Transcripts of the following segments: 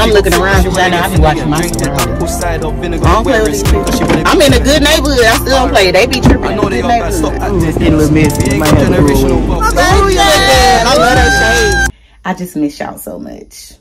I'm looking around because I know I be watching my phone. I don't play with these people. I'm in a good neighborhood. I still don't play. They be tripping in a good neighborhood. I'm just getting a little messy. I love that shade. I just miss y'all so much.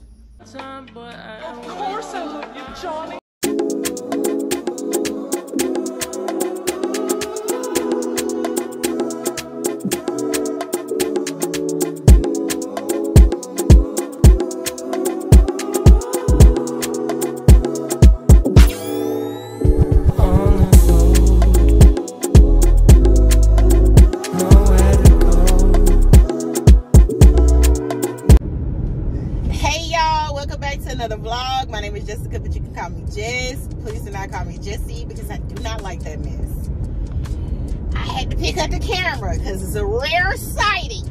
Because it's a rare sighting.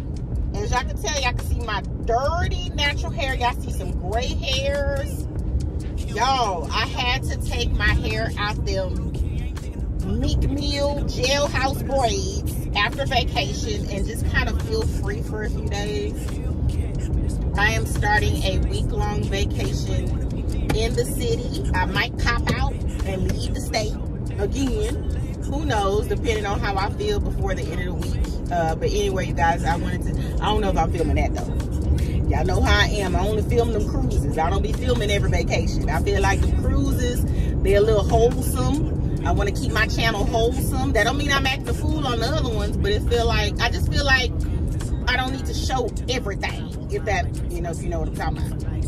And as y'all can tell, y'all can see my dirty natural hair. Y'all see some gray hairs. Yo, I had to take my hair out them Meek Mill jailhouse braids after vacation and just kind of feel free for a few days. I am starting a week-long vacation in the city. I might pop out and leave the state again. Who knows, depending on how I feel before the end of the week. But anyway, you guys, I don't know if I'm filming that though. Y'all know how I am. I only film them cruises. I don't be filming every vacation. I feel like the cruises, they're a little wholesome. I want to keep my channel wholesome. That don't mean I'm acting a fool on the other ones, but I just feel like I don't need to show everything. If you know what I'm talking about.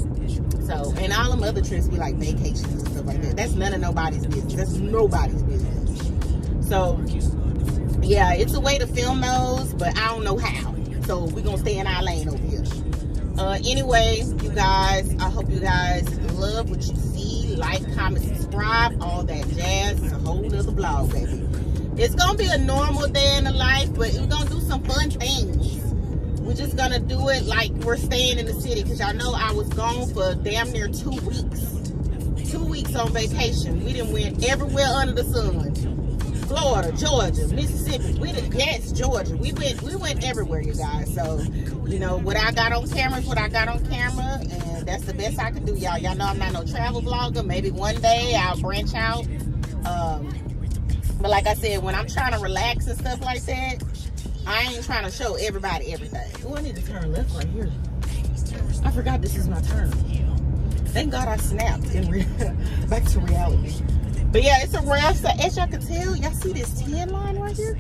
So, and all them other trips be like vacations and stuff like that. That's none of nobody's business. That's nobody's business. So, yeah, it's a way to film those, but I don't know how. So, we're going to stay in our lane over here. Anyway, you guys, I hope you guys love what you see. Like, comment, subscribe, all that jazz. It's a whole nother vlog, baby. It's going to be a normal day in the life, but we're going to do some fun things. We're just going to do it like we're staying in the city. Because y'all know I was gone for damn near 2 weeks. 2 weeks on vacation. We done went everywhere under the sun. Florida, Georgia, Mississippi, we did Guess, Georgia. We went everywhere, you guys. So, you know, what I got on camera is what I got on camera, and that's the best I can do, y'all. Y'all know I'm not no travel vlogger. Maybe one day I'll branch out. But like I said, when I'm trying to relax and stuff like that, I ain't trying to show everybody everything. Oh, I need to turn left right here. I forgot this is my turn. Thank God I snapped and back to reality. But yeah, it's a rare sight. As y'all can tell, y'all see this tan line right here?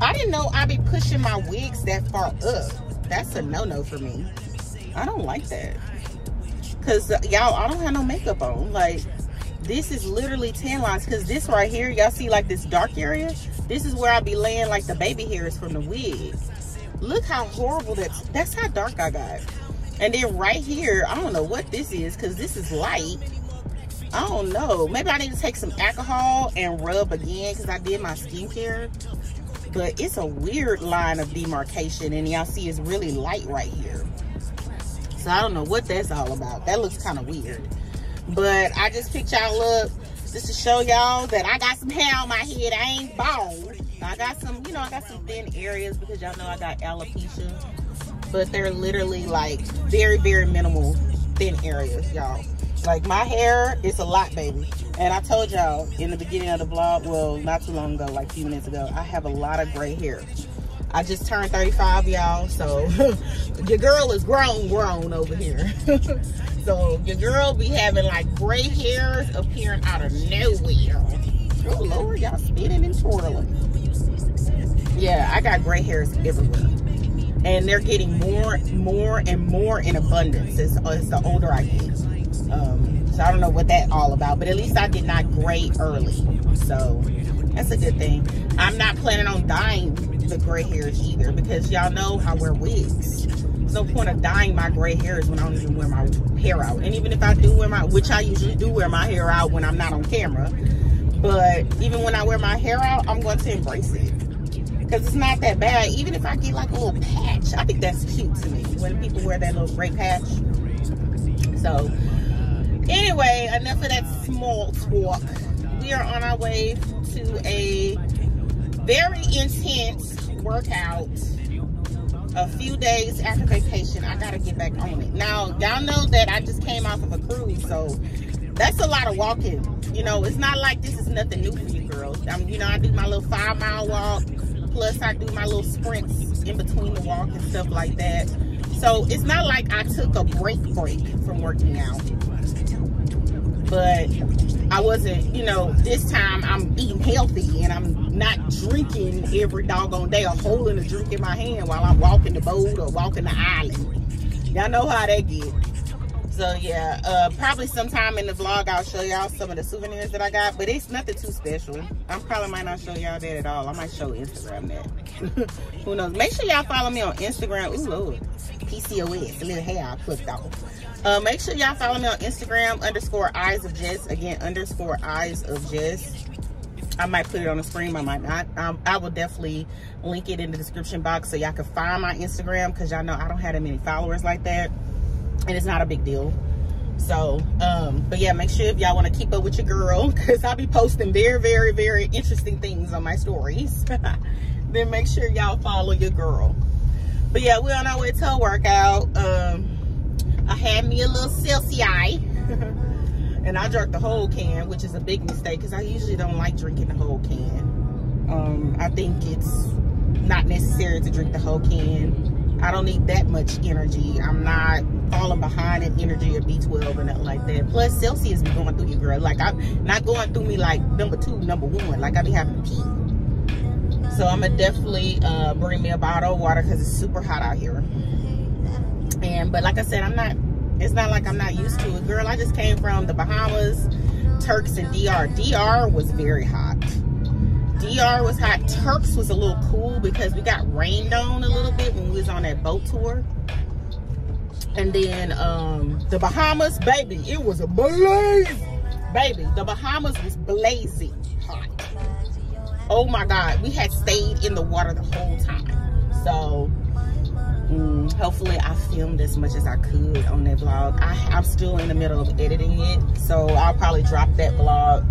I didn't know I'd be pushing my wigs that far up. That's a no-no for me. I don't like that. Because, y'all, I don't have no makeup on. Like, this is literally tan lines. Because this right here, y'all see, like, this dark area? This is where I be laying, like, the baby hairs from the wig. Look how horrible that's. That's how dark I got. And then right here, I don't know what this is. Because this is light. I don't know. Maybe I need to take some alcohol and rub again because I did my skincare. But it's a weird line of demarcation. And y'all see it's really light right here. So I don't know what that's all about. That looks kind of weird. But I just picked y'all up just to show y'all that I got some hair on my head. I ain't bald. I got some, you know, I got some thin areas because y'all know I got alopecia. But they're literally like very, very minimal thin areas, y'all. Like, my hair, it's a lot, baby. And I told y'all in the beginning of the vlog, well, not too long ago, like a few minutes ago, I have a lot of gray hair. I just turned 35, y'all, so your girl is grown over here. So your girl be having, like, gray hairs appearing out of nowhere. Oh, Lord, y'all spinning and twirling. Yeah, I got gray hairs everywhere. And they're getting more and more in abundance as the older I get. So I don't know what that all about, but at least I did not gray early, so that's a good thing. I'm not planning on dyeing the gray hairs either because y'all know I wear wigs. There's no point of dyeing my gray hairs when I don't even wear my hair out. And even if I do wear my, which I usually do wear my hair out when I'm not on camera, but even when I wear my hair out, I'm going to embrace it because it's not that bad. Even if I get like a little patch, I think that's cute to me when people wear that little gray patch. So anyway, enough of that small talk. We are on our way to a very intense workout. a few days after vacation, I gotta get back on it. Now, y'all know that I just came off of a cruise, so that's a lot of walking. You know, it's not like this is nothing new for you girls. You know, I do my little 5-mile walk, plus I do my little sprints in between the walk and stuff like that. So it's not like I took a break from working out. But I wasn't, you know, this time I'm eating healthy and I'm not drinking every doggone day or holding a drink in my hand while I'm walking the boat or walking the island. Y'all know how that get. So yeah, probably sometime in the vlog I'll show y'all some of the souvenirs that I got, but it's nothing too special. I probably might not show y'all that at all. I might show Instagram that. Who knows? Make sure y'all follow me on Instagram. Ooh, Lord. PCOS, the little hair I clipped off. Make sure y'all follow me on Instagram, _eyes of Jess. Again, _eyes of Jess. I might put it on the screen, I might not. I will definitely link it in the description box so y'all can find my Instagram, because y'all know I don't have that many followers like that. And it's not a big deal. So, but yeah, make sure if y'all want to keep up with your girl, because I'll be posting very, very, very interesting things on my stories. Then make sure y'all follow your girl. But yeah, we're on our way to a workout. I had me a little Celsius, and I drank the whole can, which is a big mistake because I usually don't like drinking the whole can. I think it's not necessary to drink the whole can. I don't need that much energy. I'm not falling behind in energy or B12 or nothing like that. Plus, Celsius be going through you, girl. Like, I'm not going through me like number 1. Like, I be having to pee. So, I'm going to definitely bring me a bottle of water because it's super hot out here. But like I said, it's not like I'm not used to it. Girl, I just came from the Bahamas, Turks, and DR. DR was very hot. DR was hot. Turks was a little cool because we got rained on a little bit when we was on that boat tour. And then the Bahamas, baby, it was a blaze. Baby, the Bahamas was blazing hot. Oh my God, we had stayed in the water the whole time. So hopefully I filmed as much as I could on that vlog. I'm still in the middle of editing it, so I'll probably drop that vlog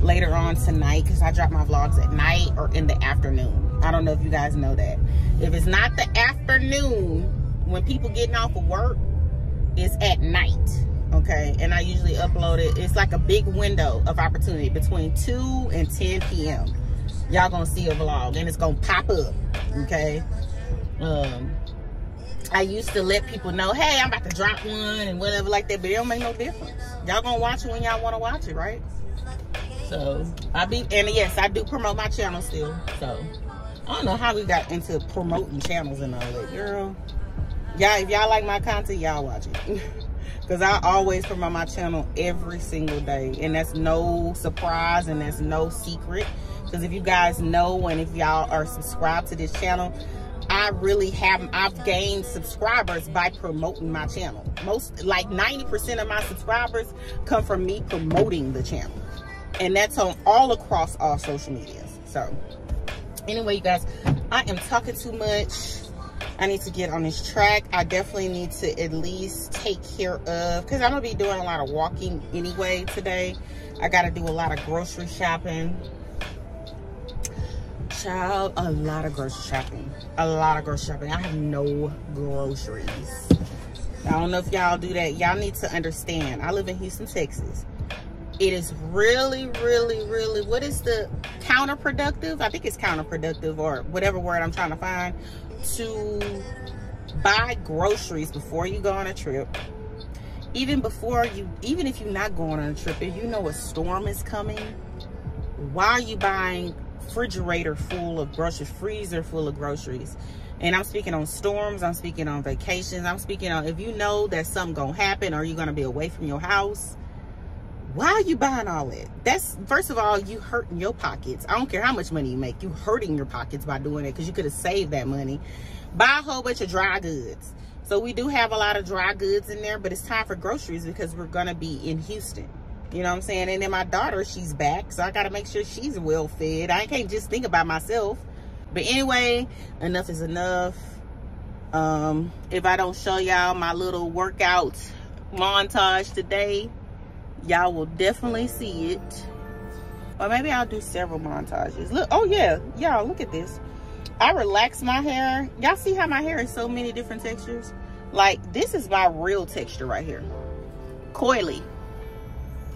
later on tonight, because I drop my vlogs at night or in the afternoon. I don't know if you guys know that. If it's not the afternoon when people getting off of work, it's at night, okay? And I usually upload it. It's like a big window of opportunity between 2 and 10 p.m. Y'all gonna see a vlog and it's gonna pop up, okay? I used to let people know, hey, I'm about to drop one and whatever like that, but it don't make no difference. Y'all gonna watch it when y'all wanna watch it, right? So, and yes, I do promote my channel still, so. I don't know how we got into promoting channels and all that, girl. Y'all, if y'all like my content, y'all watch it. Because I always promote my channel every single day. And that's no surprise and that's no secret. Because if you guys know and if y'all are subscribed to this channel, I've gained subscribers by promoting my channel. Most, like 90% of my subscribers come from me promoting the channel. And that's on all across all social medias. So, anyway, you guys, I am talking too much. I need to get on this track. I definitely need to at least take care of, because I'm going to be doing a lot of walking anyway today. I got to do a lot of grocery shopping. Child, a lot of grocery shopping. A lot of grocery shopping. I have no groceries. I don't know if y'all do that. Y'all need to understand. I live in Houston, Texas. It is really, really, really, what is the counterproductive? I think it's counterproductive or whatever word I'm trying to find. To buy groceries before you go on a trip, even if you're not going on a trip, if you know a storm is coming, why are you buying refrigerator full of groceries, freezer full of groceries? And I'm speaking on storms, I'm speaking on vacations, I'm speaking on if you know that something gonna happen or you're gonna be away from your house. Why are you buying all that? That's, first of all, you hurting your pockets. I don't care how much money you make. You hurting your pockets by doing it, because you could have saved that money. Buy a whole bunch of dry goods. So we do have a lot of dry goods in there, but it's time for groceries because we're going to be in Houston. You know what I'm saying? And then my daughter, she's back. So I got to make sure she's well fed. I can't just think about myself. But anyway, enough is enough. If I don't show y'all my little workout montage today, y'all will definitely see it. Or maybe I'll do several montages. Look, oh yeah, y'all, look at this. I relax my hair. Y'all see how my hair is so many different textures? Like, this is my real texture right here. Coily.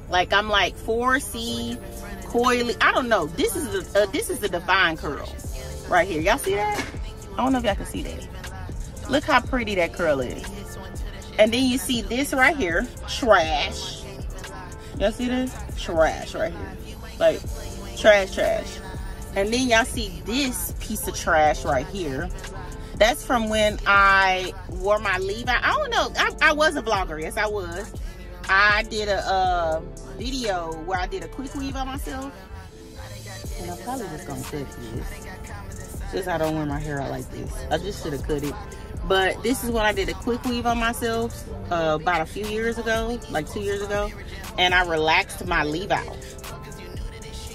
Like, I'm like 4C, coily. I don't know. This is the defined curl right here. Y'all see that? I don't know if y'all can see that. Look how pretty that curl is. And then you see this right here. Trash. Y'all see this? Trash right here. Like, trash, trash. And then y'all see this piece of trash right here. That's from when I wore my leave out. I don't know. I was a vlogger. Yes, I was. I did a video where I did a quick weave on myself. And I'm probably just going to cut this. Just I don't wear my hair out like this. I just should have cut it. But this is when I did a quick weave on myself about a few years ago. Like 2 years ago. And I relaxed my leave out.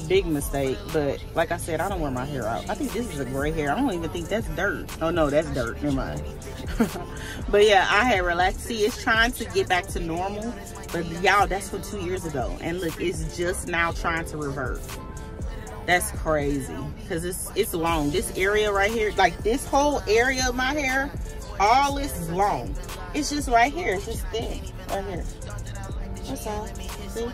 Big mistake, but like I said, I don't wear my hair out. I think this is a gray hair. I don't even think that's dirt. Oh no, that's dirt. Never mind. But yeah, I had relaxed. See, it's trying to get back to normal, but y'all, that's from 2 years ago, and look, it's just now trying to revert. That's crazy, because it's long. This area right here, like this whole area of my hair, all is long. It's just right here. It's just thin right here. That's all. See?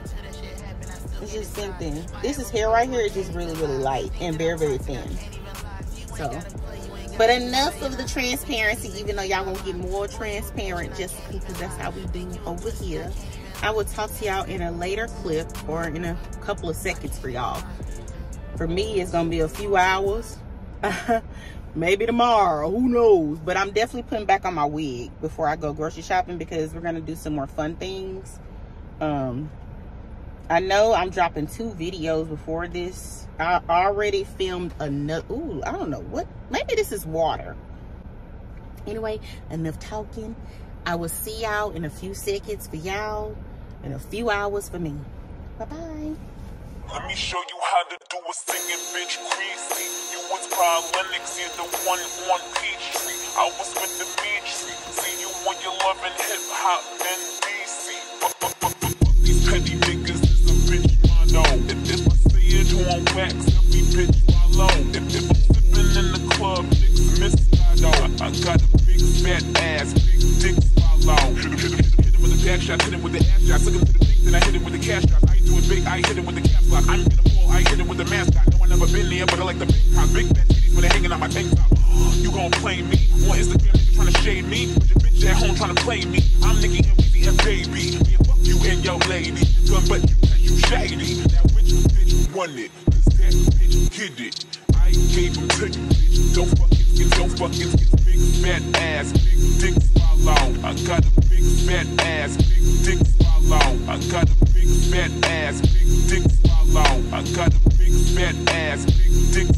It's just thin, thin. This is hair right here. It's just really, really light and very, very thin. So, but enough of the transparency, even though y'all gonna get more transparent just because that's how we do over here. I will talk to y'all in a later clip or in a couple of seconds for y'all. For me, it's gonna be a few hours. Maybe tomorrow, who knows? But I'm definitely putting back on my wig before I go grocery shopping because we're gonna do some more fun things. I know I'm dropping 2 videos before this. I already filmed another. Ooh, I don't know what. Maybe this is water. Anyway, enough talking. I will see y'all in a few seconds for y'all and a few hours for me. Bye-bye. Let me show you how to do a singing, bitch, crazy. You was Linux, you're the one on Peachtree. I was with the beach. See you when you're loving hip-hop and DC. These petty niggas. No, if I see it on wax, every bitch follow. If I'm sipping in the club, niggas miss it, I got a big fat ass, big dick follow. Hit him with the back shot, hit him with the ass shot. Took him to the dick, then I hit him with the cash shot. I ain't doing big, I hit him with the cap block. I ain't gonna pull, I hit him with the mascot. No, I never been there, but I like the big top. Big fat titties when they hanging on my tank top. You gon' play me on Instagram, nigga trying to shade me. But your bitch at home trying to play me. I'm Nicky and Weezy and Baby. Me and fuck you and your lady. Gun but you. Shady, that which bitch won it, cause that bitch get it. I gave him to you, bitch. Don't fucking get big fat ass, big dick follow. I got a big fat ass, big dick follow. I got a big fat ass, big dick follow. I got a big fat ass, big dick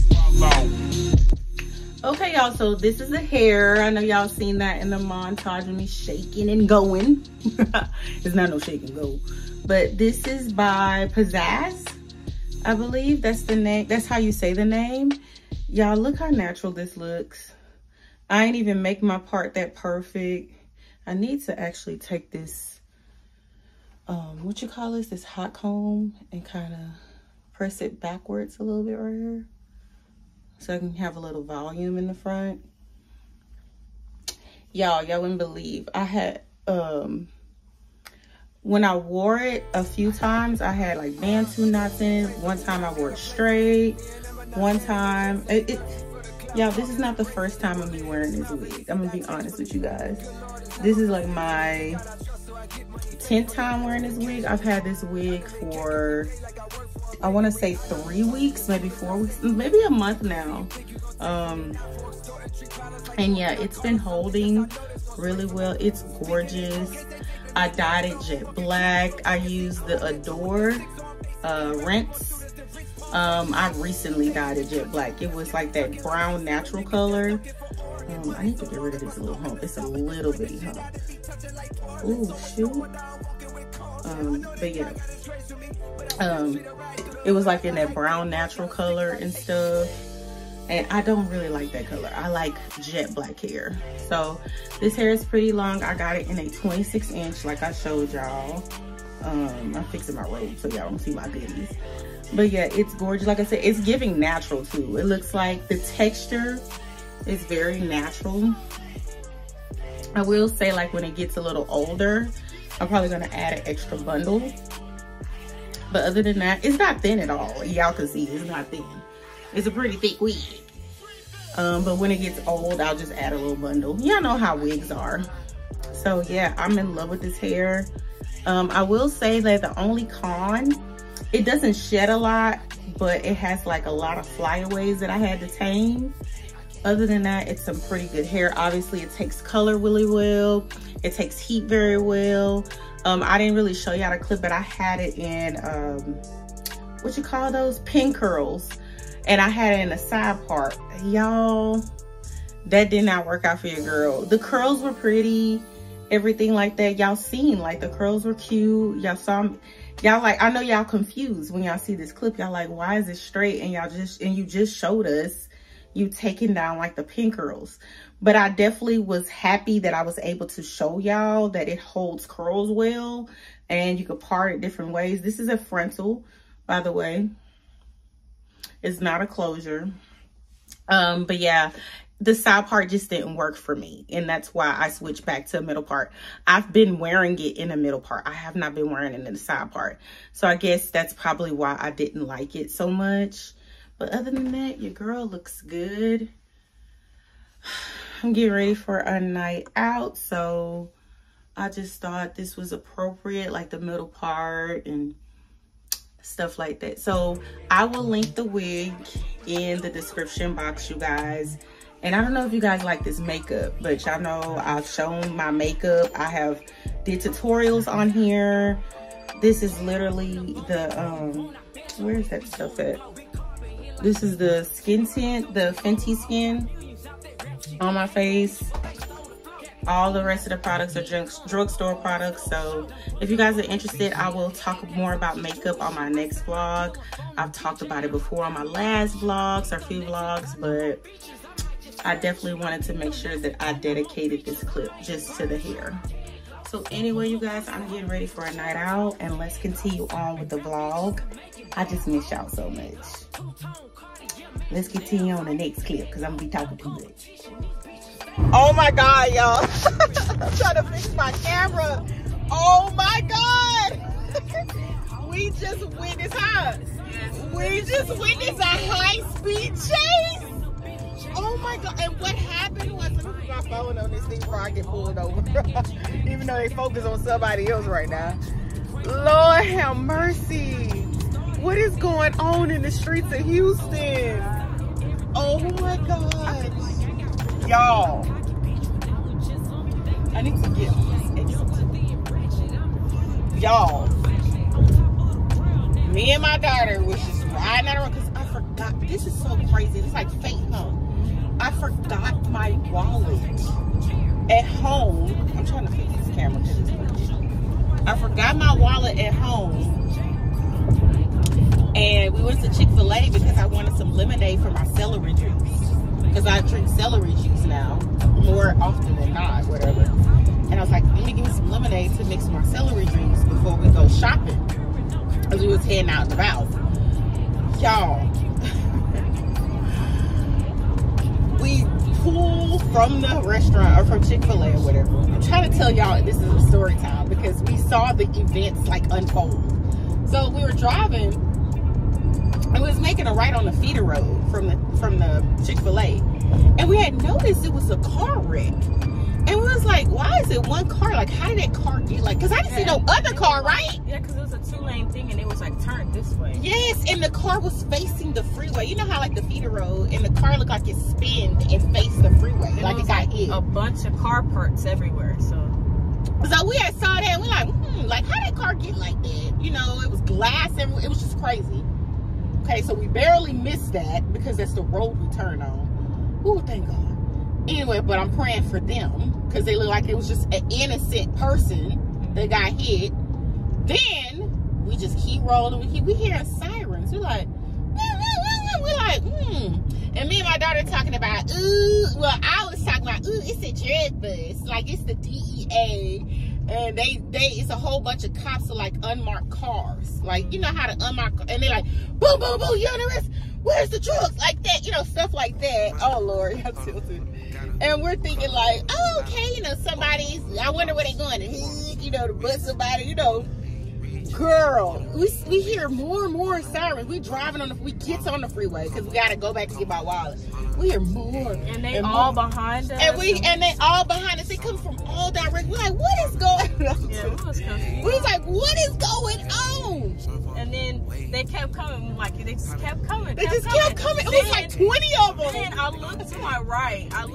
follow. Okay, y'all, so this is the hair. I know y'all seen that in the montage of me shaking and going. It's not no shake and go. But this is by Pizzazz, I believe. That's the name. That's how you say the name. Y'all, look how natural this looks. I ain't even make my part that perfect. I need to actually take this, what you call this? This hot comb and kind of press it backwards a little bit right here. So I can have a little volume in the front. Y'all wouldn't believe. I had, when I wore it a few times, I had like bantu knots in. One time I wore it straight. One time, y'all, this is not the first time of me wearing this wig. I'm gonna be honest with you guys. This is like my 10th time wearing this wig. I've had this wig for, I wanna say 3 weeks, maybe 4 weeks, maybe a month now. And yeah, it's been holding really well. It's gorgeous. I dyed it jet black. I used the Adore rinse. I recently dyed it jet black. It was like that brown natural color. I need to get rid of this little hump. It's a little bitty hump. Ooh, shoot. But yeah. It was like in that brown natural color and stuff. And I don't really like that color. I like jet black hair. So this hair is pretty long. I got it in a 26 inch like I showed y'all. I'm fixing my robe so y'all don't see my goodies. But yeah, it's gorgeous. Like I said, it's giving natural too. It looks like the texture is very natural. I will say, like, when it gets a little older, I'm probably gonna add an extra bundle. But other than that, it's not thin at all. Y'all can see it's not thin. It's a pretty thick wig. But when it gets old, I'll just add a little bundle. Y'all know how wigs are. So yeah, I'm in love with this hair. I will say that the only con, it doesn't shed a lot, but it has like a lot of flyaways that I had to tame. Other than that, it's some pretty good hair. Obviously, it takes color really well. It takes heat very well. I didn't really show y'all the clip, but I had it in, what you call those? Pin curls. And I had it in the side part. Y'all, that did not work out for your girl. The curls were pretty, everything like that. Y'all seen, like, the curls were cute. Y'all saw them. Y'all, like, I know y'all confused when y'all see this clip. Y'all like, why is it straight? And y'all just, and you just showed us you taking down like the pin curls. But I definitely was happy that I was able to show y'all that it holds curls well and you could part it different ways. This is a frontal, by the way. It's not a closure. But yeah, the side part just didn't work for me. And that's why I switched back to a middle part. I've been wearing it in the middle part. I have not been wearing it in the side part. So I guess that's probably why I didn't like it so much. But other than that, your girl looks good. I'm getting ready for a night out. So I just thought this was appropriate, like the middle part and stuff like that. So I will link the wig in the description box, you guys. And I don't know if you guys like this makeup, but y'all know I've shown my makeup. I have did tutorials on here. This is literally the, where is that stuff at? This is the skin tint, the Fenty skin on my face. All the rest of the products are drugstore products. So if you guys are interested, I will talk more about makeup on my next vlog. I've talked about it before on my last vlogs or few vlogs, but I definitely wanted to make sure that I dedicated this clip just to the hair. So anyway, you guys, I'm getting ready for a night out and let's continue on with the vlog. I just miss y'all so much. Let's continue on the next clip because I'm gonna be talking too much. Oh my God, y'all. I'm trying to fix my camera. Oh my God. We just witnessed her. We just witnessed a high-speed chase. Oh my God, and what happened was, let me put my phone on this thing before I get pulled over. Even though they focus on somebody else right now. Lord have mercy. What is going on in the streets of Houston? Oh my God. Y'all. I need to get on this exit. Y'all. Me and my daughter was just riding out around because I forgot. This is so crazy. It's like fate, huh? I forgot my wallet at home. I'm trying to fix this camera because it's broken. I forgot my wallet at home. And we went to Chick-fil-A because I wanted some lemonade for my celery juice. Because I drink celery juice now more often than not, whatever. And I was like, let me give me some lemonade to mix my celery juice before we go shopping. Because we was heading out and about. Y'all. We pull from the restaurant or from Chick-fil-A or whatever. I'm trying to tell y'all this is a story time because we saw the events like unfold. So we were driving and we was making a right on the feeder road from the Chick-fil-A. And we had noticed it was a car wreck. And we was like, why is it one car? Like, how did that car get like, because I didn't see no other car, right? Yeah, because it was a two-lane thing and it was like turned this way. Yes, and the car was facing the freeway. You know how like the feeder road and the car looked like it spinned and faced the freeway. Like it got hit. A bunch of car parts everywhere, so. So we had saw that and we're like, like how did that car get like that? You know, it was glass everywhere. It was just crazy. Okay, so we barely missed that because that's the road we turned on. Ooh, thank God. Anyway, but I'm praying for them because they look like it was just an innocent person that got hit. Then we just keep rolling. We hear sirens. We're like, we're like, And me and my daughter talking about, ooh. Well, I was talking about, ooh, it's a drug bust. Like, it's the DEA. and they it's a whole bunch of cops of like unmarked cars, like you know how to unmark, and they like boom boom boom, you know this, where's the drugs, like that, you know, stuff like that. Oh Lord, I'm tilted. And we're thinking like, oh okay, you know, somebody's, I wonder where they going, you know, to bust somebody, you know. Girl, we hear more and more sirens. We driving on the, we kids on the freeway because we gotta go back to get my wallet. We hear more, and they and all more behind us, and they all behind us. They come from all directions. We're like, what is going on? Yeah, we was like, what is going on? And then they kept coming, like they just kept coming. They just kept coming. It was like 20 of them. Then I looked to my right. On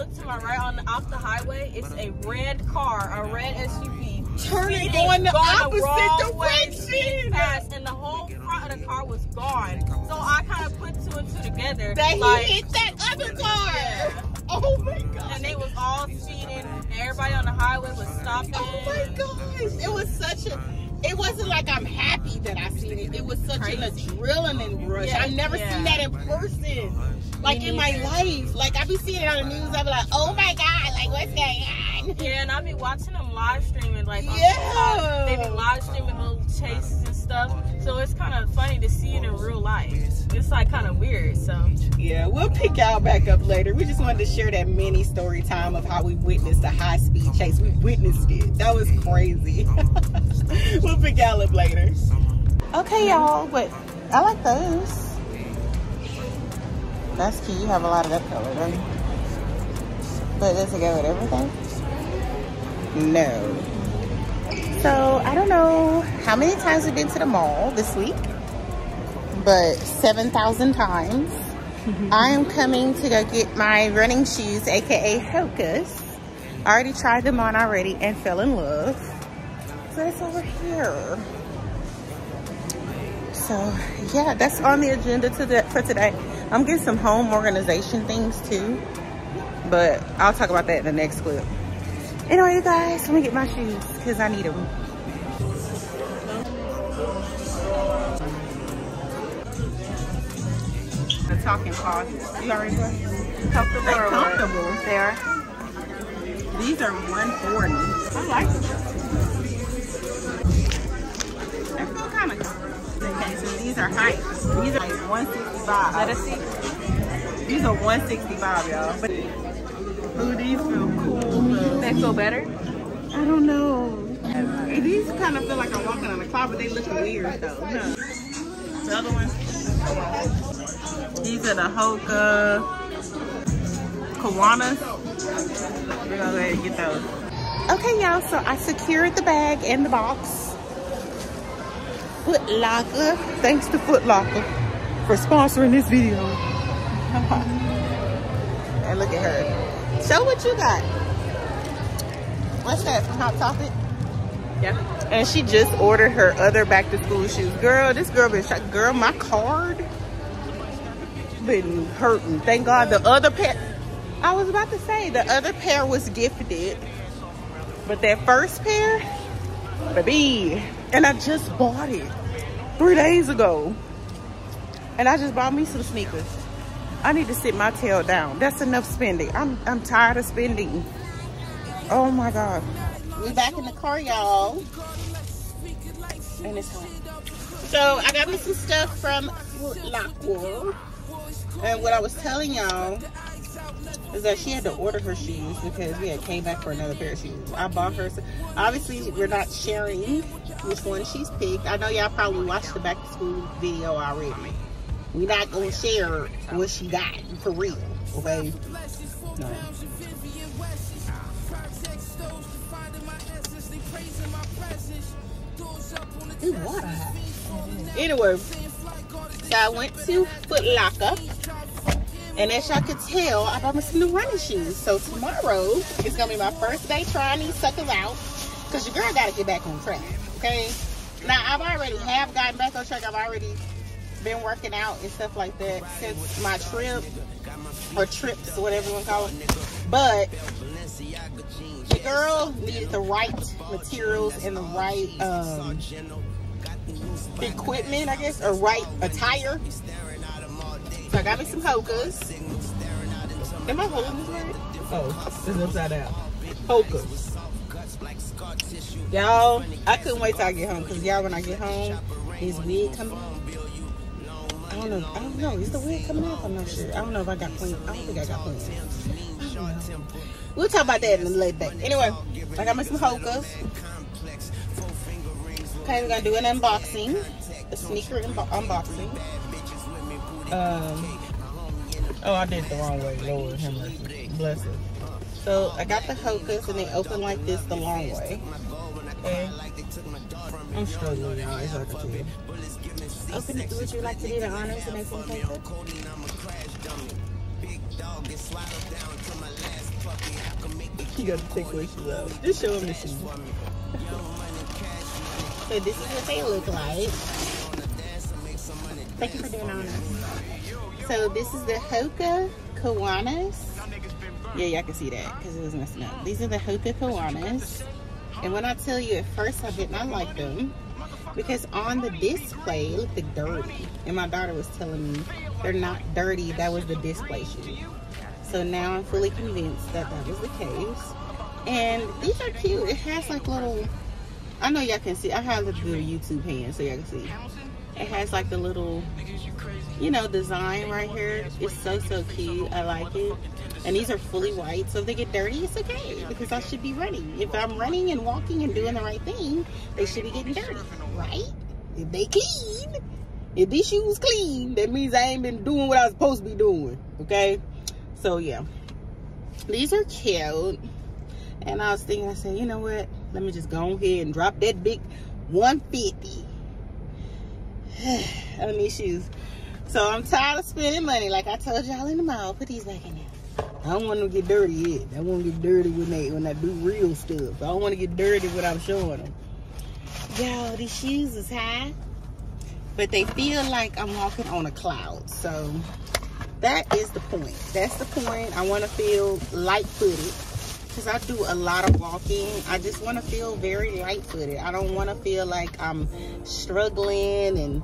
the, off the highway. It's a red car, a red SUV. Turning going the opposite direction, and the whole front of the car was gone. So I kind of put two and two together. That like, he hit that other car. Yeah. Oh my God! And they was all speeding, and everybody on the highway was stopping. Oh my gosh! It was such a. It wasn't like I'm happy that I seen it. It was such an adrenaline rush. Yeah. I've never seen that in person, like in my life. Like I be seeing it on the news. I be like, oh my God! Like what's going on? Yeah, and I be watching them live streaming, like on they be live streaming little chases and stuff. So it's kind of funny to see it in real life. It's like kind of weird. So yeah, we'll pick y'all back up later. We just wanted to share that mini story time of how we witnessed a high speed chase. We witnessed it. That was crazy. We'll pick y'all up later. Okay, y'all. But I like those. That's cute. You have a lot of that color, don't you? But does it go with everything? No. So I don't know how many times we've been to the mall this week, but 7,000 times. I am coming to go get my running shoes, aka Hokas. I already tried them on already and fell in love. So it's over here. So yeah, that's on the agenda for today. I'm getting some home organization things too, but I'll talk about that in the next clip. Anyway, you guys, let me get my shoes because I need them. The talking pause. You already got comfortable. They're comfortable. There. These are $140. I like them. They feel kind of comfortable. Okay, so these are height. These are like 165. Let us see. These are 165, y'all. But ooh, these feel cool. They feel better? I don't know. These kind of feel like I'm walking on a cloud, but they look weird though. Huh. The other ones. These are the Hoka Kiwanis. We're gonna go ahead and get those. Okay, y'all, so I secured the bag and the box. Foot Locker. Thanks to Foot Locker for sponsoring this video. And look at her. Show what you got. What's that from Hot Topic? Yeah. And she just ordered her other back to school shoes. Girl, this girl been shot. Girl, my card been hurting. Thank God the other pair. I was about to say the other pair was gifted, but that first pair, baby. And I just bought it 3 days ago. And I just bought me some sneakers. I need to sit my tail down. That's enough spending. I'm tired of spending. Oh my God. We back in the car, y'all. And it's home. So I got me some stuff from Foot Locker. And what I was telling y'all is that she had to order her shoes because we had came back for another pair of shoes. I bought her some. Obviously, we're not sharing which one she's picked. I know y'all probably watched the back to school video already. We're not gonna share what she got for real, okay? No. Ooh, water. Anyway, so I went to Foot Locker, and as y'all could tell, I bought me some new running shoes. So tomorrow is gonna be my first day trying these suckers out, cause your girl gotta get back on track, okay? Now I've already have gotten back on track. I've already been working out and stuff like that since my trip or trips, whatever you want to call it. But the girl needed the right materials and the right equipment, I guess, or right attire. So I got me some Hokas. Am I holding this right? Oh, it's upside down. Hokas. Y'all, I couldn't wait till I get home, because y'all, when I get home, his wig coming out. I don't know. Is the wig coming out? I'm not sure. I don't know if I got clean. I don't think I got clean. I don't know. We'll talk about that in a later back. Anyway, I got me some Hokas. Okay, we're going to do an unboxing. A sneaker unboxing. Oh, I did it the wrong way. Lord, him bless it. So I got the Hokas and they open like this the long way. Okay. I'm struggling now. It's hard to do it. Open it. Would you like to do the honors and everything? You gotta take what you love. Just show them the shoes. So this is what they look like. Thank you for doing honors. So this is the Hoka Kiwanis. Yeah, y'all can see that because it was messing up. These are the Hoka Kiwanis. And when I tell you, at first I did not like them because on the display, it looked dirty. And my daughter was telling me they're not dirty. That was the display shoe. So now I'm fully convinced that that was the case. And these are cute. It has like little, I know y'all can see. I have a little YouTube hand so y'all can see. It has like the little, you know, design right here. It's so cute. I like it. And these are fully white, so if they get dirty, it's okay, because I should be running. If I'm running and walking and doing the right thing, they should be getting dirty, right? If they clean, if these shoes clean, that means I ain't been doing what I was supposed to be doing, okay? So yeah, these are cute. And I was thinking, I said, you know what? Let me just go ahead and drop that big 150 on these shoes. So I'm tired of spending money. Like I told y'all in the mall, put these back in there. I don't want them to get dirty yet. I want to get dirty when I do real stuff. I don't want to get dirty when I'm showing them. Yo, these shoes is high, but they feel like I'm walking on a cloud. So that is the point. That's the point. I want to feel light-footed because I do a lot of walking. I just want to feel very light-footed. I don't want to feel like I'm struggling and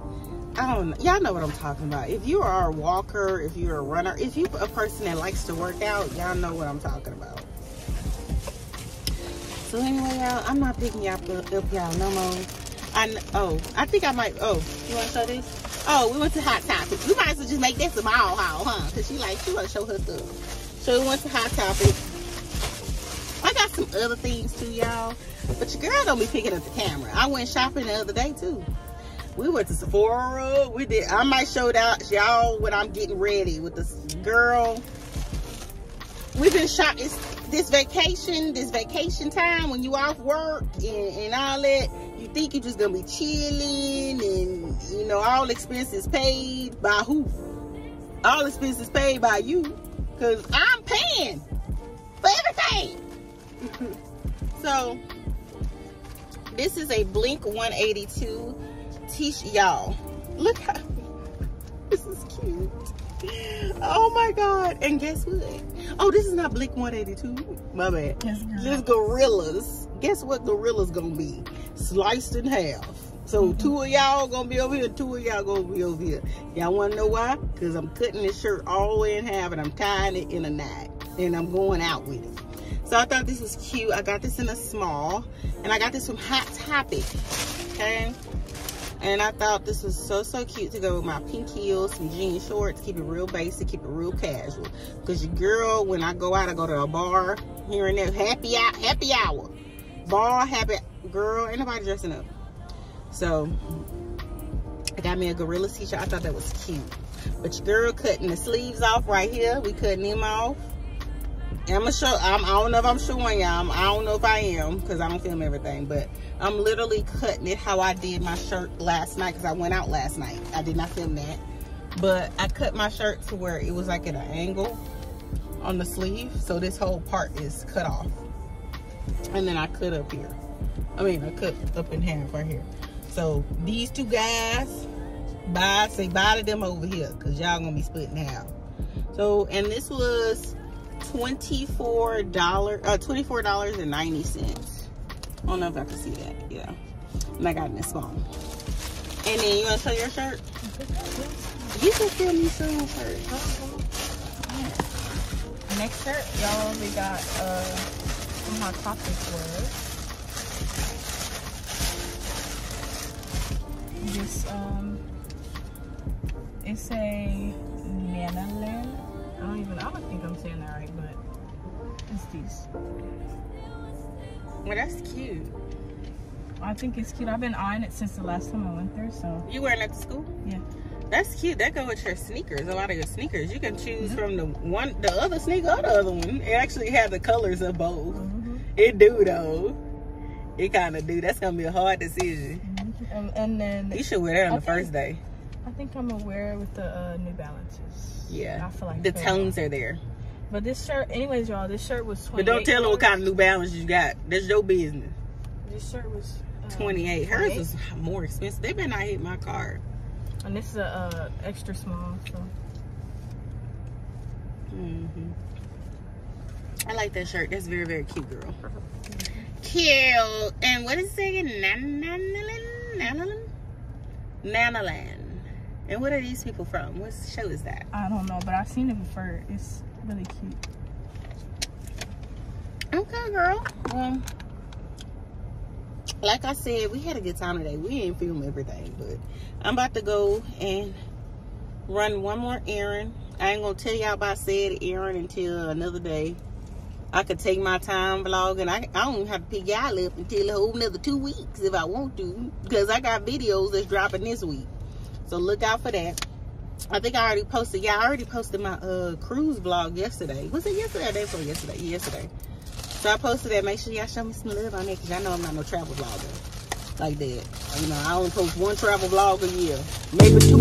I don't know. Y'all know what I'm talking about. If you are a walker, if you're a runner, if you're a person that likes to work out, y'all know what I'm talking about. So anyway, y'all, I'm not picking y'all up y'all no more. I think I might, you want to show this? Oh, we went to Hot Topic. We might as well just make this a mall haul, huh? Because she want to show her stuff. So we went to Hot Topic. I got some other things too, y'all. But your girl don't be picking up the camera. I went shopping the other day too. We went to Sephora. I might show that y'all when I'm getting ready with this girl. We've been shopping. This vacation time when you off work and all that, you think you're just gonna be chilling and you know all expenses paid by who? All expenses paid by you, cause I'm paying for everything. So this is a Blink 182. Y'all, look how this is cute. Oh my god. And guess what? Oh, this is not Blink 182, my bad. This gorillas. Guess what gorillas gonna be? Sliced in half. So two of y'all gonna be over here, two of y'all gonna be over here. Y'all wanna know why? Because I'm cutting this shirt all the way in half and I'm tying it in a knot and I'm going out with it. So I thought this was cute. I got this in a small and I got this from Hot Topic. Okay. And I thought this was so cute to go with my pink heels, some jean shorts, keep it real basic, keep it real casual. Because your girl, when I go out, I go to a bar here and there, happy hour. Bar, happy, girl, ain't nobody dressing up. So, I got me a gorilla t-shirt. I thought that was cute. But your girl cutting the sleeves off right here. We cutting them off. And I don't know if I'm showing y'all. I don't know if I am because I don't film everything. But I'm literally cutting it how I did my shirt last night because I went out last night. I did not film that. But I cut my shirt to where it was like at an angle on the sleeve. So this whole part is cut off. And then I cut up here. I cut up in half right here. So these two guys, say bye to them over here because y'all going to be splitting half. So, and this was $24.90. I don't know if I can see that. Yeah. And I got in this phone. And then you want to show your shirt? You can feel me showing your shirt. Next shirt, y'all, we got some Hot Topic for us. is it's a Nanolin. I don't think I'm saying that right, but it's these. Well, that's cute. I think it's cute. I've been eyeing it since the last time I went there. So you wearing that to school? Yeah. That's cute. That go with your sneakers. A lot of your sneakers. You can choose from the other sneaker or the other one. It actually has the colors of both. It do though. It kind of do. That's gonna be a hard decision. And then you should wear that on the first day. I think I'm gonna wear it with the New Balances. Yeah. I feel like the tones are there. But this shirt, anyways, y'all. This shirt was $28. But don't tell them what kind of New Balance you got. That's your business. This shirt was $28. Hers is more expensive. They better not hit my card. And this is a extra small, so. I like that shirt. That's very, very cute, girl. Cute. And what is it? Nanalan? Nanalan. And what are these people from? What show is that? I don't know, but I've seen it before. It's really cute. Okay, girl. Well, like I said, we had a good time today. We didn't film everything, but I'm about to go and run one more errand. I ain't gonna tell y'all about said errand until another day. I could take my time vlogging. I don't even have to pick y'all up until a whole another 2 weeks if I want to, because I got videos that's dropping this week. So look out for that. I think I already posted. Yeah, I already posted my cruise vlog yesterday. Was it yesterday or day before yesterday? Yesterday. So I posted that. Make sure y'all show me some love on that, because I know I'm not no travel vlogger like that. You know, I only post one travel vlog a year, maybe two.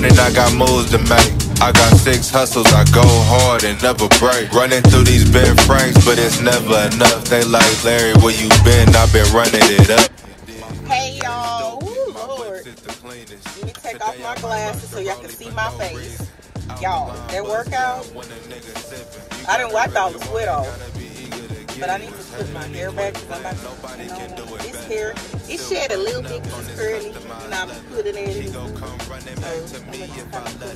I got moves to make, I got 6 hustles, I go hard and never break. Running through these big franks, but it's never enough. They like, Larry, where you been? I've been running it up. Hey y'all, Lord. Let me take off my glasses so y'all can see my face. Y'all, that workout, I done wiped all the sweat off. But I need to put my hair back because I'm about to, this hair, it shed a little bit because it's curly, and I'm putting it in. So I'm going to put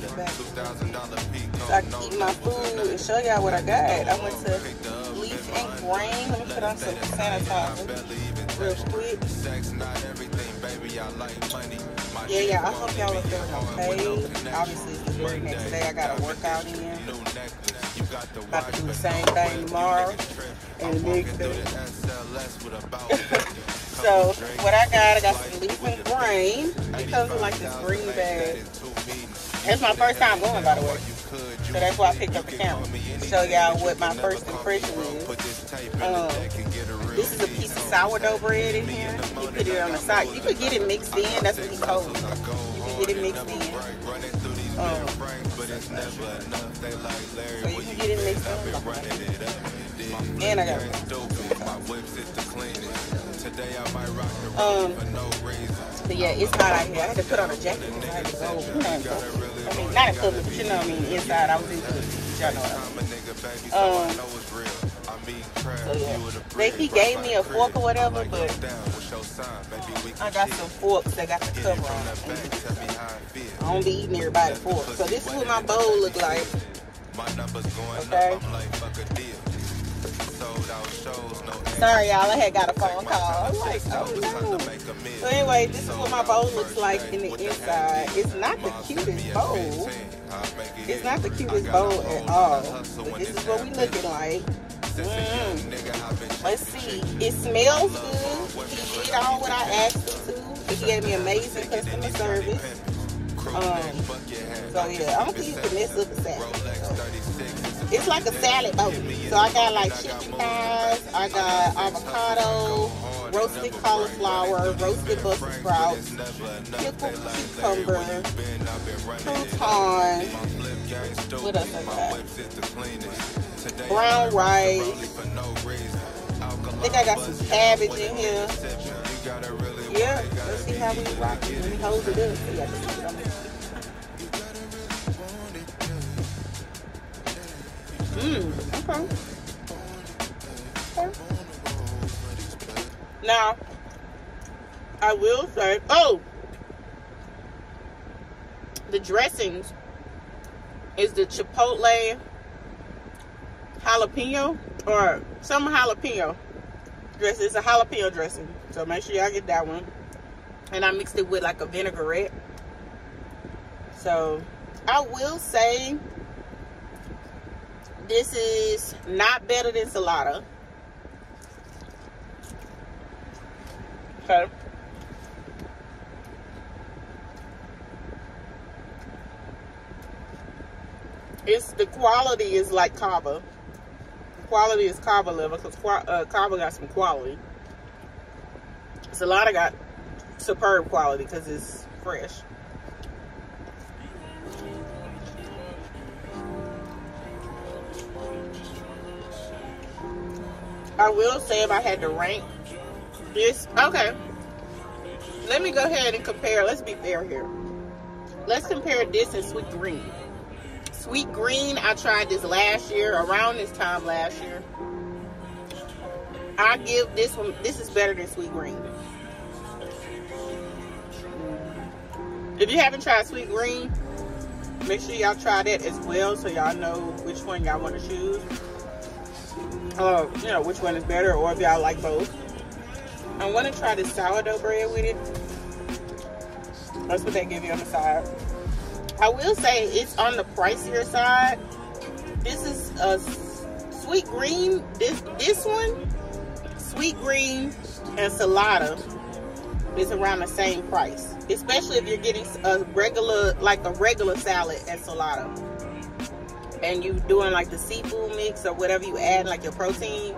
it back. So I can eat my food and show y'all what I got. I went to Leaf and Grain. Let me put on some sanitizer real quick. Yeah, I hope y'all are feeling okay. Obviously, it's the very next day. I got a workout in. About to do the same thing tomorrow. And so what I got some leaf and grain. It comes in like this green bag. That's my first time going, by the way. So that's why I picked up the camera. Show y'all what my first impression is. This is a piece of sourdough bread in here. You put it on the side. You could get it mixed in. That's what he told me. You could get it mixed in. So you can get it mixed in. And I got it. But yeah, it's hot out here. I had to put on a jacket. I had to go. I mean, not in public, but you know what I mean. Inside, I was in public. Y'all know what I mean. So yeah. He gave me a fork or whatever, but I got some forks that got the cover on it. I don't be eating everybody's fork. So this is what my bowl look like. Okay. Sorry, y'all. I had got a phone call. I'm like, oh, no. So anyway, this is what my bowl looks like in the inside. It's not the cutest bowl. It's not the cutest bowl at all. But this is what we looking like. Let's see. It smells good. He did all what I asked him to. He gave me amazing customer service. So yeah, I'm gonna use the mess up a salad. It's like a salad bowl. So I got like chicken thighs, I got avocado, roasted cauliflower, roasted Brussels sprouts, pickled cucumber, crouton. What else I got? Brown rice. I think I got some cabbage in here. Yeah, let's see how we rock it. Let me hold it up. See, I can put it on there. Okay. Now, I will say, the dressings is the chipotle jalapeno or some jalapeno dress. It's a jalapeno dressing, so make sure y'all get that one. And I mixed it with like a vinaigrette. So I will say this is not better than Salata. Okay. It's the quality is like Kava. Quality is Kava level because Kava got some quality. Salata got superb quality because it's fresh. I will say if I had to rank this, okay. Let me go ahead and compare. Let's be fair here. Let's compare this and Sweet Green. Sweet Green, I tried this last year, around this time last year. I give this one, this is better than Sweet Green. If you haven't tried Sweet Green, make sure y'all try that as well so y'all know which one y'all want to choose. You know, which one is better or if y'all like both. I want to try the sourdough bread with it. That's what they give you on the side. I will say it's on the pricier side. This is a Sweet Green. This one, Sweet Green and Salata is around the same price. Especially if you're getting a regular, like a regular salad at Salata. And you doing like the seafood mix or whatever you add, like your protein.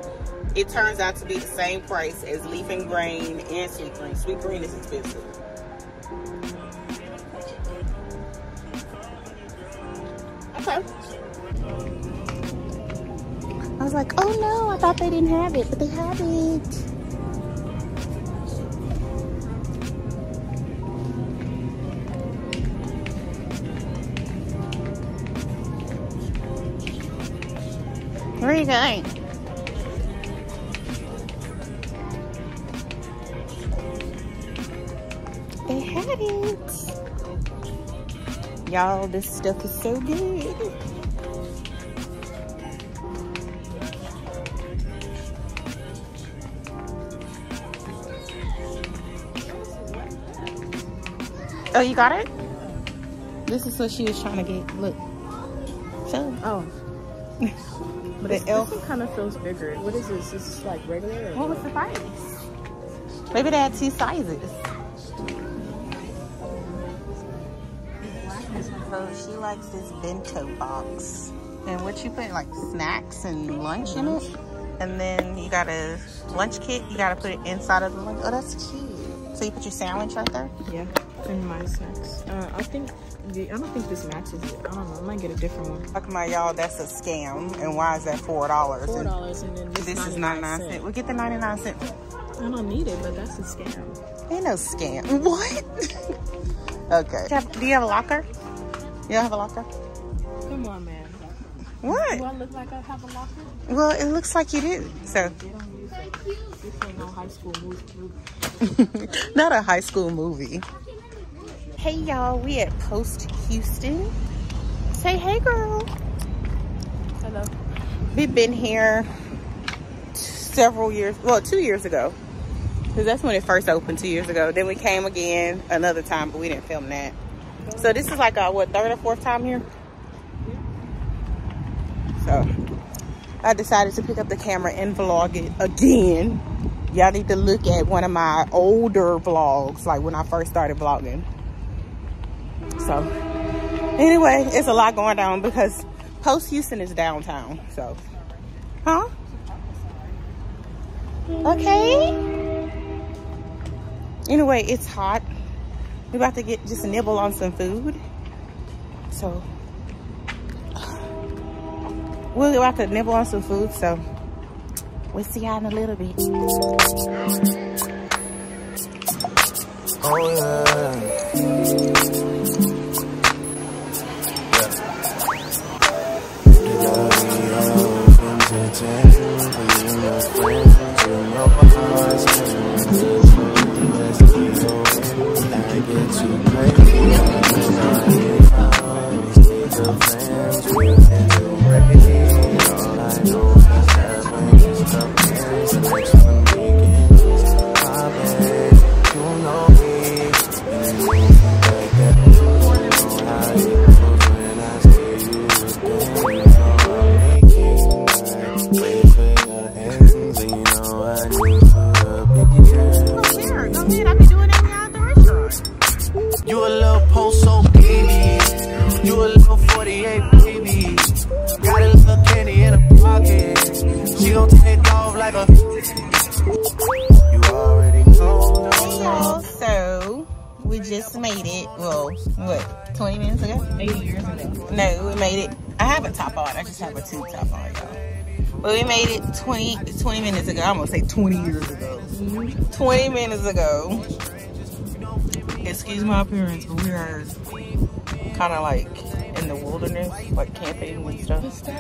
It turns out to be the same price as Leaf and Grain and Sweet Green. Sweet Green is expensive. I was like, oh no, I thought they didn't have it, but they have it. Where are you going? They have it. Y'all, this stuff is so good. Oh, you got it? This is what she was trying to get. Look. So, oh. But the elf. This one kind of feels bigger. What is this? This is like regular? What was the size? Maybe they had two sizes. So she likes this bento box. And what you put, like snacks and lunch in it? And then you got a lunch kit. You got to put it inside of the lunch. Oh, that's cute. So you put your sandwich right there? Yeah, and my snacks. I don't think this matches it. I don't know. I might get a different one. Talking about y'all, that's a scam. And why is that $4? $4 and then this is 99 cents. We'll get the 99 cent. I don't need it, but that's a scam. Ain't no scam. What? Okay. Do you have a locker? You don't have a locker? Come on, man. What? Do I look like I have a locker? Well, it looks like you do. So. Thank you. This ain't no high school movie. Not a high school movie. Hey, y'all. We at Post Houston. Say hey, girl. Hello. We've been here several years. Well, 2 years ago. Because that's when it first opened 2 years ago. Then we came again another time, but we didn't film that. So this is like our, what, third or fourth time here? So I decided to pick up the camera and vlog it again. Y'all need to look at one of my older vlogs, like when I first started vlogging. So anyway, it's a lot going down because Post Houston is downtown. So, huh? Okay. Anyway, it's hot. We're about to get just nibble on some food. So we're about to nibble on some food, so we'll see y'all in a little bit. Oh yeah. Yeah. Yeah, yeah. 20 minutes ago, I'm gonna say 20 years ago. 20 minutes ago. Excuse my appearance, but we are kind of like in the wilderness, like camping and stuff.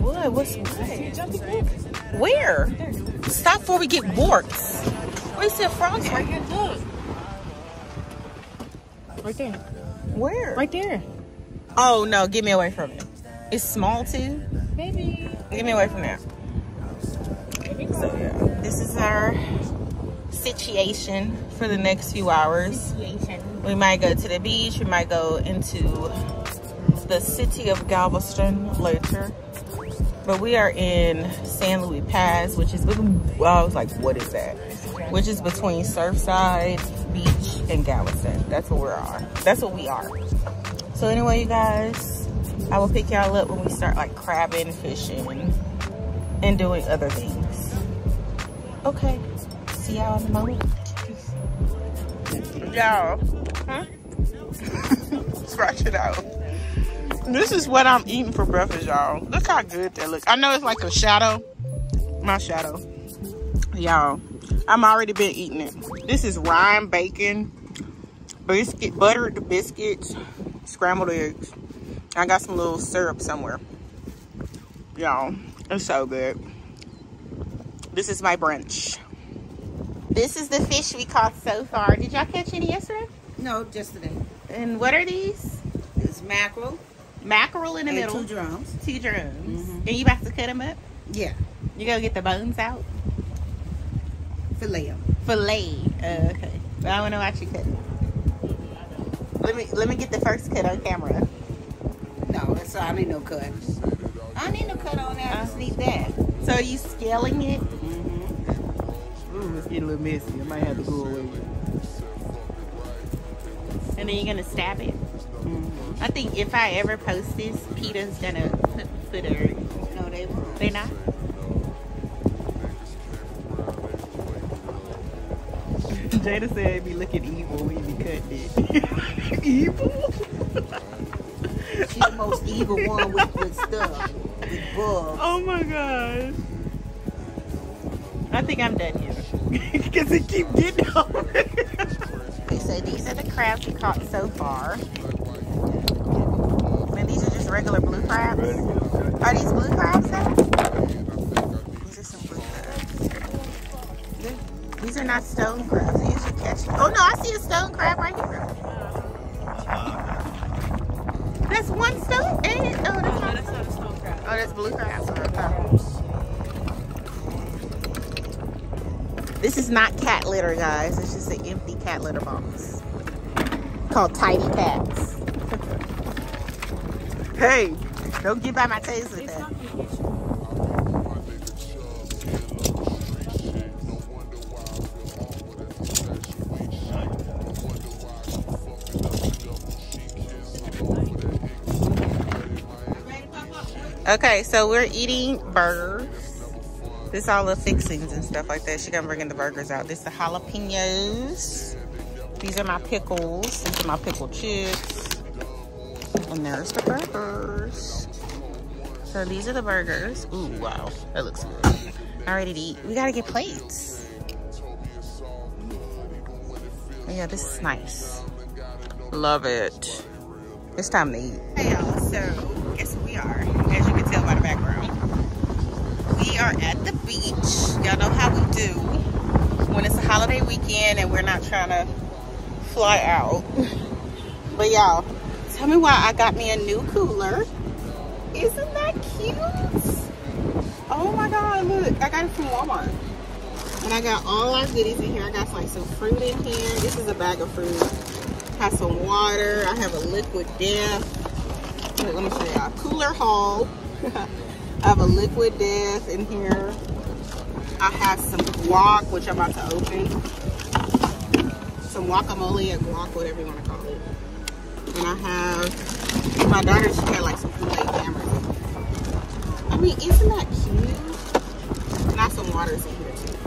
What? What's what? Where? Stop before we get warts. We said frogs right here. Look. Right there. Where? Right there. Oh no! Get me away from it. It's small too. Maybe. Get me away from there. So yeah, this is our situation for the next few hours. We might go to the beach. We might go into the city of Galveston later. But we are in San Luis Pass, which is, I was like, what is that? Which is between Surfside Beach and Galveston. That's what we are. That's what we are. So anyway, you guys, I will pick y'all up when we start like crabbing, fishing, and doing other things. Okay, see y'all in the moment. Y'all, huh? Scratch it out. This is what I'm eating for breakfast, y'all. Look how good that looks. I know it's like a shadow, my shadow. Y'all, I'm already been eating it. This is rye bacon, biscuit, buttered biscuits, scrambled eggs. I got some little syrup somewhere. Y'all, it's so good. This is my brunch. This is the fish we caught so far. Did y'all catch any yesterday? No, just today. And what are these? It's mackerel. Mackerel in the middle. And 2 drums. 2 drums. Mm-hmm. And you about to cut them up? Yeah. You gonna get the bones out? Fillet them. Fillet. Okay. Well, I wanna watch you cut them. Let me get the first cut on camera. No, so I need no cut. I need no cut on that. I just need that. So are you scaling it? Mm-hmm. Ooh, it's getting a little messy. I might have to go away with it. And then you're gonna stab it. Mm-hmm. I think if I ever post this, Peter's gonna put her. No, they won't. They not. Jada said it'd be looking evil when you be cutting it. Evil. She's the most evil one with stuff, with bugs. Oh my gosh. I think I'm done here. Because it keep getting over. So these are the crabs we caught so far. And these are just regular blue crabs. Are these blue crabs though? These are some blue crabs. These are not stone crabs. These are catch. Oh no, I see a stone crab right here. That's one stone egg. Oh, that's not a stone crab. Oh, that's blue crab. This is not cat litter, guys. It's just an empty cat litter box called Tidy Cats. Hey, don't get by my taste with that. Okay, so we're eating burgers. This is all the fixings and stuff like that. She's gonna bring in the burgers out. This is the jalapenos. These are my pickles. These are my pickle chips. And there's the burgers. So these are the burgers. Ooh, wow, that looks good. All ready to eat. We gotta get plates. Yeah, this is nice. Love it. It's time to eat. Hey y'all, so guess who we are? As you can tell by the background, we are at the beach. Y'all know how we do when it's a holiday weekend and we're not trying to fly out. But y'all, Tell me why I got me a new cooler. Isn't that cute? Oh my God, look, I got it from Walmart. And I got all our goodies in here. I got like some fruit in here. This is a bag of fruit. Have some water. I have a liquid death. Let me show y'all. Cooler haul. I have a liquid death in here. I have some guac, which I'm about to open. Some guacamole and guac, whatever you want to call it. And I have, my daughter, she had like some Kool-Aid cameras. I mean, isn't that cute? And I have some waters in here too.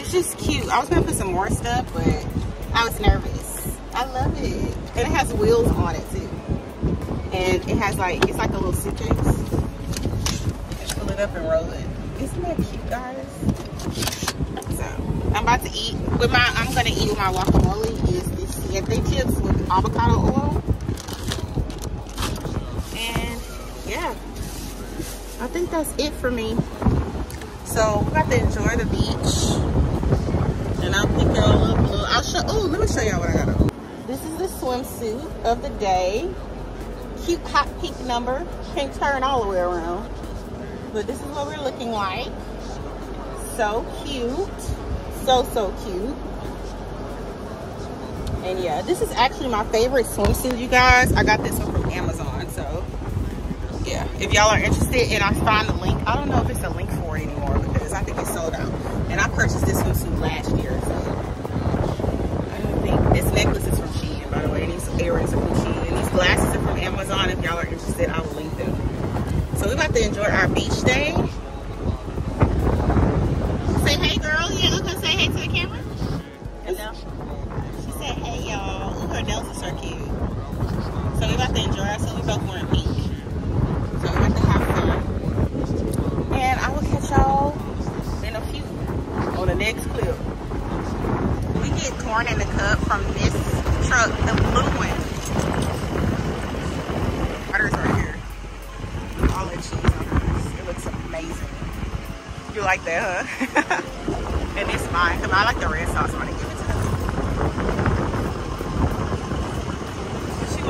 It's just cute. I was going to put some more stuff, but I was nervous. I love it. And it has wheels on it too. And it has like, it's like a little suitcase. Just pull it up and roll it. Isn't that cute, guys? So, I'm about to eat with my, I'm going to eat with my guacamole is this siete chips with avocado oil. And yeah, I think that's it for me. So, we're about to enjoy the beach. And I'll pick y'all up a little, I'll show, oh, let me show y'all what I got on. This is the swimsuit of the day. Cute hot pink number. Can't turn all the way around. But this is what we're looking like. So cute. So, so cute. And yeah, this is actually my favorite swimsuit, you guys. I got this one from Amazon. So yeah, if y'all are interested, and I find the link. I don't know if it's a link for it anymore because I think it's sold out. And I purchased this swimsuit last year. So I don't think, this necklace is from Shein, by the way. And these earrings are from Shein. And these glasses are from Amazon. If y'all are interested, I will link them. So we're about to enjoy our beach day. Say hey, girl. Yeah, Uka, say hey to the camera. Hello. She said hey, y'all. Look, her deltas are cute. So we're about to enjoy ourselves. We both wearing pink. So we're about to have fun. And I will catch y'all in a few on the next clip. We get corn in the cup from this truck, the blue one. Water's right here. All the cheese on this. It looks amazing. You like that, huh? And it's fine, because I like the red sauce. I'm going to give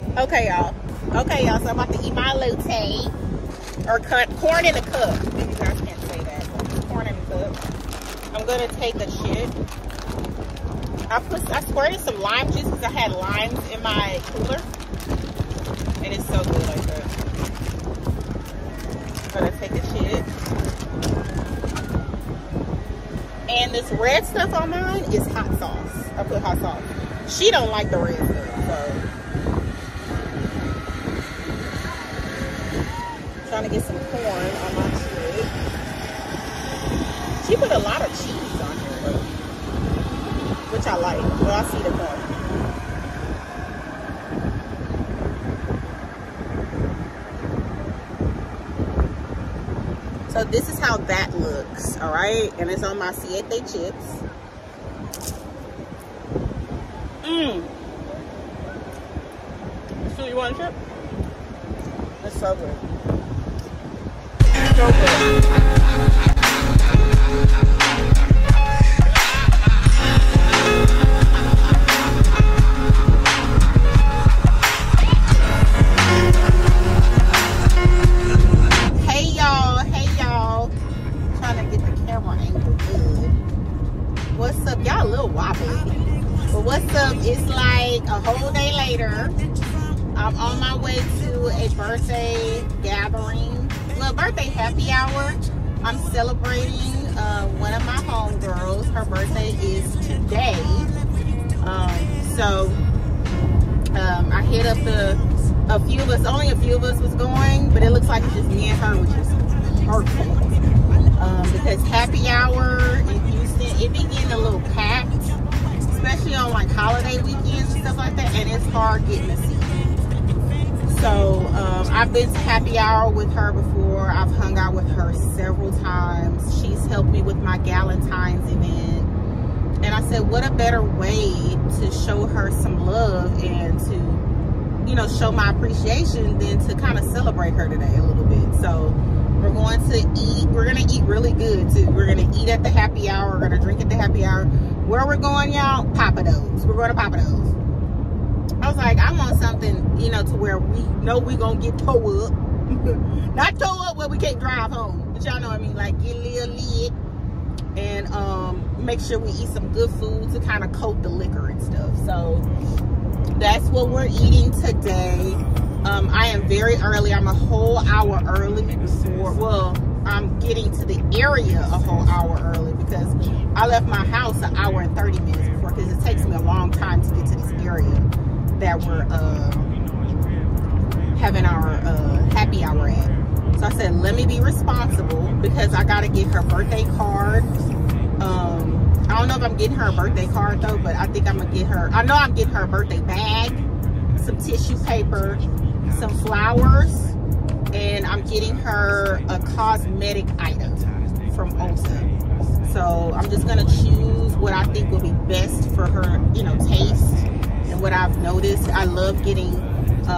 it to her. Okay, y'all. Okay, y'all. So I'm about to eat my latte. Or corn in a cup. Maybe you guys can't say that. But corn in a cup. I'm going to take a shit. I squirted some lime juice because I had limes in my cooler. And it's so good like that. Gonna take a shit. And this red stuff on mine is hot sauce. I put hot sauce. She don't like the red stuff, so trying to get some corn on my shit. She put a lot of cheese on here though, which I like. Well, I see the corn. So this is how that looks, all right? And it's on my siete chips. Mmm. So you want a chip? It's so good. It's so good. Hey y'all, hey. Trying to get the camera angle good. What's up? Y'all a little wobbly. But what's up? It's like a whole day later. I'm on my way to a birthday gathering. Well, birthday happy hour. I'm celebrating one of my homegirls. Her birthday is today. I hit up a few of us. Only a few of us was going, but it looks like it's just me and her, which is hurtful. Because happy hour in Houston, it be getting a little packed, especially on like holiday weekends and stuff like that, and it's hard getting a seat. So I've been to happy hour with her before. I've hung out with her several times. She's helped me with my Galentine's event, and I said, what a better way to show her some love and to, you know, show my appreciation than to kind of celebrate her today a little bit. So we're going to eat. We're going to eat really good, too. We're going to eat at the happy hour. We're going to drink at the happy hour. Where we're going, y'all? Pappadeaux. We're going to Pappadeaux. was like, I want something, you know, to where we know we gonna get towed up. Not towed up where we can't drive home, but y'all know what I mean, like get a little lit, and make sure we eat some good food to kind of coat the liquor and stuff. So that's what we're eating today. I am very early. I'm a whole hour early. Well, I'm getting to the area a whole hour early because I left my house an hour and 30 minutes before, because it takes me a long time to get to this area that we're having our happy hour at. So I said, let me be responsible because I got to get her birthday card. I don't know if I'm getting her a birthday card though, but I think I'm going to get her, I know I'm getting her a birthday bag, some tissue paper, some flowers, and I'm getting her a cosmetic item from Ulta. So I'm just gonna choose what I think will be best for her, you know, taste and what I've noticed. I love getting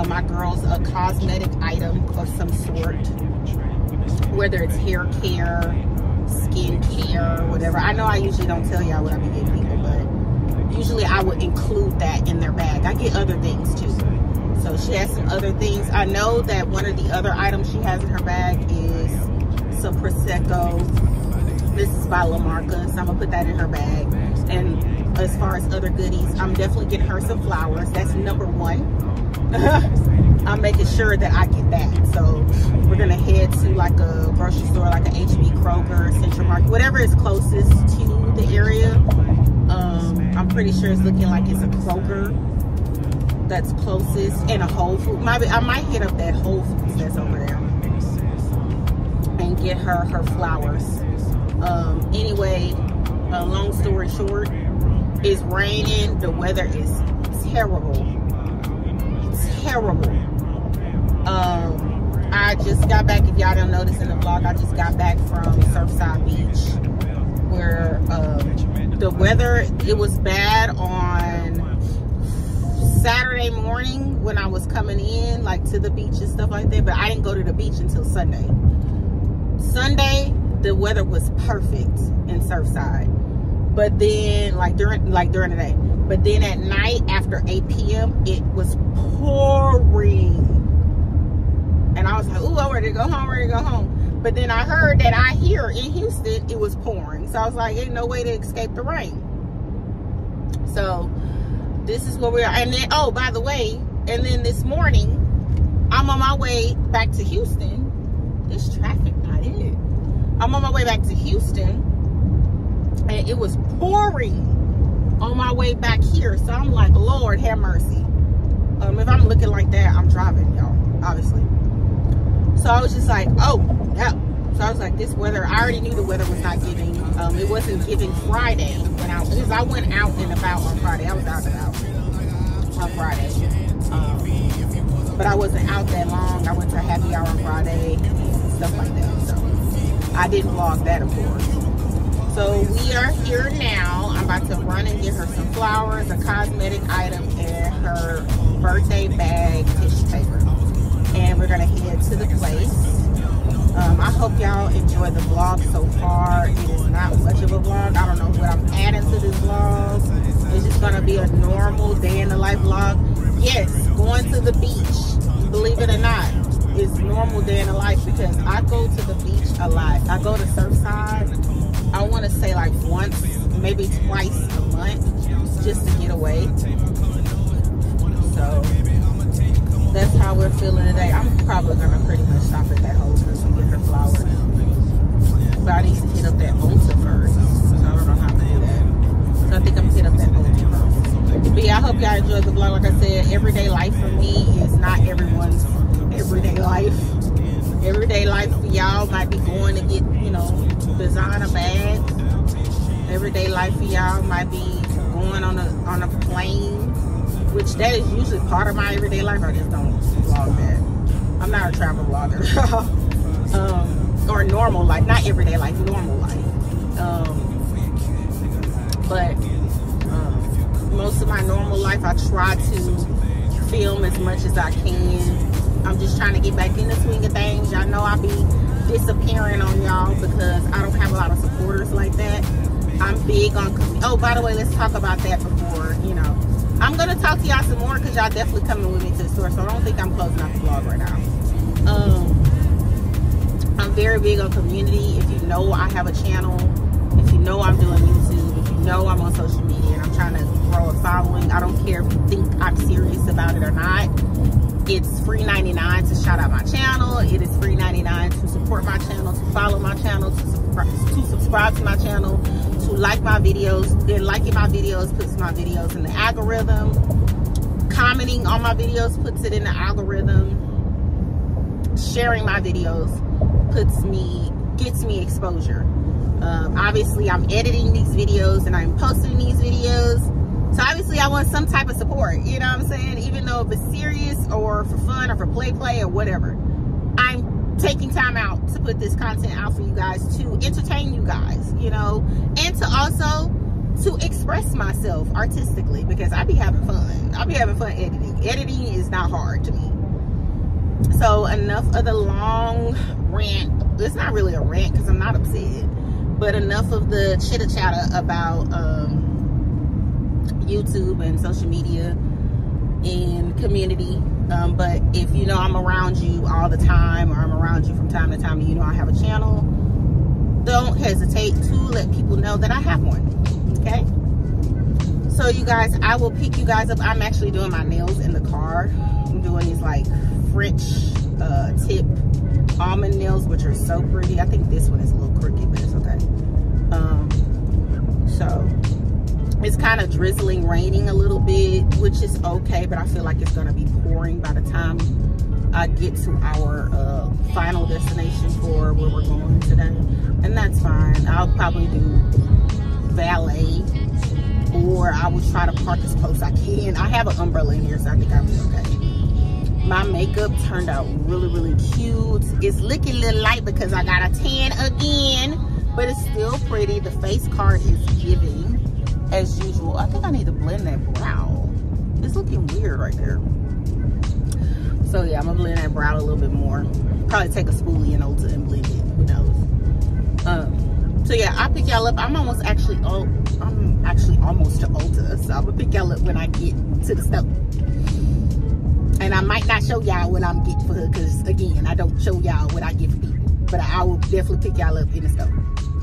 my girls a cosmetic item of some sort, whether it's hair care, skin care, whatever. I know I usually don't tell y'all what I be getting people, but usually I would include that in their bag. I get other things too. So she has some other things. I know that one of the other items she has in her bag is some Prosecco. This is by La Marca, so I'm gonna put that in her bag. And as far as other goodies, I'm definitely getting her some flowers. That's number one. I'm making sure that I get that. So we're gonna head to like a grocery store, like an H-E-B, Kroger, Central Market, whatever is closest to the area. I'm pretty sure it's looking like it's a Kroger that's closest, and a Whole Foods. I might hit up that Whole Foods that's over there and get her her flowers. Anyway, long story short, it's raining. The weather is terrible. Terrible. I just got back, if y'all don't notice in the vlog, I just got back from Surfside Beach, where the weather, it was bad on Saturday morning when I was coming in, like to the beach and stuff like that, but I didn't go to the beach until Sunday. Sunday, the weather was perfect in Surfside, but then like during the day, but then at night after 8 p.m. it was pouring, and I was like, "Ooh, I'm ready to go home, ready to go home." But then I heard that out here in Houston it was pouring, so I was like, "Ain't no way to escape the rain." So this is where we are. And then, oh, by the way, and then this morning, I'm on my way back to Houston. This traffic not it. I'm on my way back to Houston, and it was pouring on my way back here. So I'm like, Lord, have mercy. If I'm looking like that, I'm driving, y'all, obviously. So I was just like, oh, yeah. So I was like, this weather, I already knew the weather was not giving. It wasn't giving Friday when I, because I went out and about on Friday. I was out and about on Friday. But I wasn't out that long. I went to a happy hour on Friday and stuff like that. So I didn't vlog that, of course. So we are here now. I'm about to run and get her some flowers, a cosmetic item, and her birthday bag tissue paper. And we're gonna head to the place. I hope y'all enjoy the vlog so far. It is not much of a vlog. I don't know what I'm adding to this vlog. It's just going to be a normal day in the life vlog. Yes, going to the beach, believe it or not, it's normal day in the life, because I go to the beach a lot. I go to Surfside, I want to say like once, maybe twice a month, just to get away. So that's how we're feeling today. I'm probably going to pretty much stop at that Whole Foods and get her flowers. But I need to hit up that Ulta first. So I don't know how to do that. So I think I'm going to hit up that Ulta first. But yeah, I hope y'all enjoyed the vlog. Like I said, everyday life for me is not everyone's everyday life. Everyday life for y'all might be going to get, you know, designer bags. Everyday life for y'all might be going on a plane, which that is usually part of my everyday life. I just don't vlog that. I'm not a travel vlogger. Or normal life, not everyday life, normal life. But most of my normal life, I try to film as much as I can. I'm just trying to get back in the swing of things. Y'all know I be disappearing on y'all because I don't have a lot of supporters like that. I'm big on, oh, by the way, let's talk about that before, you know. I'm gonna talk to y'all some more because y'all definitely coming with me to the store, so I don't think I'm closing out the vlog right now. I'm very big on community. If you know I have a channel, if you know I'm doing YouTube, if you know I'm on social media and I'm trying to grow a following, I don't care if you think I'm serious about it or not. It's $3.99 to shout out my channel. It is $3.99 to support my channel, to follow my channel, to subscribe to my channel, to like my videos. Then liking my videos puts my videos in the algorithm. Commenting on my videos puts it in the algorithm. Sharing my videos gets me exposure. Obviously I'm editing these videos and I'm posting these videos. So obviously I want some type of support, you know what I'm saying? Even though if it's serious or for fun or for play or whatever, I'm taking time out to put this content out for you guys, to entertain you guys, you know, and to also to express myself artistically, because I be having fun. I be having fun editing. Editing is not hard to me. So enough of the long rant. It's not really a rant because I'm not upset, but enough of the chitter chatter about YouTube and social media and community. But if you know I'm around you all the time, or I'm around you from time to time, you know I have a channel, don't hesitate to let people know that I have one. Okay, so you guys, I will pick you guys up. I'm actually doing my nails in the car. I'm doing these like French tip almond nails, which are so pretty. I think this one is a little crooked, but it's okay. So it's kind of drizzling, raining a little bit, which is okay, but I feel like it's gonna be pouring by the time I get to our final destination for where we're going today, and that's fine. I'll probably do valet, or I will try to park as close I can. I have an umbrella in here, so I think I'll be okay. My makeup turned out really, really cute. It's looking a little light because I got a tan again, but it's still pretty. The face card is giving. As usual, I think I need to blend that brow. It's looking weird right there. So yeah, I'm gonna blend that brow a little bit more. Probably take a spoolie and Ulta and blend it. Who knows? So yeah, I'll pick y'all up. I'm actually almost to Ulta, so I'm gonna pick y'all up when I get to the store. And I might not show y'all what I'm getting for her, because again, I don't show y'all what I get for people. But I will definitely pick y'all up in the store.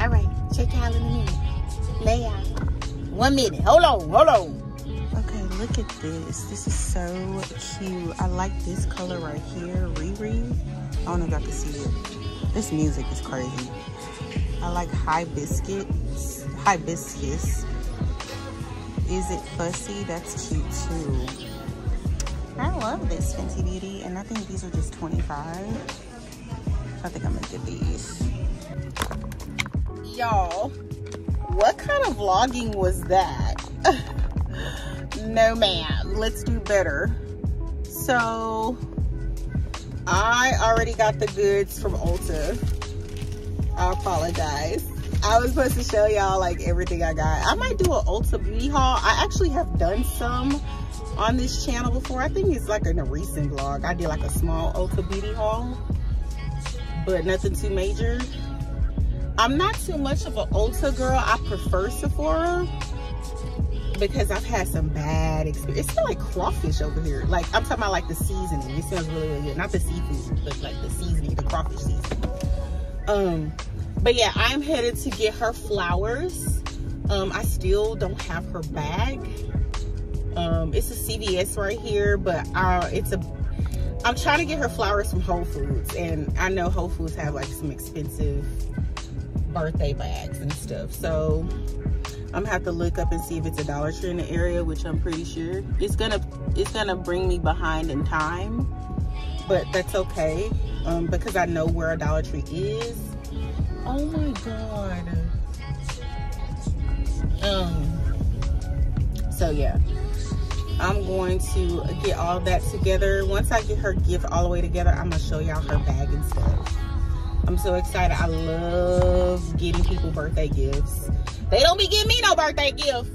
All right, check y'all in a minute. Lay out. 1 minute. Hold on. Okay, look at this. This is so cute. I like this color right here. Riri. I don't know if y'all can see it. This music is crazy. I like hibiscus. Hibiscus. Is it fussy? That's cute too. I love this Fenty Beauty, and I think these are just $25. I think I'm gonna get these. Y'all. What kind of vlogging was that? No ma'am, let's do better. So I already got the goods from Ulta. I apologize. I was supposed to show y'all like everything I got. I might do an Ulta beauty haul. I actually have done some on this channel before. I think it's like in a recent vlog. I did like a small Ulta beauty haul, but nothing too major. I'm not too much of an Ulta girl. I prefer Sephora because I've had some bad experience. It smells like crawfish over here. Like, I'm talking about like the seasoning. It smells really, really good. Not the seafood, but like the seasoning, the crawfish seasoning. But yeah, I'm headed to get her flowers. I still don't have her bag. It's a CVS right here, but I'm trying to get her flowers from Whole Foods. And I know Whole Foods have like some expensive birthday bags and stuff, so I'm gonna have to look up and see if it's a Dollar Tree in the area, which I'm pretty sure. It's gonna bring me behind in time, but that's okay, because I know where a Dollar Tree is. Oh my god. So yeah, I'm going to get all that together. Once I get her gift all the way together, I'm gonna show y'all her bag and stuff. I'm so excited. I love getting people birthday gifts. They don't be giving me no birthday gift,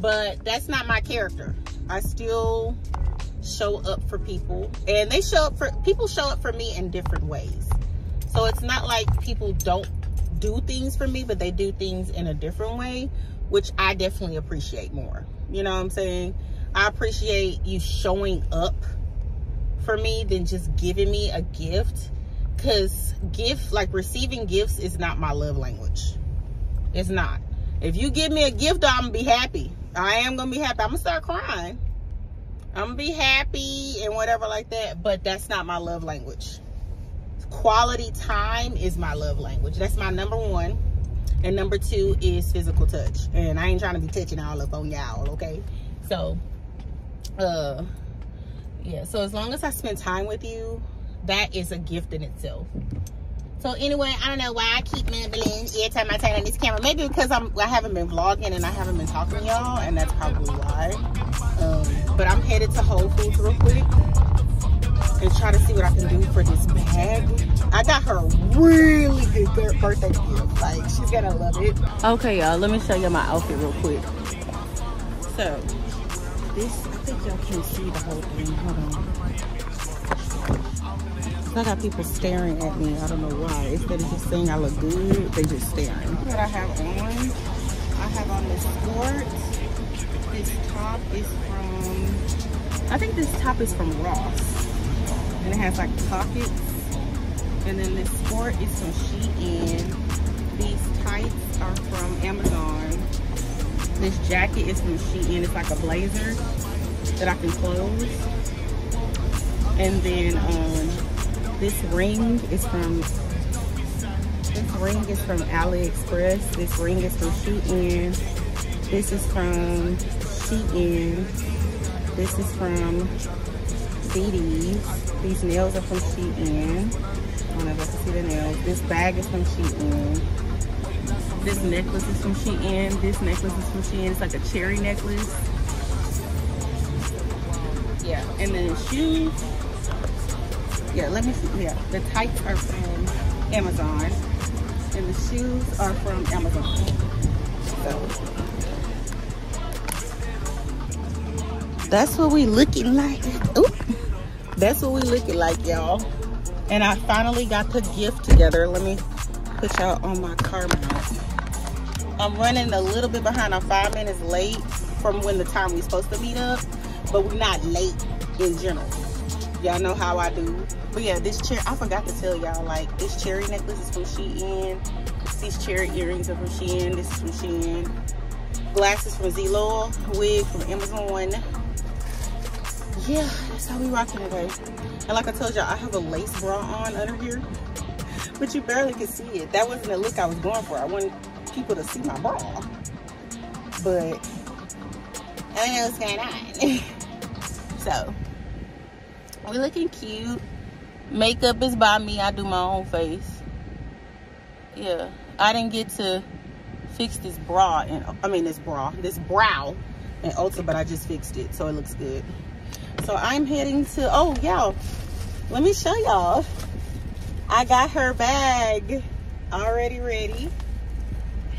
but that's not my character. I still show up for people, and they show up for people, show up for me in different ways. So it's not like people don't do things for me, but they do things in a different way, which I definitely appreciate more. You know what I'm saying? I appreciate you showing up for me than just giving me a gift, because receiving gifts is not my love language. It's not. If you give me a gift, I'm gonna be happy. I am gonna be happy. I'm gonna start crying. I'm gonna be happy and whatever like that, but that's not my love language. Quality time is my love language. That's my number one. And number two is physical touch. And I ain't trying to be touching all up on y'all, okay? So, yeah. So as long as I spend time with you, that is a gift in itself. So anyway, I don't know why I keep mumbling every time I turn on this camera. Maybe because I haven't been vlogging and I haven't been talking to y'all, and that's probably why. But I'm headed to Whole Foods real quick and try to see what I can do for this bag. I got her a really good birthday gift. Like, she's gonna love it. Okay, y'all, let me show you my outfit real quick. So, this, I think y'all can see the whole thing. Hold on. I got people staring at me. I don't know why. Instead of just saying I look good, they just staring. What I have on, this skirt. This top is from, I think this top is from Ross. And it has like pockets. And then this skirt is from Shein. These tights are from Amazon. This jacket is from Shein. It's like a blazer that I can close. And then this ring is from AliExpress. This ring is from Shein. This is from Shein. This is from CDs. These nails are from Shein. I don't know if I can see the nails. This bag is from Shein. This necklace is from Shein. This necklace is from Shein. It's like a cherry necklace. Yeah, and then shoes. Yeah, let me see. Yeah, the tights are from Amazon. And the shoes are from Amazon. So that's what we looking like. Ooh. That's what we looking like, y'all. And I finally got the gift together. Let me put y'all on my car mount. I'm running a little bit behind. I'm 5 minutes late from when the time we supposed to meet up, but we're not late in general. Y'all know how I do. But yeah, this chair, I forgot to tell y'all, like, this cherry necklace is from Shein. These cherry earrings are from Shein. This is from Shein. Glasses from Z-Low. Wig from Amazon. Yeah, that's how we rocking today. And like I told y'all, I have a lace bra on under here, but you barely can see it. That wasn't the look I was going for. I wanted people to see my bra, but I don't know what's going on. So, we looking cute. Makeup is by me. I do my own face. Yeah, I didn't get to fix this bra, and I mean this brow in Ulta, but I just fixed it, so it looks good. So I'm heading to, oh y'all, let me show y'all. I got her bag already ready.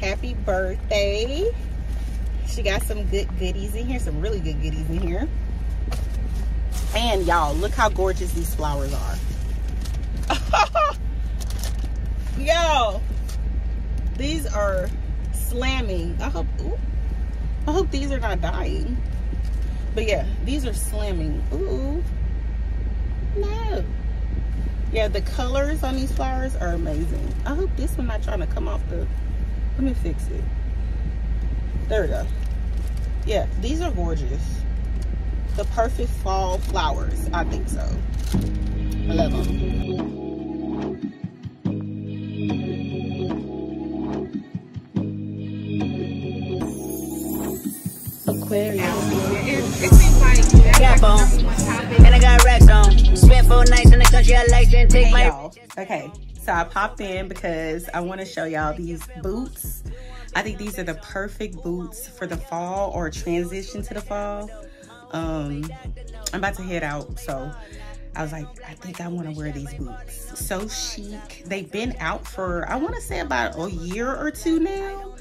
Happy birthday. She got some good goodies in here, some really good goodies in here. And y'all, look how gorgeous these flowers are. Yo, these are slamming. I hope these are not dying. But yeah, these are slamming. Ooh, no. Yeah, the colors on these flowers are amazing. I hope this one not trying to come off the, let me fix it. There we go. Yeah, these are gorgeous. The perfect fall flowers, I think so. I love them. It seems like I got bone, and I got racks on. Spent 4 nights in the country, I like to take my. Okay, so I popped in because I want to show y'all these boots. I think these are the perfect boots for the fall or transition to the fall. I'm about to head out, so I was like, I think I want to wear these boots. So chic. They've been out for, I want to say about a year or two now.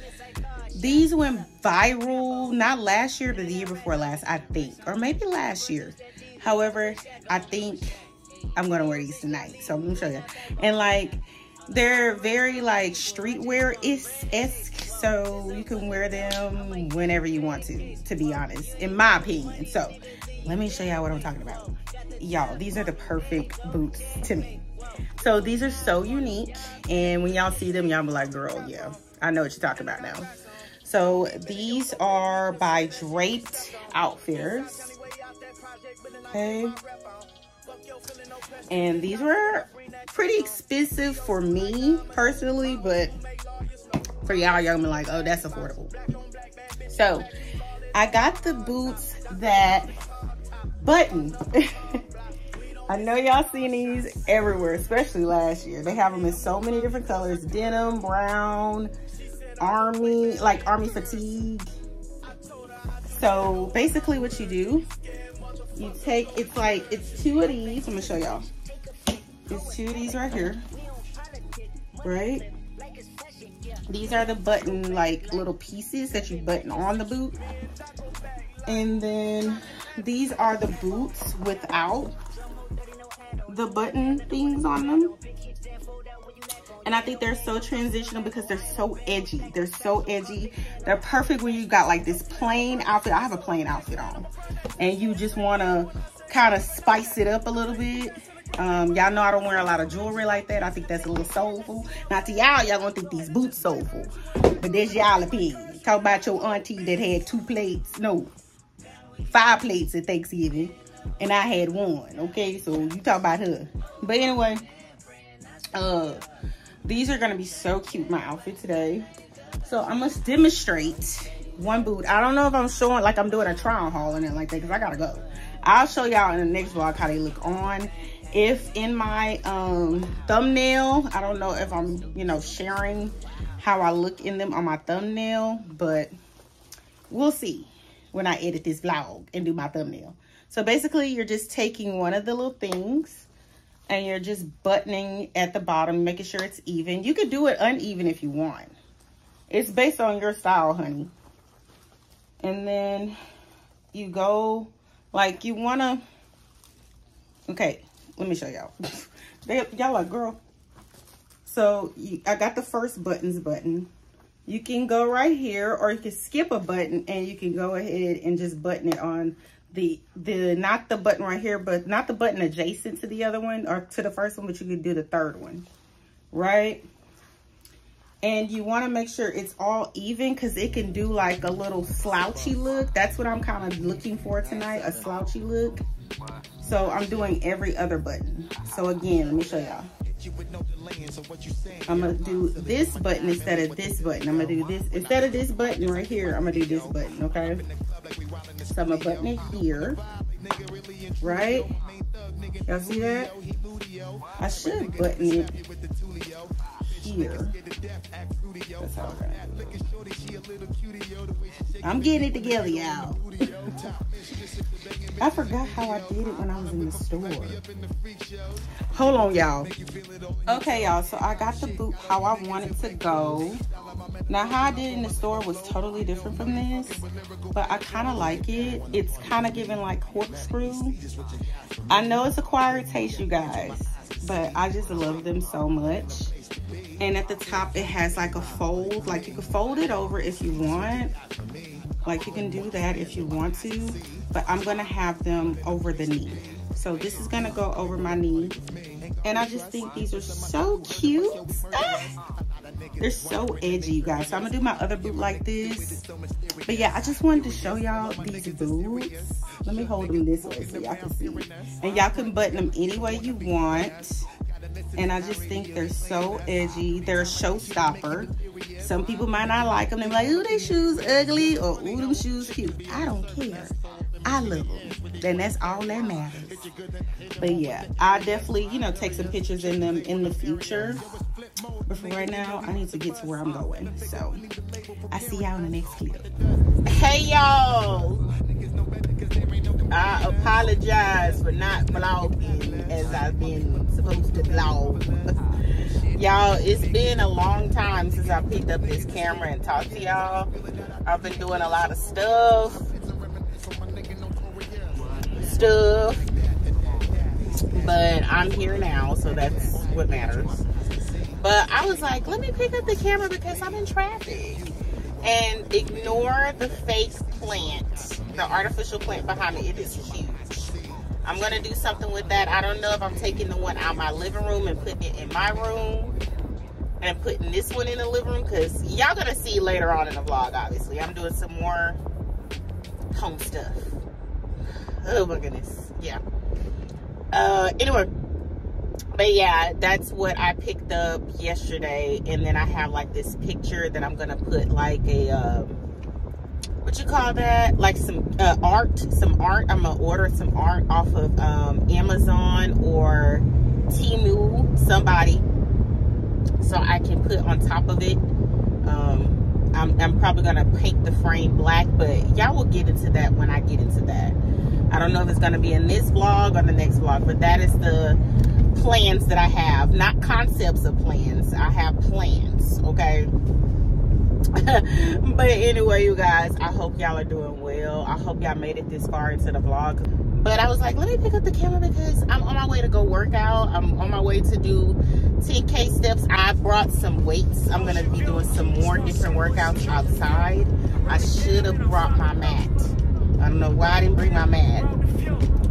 These went viral, not last year, but the year before last, I think. Or maybe last year. However, I think I'm going to wear these tonight. So I'm going to show you. And like, they're very like streetwear-esque. so you can wear them whenever you want to be honest, in my opinion. So let me show y'all what I'm talking about. Y'all, these are the perfect boots to me. So these are so unique, and when y'all see them, y'all be like, girl, yeah, I know what you're talking about now. So these are by Draped Outfitters, okay? And these were pretty expensive for me personally, but for y'all, y'all gonna be like, oh, that's affordable. So I got the boots that button. I know y'all seen these everywhere, especially last year. They have them in so many different colors: denim, brown, army, like army fatigue. So basically what you do, you take, it's like, it's two of these. I'm gonna show y'all. It's two of these right here, right? These are the button, like little pieces that you button on the boot. And then these are the boots without the button things on them. And I think they're so transitional because they're so edgy. They're so edgy. They're perfect when you got like this plain outfit. I have a plain outfit on, and you just want to kind of spice it up a little bit. Y'all know I don't wear a lot of jewelry like that. I think that's a little soulful. Not to y'all, y'all gonna think these boots soulful, but that's y'all opinion. Talk about your auntie that had 2 plates, no, 5 plates at Thanksgiving, and I had 1, okay? So you talk about her. But anyway, these are gonna be so cute, my outfit today. So I must demonstrate one boot. I don't know if I'm showing, like I'm doing a try on haul and it like that, because I gotta go. I'll show y'all in the next vlog how they look on. If in my thumbnail, I don't know if I'm, you know, sharing how I look in them on my thumbnail, but we'll see when I edit this vlog and do my thumbnail. So basically you're just taking one of the little things and you're just buttoning at the bottom, making sure it's even. You could do it uneven if you want. It's based on your style, honey. And then you go like you want to, okay, let me show y'all. Y'all like, girl. So I got the first buttons button. You can go right here, or you can skip a button and you can go ahead and just button it on the not the button right here, but not the button adjacent to the other one or to the first one, but you can do the third one, right? And you want to make sure it's all even, because it can do like a little slouchy look. That's what I'm kind of looking for tonight, a slouchy look. So I'm doing every other button. So again, let me show y'all. I'm gonna do this button instead of this button. I'm gonna do this instead of this button right here. I'm gonna do this button, okay? So I'm gonna button it here, right? Y'all see that? I should button it here. That's how I'm gonna do it. I'm getting it together, y'all. I forgot how I did it when I was in the store. Hold on, y'all. Okay, y'all, so I got the boot how I wanted to go. Now, how I did in the store was totally different from this, but I kind of like it. It's kind of giving like corkscrew. I know it's acquired taste, you guys, but I just love them so much. And at the top, it has like a fold. Like, you can fold it over if you want. Like, you can do that if you want to, but I'm gonna have them over the knee. So this is gonna go over my knee. And I just think these are so cute. They're so edgy, you guys. So I'm gonna do my other boot like this. But yeah, I just wanted to show y'all these boots. Let me hold them this way so y'all can see. And y'all can button them any way you want. And I just think they're so edgy. They're a showstopper. Some people might not like them. They're like, ooh, they shoes ugly, or ooh, them shoes cute. I don't care. I love them. Then that's all that matters. But yeah, I definitely, you know, take some pictures in them in the future. But for right now, I need to get to where I'm going. So I see y'all in the next clip. Hey, y'all. I apologize for not vlogging as I've been supposed to vlog. Y'all, it's been a long time since I picked up this camera and talked to y'all. I've been doing a lot of stuff, but I'm here now, so that's what matters. But I was like, let me pick up the camera because I'm in traffic. and ignore the fake plant, the artificial plant behind me. It is huge. I'm gonna do something with that. I don't know if I'm taking the one out of my living room and putting it in my room and putting this one in the living room, because y'all gonna see later on in the vlog, obviously. I'm doing some more home stuff. Oh my goodness, yeah. Anyway, but yeah, that's what I picked up yesterday. And then I have like this picture that I'm gonna put like a, what you call that? Like some art. I'm gonna order some art off of Amazon or Temu, somebody, so I can put on top of it. I'm probably gonna paint the frame black, but y'all will get into that when I get into that. I don't know if it's gonna be in this vlog or the next vlog, but that is the plans that I have. Not concepts of plans, I have plans, okay? But anyway, you guys, I hope y'all are doing well. I hope y'all made it this far into the vlog. But I was like, let me pick up the camera because I'm on my way to go work out. I'm on my way to do 10K steps. I brought some weights. I'm gonna be doing some more different workouts outside. I should have brought my mat. I don't know why I didn't bring my mat.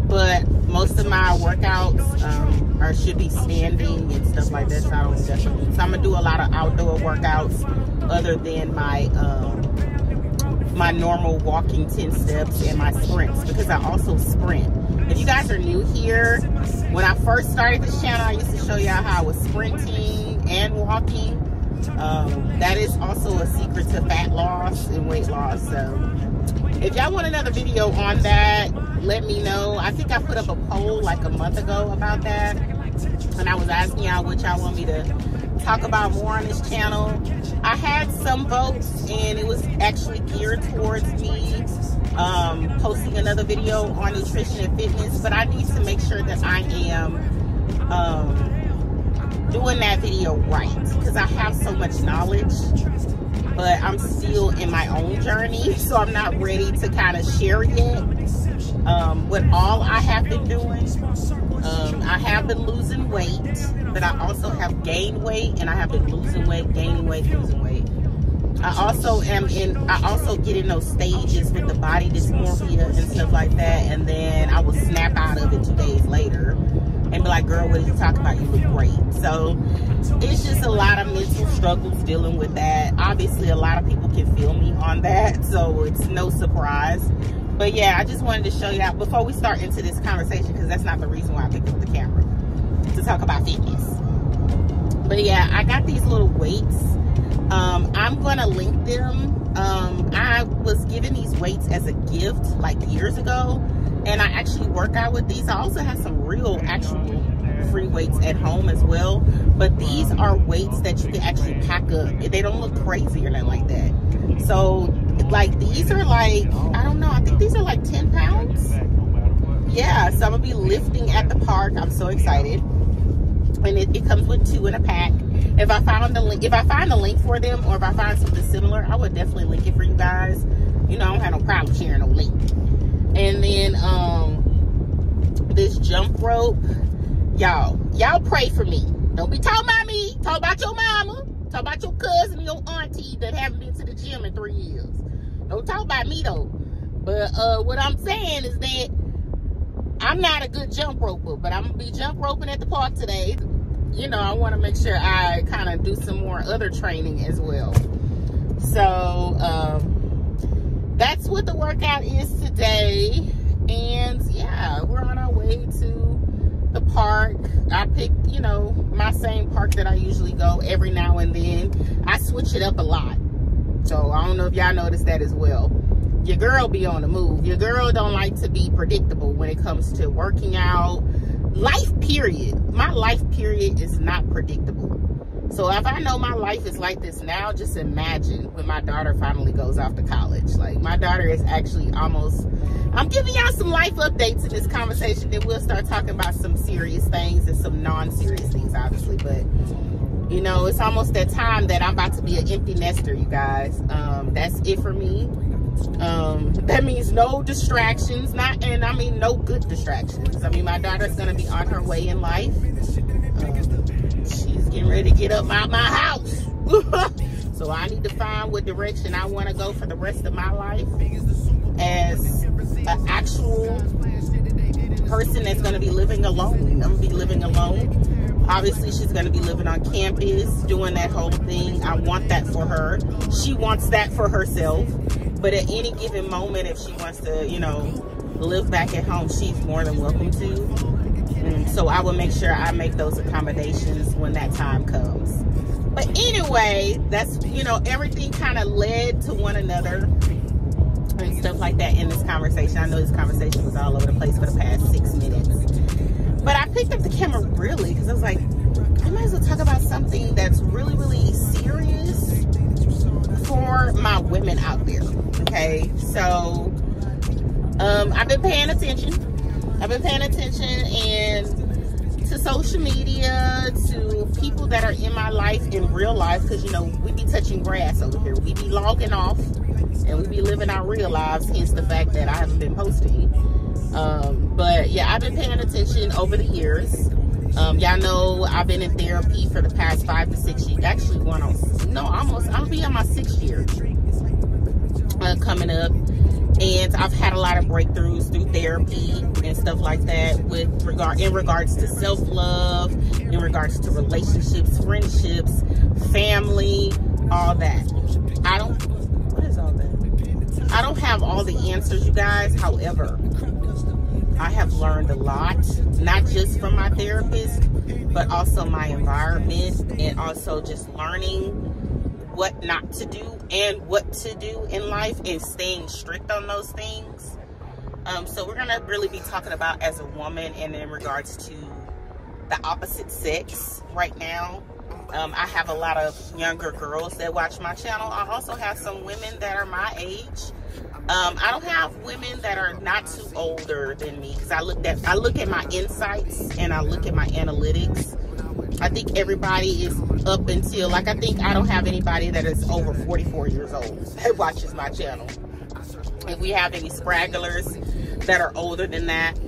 But most of my workouts should be standing and stuff like that. So I'm gonna do a lot of outdoor workouts other than my my normal walking 10 steps and my sprints, because I also sprint. If you guys are new here, when I first started this channel, I used to show y'all how I was sprinting and walking. That is also a secret to fat loss and weight loss. So if y'all want another video on that, let me know. I think I put up a poll like a month ago about that, and I was asking y'all what y'all want me to talk about more on this channel. I had some votes, and it was actually geared towards me posting another video on nutrition and fitness, but I need to make sure that I am doing that video right, because I have so much knowledge, but I'm still in my own journey, so I'm not ready to kind of share yet what all I have been doing. I have been losing weight, but I also have gained weight, and I have been losing weight, gaining weight, losing weight. I also get in those stages with the body dysmorphia and stuff like that, and then I will snap out of it 2 days later and be like, girl, what are you talking about? You look great. So it's just a lot of mental struggles dealing with that. Obviously, a lot of people can feel me on that, so it's no surprise. But yeah, I just wanted to show y'all before we start into this conversation, because that's not the reason why I picked up the camera, to talk about fitness. But yeah, I got these little weights. I'm gonna link them. I was given these weights as a gift like years ago, and I actually work out with these. I also have some real actual free weights at home as well, but these are weights that you can actually pack up. They don't look crazy or nothing like that. So like these are like, I don't know, I think these are like 10 pounds. Yeah, so I'm gonna be lifting at the park. I'm so excited. And it comes with 2 in a pack. If I found the link, for them, or if I find something similar, I would definitely link it for you guys. You know, I don't have no problem sharing no link. And then this jump rope, y'all pray for me. Don't be talking about me. Talk about your mama. Talk about your cousin, your auntie that haven't been to the gym in 3 years. Don't talk about me though. But what I'm saying is that I'm not a good jump roper, but I'm gonna be jump roping at the park today. You know, I want to make sure I kind of do some more other training as well. So that's what the workout is today. And yeah, we're on our way to the park. I pick, you know, my same park that I usually go every now and then. I switch it up a lot. So I don't know if y'all noticed that as well. Your girl be on the move. Your girl don't like to be predictable when it comes to working out. Life period. My life period is not predictable. So if I know my life is like this now, just imagine when my daughter finally goes off to college. Like, my daughter is actually almost, I'm giving y'all some life updates in this conversation, then we'll start talking about some serious things and some non-serious things, obviously. But you know, it's almost that time that I'm about to be an empty nester, you guys. That's it for me. That means no distractions, and I mean no good distractions. I mean, my daughter's gonna be on her way in life. She's getting ready to get up out my house. So I need to find what direction I want to go for the rest of my life as an actual person that's going to be living alone. I'm going to be living alone. Obviously, she's going to be living on campus, doing that whole thing. I want that for her. She wants that for herself. But at any given moment, if she wants to, you know, live back at home, she's more than welcome to. So I will make sure I make those accommodations when that time comes. But anyway, that's, you know, everything kind of led to one another and stuff like that in this conversation. I know this conversation was all over the place for the past 6 minutes. But I picked up the camera really because I was like, I might as well talk about something that's really, really serious for my women out there. Okay, so I've been paying attention. And to social media, to people that are in my life, in real life, because, you know, we be touching grass over here. We be logging off and we be living our real lives, hence the fact that I haven't been posting. But yeah, I've been paying attention over the years. Y'all know I've been in therapy for the past 5 to 6 years. Actually, going on, no, almost, I'm gonna be on my 6th year coming up. And I've had a lot of breakthroughs through therapy and stuff like that in regards to self-love, in regards to relationships, friendships, family, all that. I don't have all the answers, you guys. However, I have learned a lot, not just from my therapist, but also my environment, and also just learning what not to do and what to do in life and staying strict on those things. So we're gonna really be talking about as a woman and in regards to the opposite sex right now. I have a lot of younger girls that watch my channel. I also have some women that are my age. I don't have women that are not too older than me, because I look at my insights and I look at my analytics. I think everybody is up until, like, I think I don't have anybody that is over 44 years old that watches my channel. If we have any stragglers that are older than that,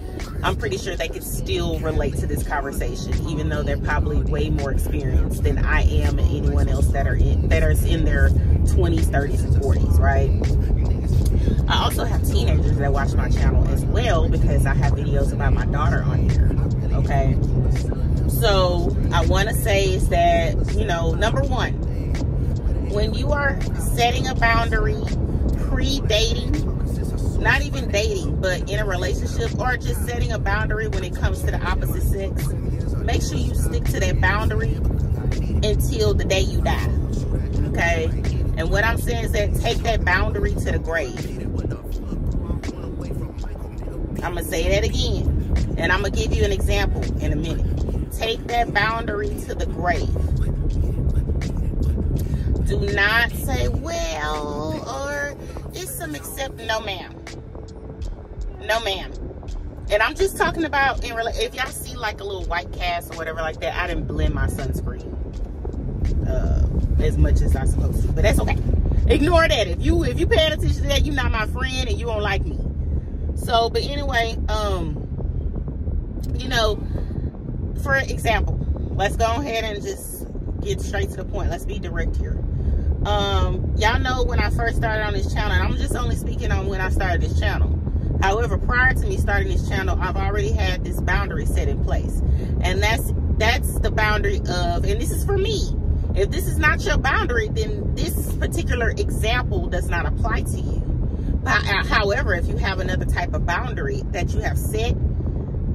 I'm pretty sure they could still relate to this conversation, even though they're probably way more experienced than I am and anyone else that is in their 20s, 30s, and 40s, right? I also have teenagers that watch my channel as well, because I have videos about my daughter on here, okay? So I want to say is that, you know, number one, when you are setting a boundary, pre-dating, not even dating, but in a relationship, or just setting a boundary when it comes to the opposite sex, make sure you stick to that boundary until the day you die, okay? And what I'm saying is that take that boundary to the grave. I'm going to say that again, and I'm going to give you an example in a minute. Take that boundary to the grave. Do not say, well, or it's some accept. No, ma'am. No, ma'am. And I'm just talking about, if y'all see like a little white cast or whatever like that, I didn't blend my sunscreen as much as I'm supposed to. But that's okay. Ignore that. If you paying attention to that, you're not my friend and you don't like me. So, but anyway, you know, for example, let's go ahead and just get straight to the point. Let's be direct here. Y'all know when I first started on this channel, and I'm just only speaking on when I started this channel. However, prior to me starting this channel, I've already had this boundary set in place. And that's the boundary of, and this is for me. If this is not your boundary, then this particular example does not apply to you. But, however, if you have another type of boundary that you have set,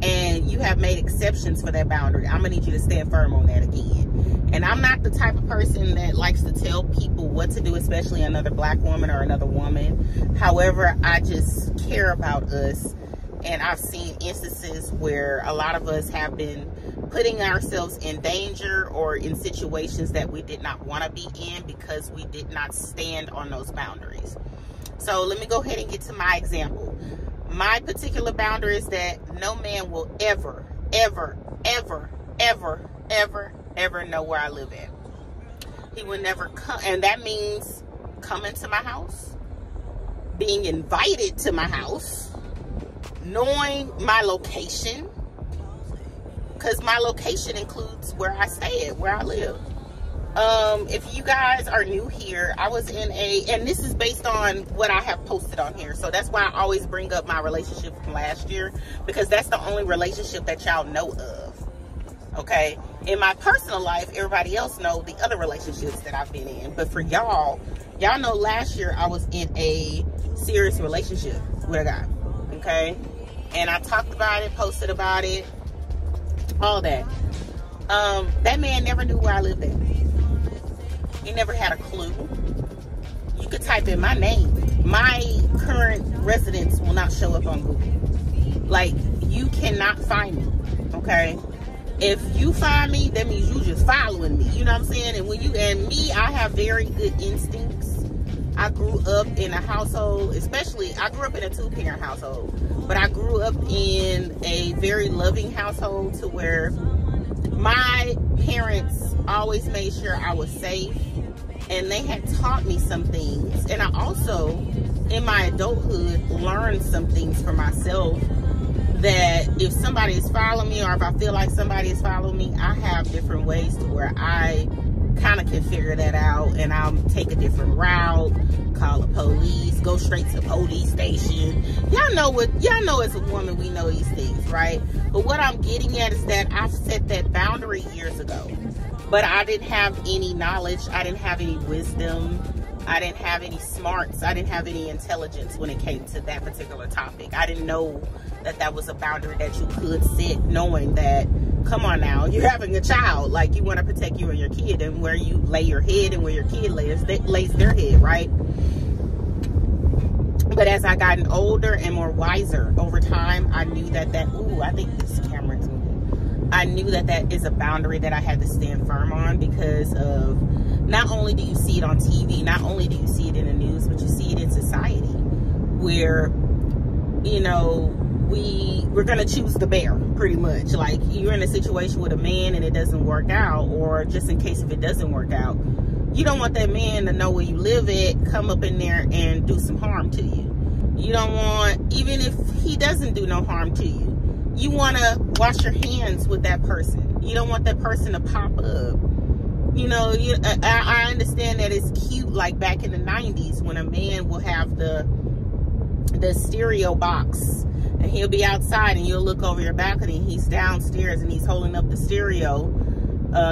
and you have made exceptions for that boundary, I'm gonna need you to stand firm on that again. And I'm not the type of person that likes to tell people what to do, especially another black woman or another woman. However, I just care about us. And I've seen instances where a lot of us have been putting ourselves in danger or in situations that we did not wanna be in because we did not stand on those boundaries. So let me go ahead and get to my example. My particular boundary is that no man will ever, ever, ever, ever, ever, ever know where I live at. He will never come, and that means coming to my house, being invited to my house, knowing my location, because my location includes where I stay at, where I live. If you guys are new here, I was in a, and this is based on what I have posted on here, so that's why I always bring up my relationship from last year, because that's the only relationship that y'all know of, okay? In my personal life, everybody else know the other relationships that I've been in, but for y'all know last year I was in a serious relationship with a guy, okay? And I talked about it, posted about it, all that. That man never knew where I lived at. He never had a clue. You could type in my name. My current residence will not show up on Google. Like, you cannot find me, okay? If you find me, that means you just following me. You know what I'm saying? And when you, and me, I have very good instincts. I grew up in a household, especially, I grew up in a two-parent household, but I grew up in a very loving household to where my parents always made sure I was safe, and they had taught me some things. And I also, in my adulthood, learned some things for myself that if somebody is following me, or if I feel like somebody is following me, I have different ways to where I kind of can figure that out, and I'll take a different route, call the police, go straight to the police station. Y'all know what, y'all know as a woman, we know these things, right? But what I'm getting at is that I've set that boundary years ago, but I didn't have any knowledge. I didn't have any wisdom. I didn't have any smarts. I didn't have any intelligence when it came to that particular topic. I didn't know that that was a boundary that you could set, knowing that, come on now, you're having a child. Like, you want to protect you and your kid, and where you lay your head and where your kid lays their head, right? But as I gotten older and more wiser over time, I knew that I think this camera's moving. I knew that that is a boundary that I had to stand firm on, because of, not only do you see it on TV, not only do you see it in the news, but you see it in society, where, you know, we're gonna choose the bear, pretty much. Like, you're in a situation with a man and it doesn't work out, or just in case if it doesn't work out, you don't want that man to know where you live at, come up in there and do some harm to you. You don't want, even if he doesn't do no harm to you, you want to wash your hands with that person. You don't want that person to pop up. You know, I understand that it's cute, like back in the 90s, when a man will have the stereo box, and he'll be outside and you'll look over your balcony and he's downstairs and he's holding up the stereo.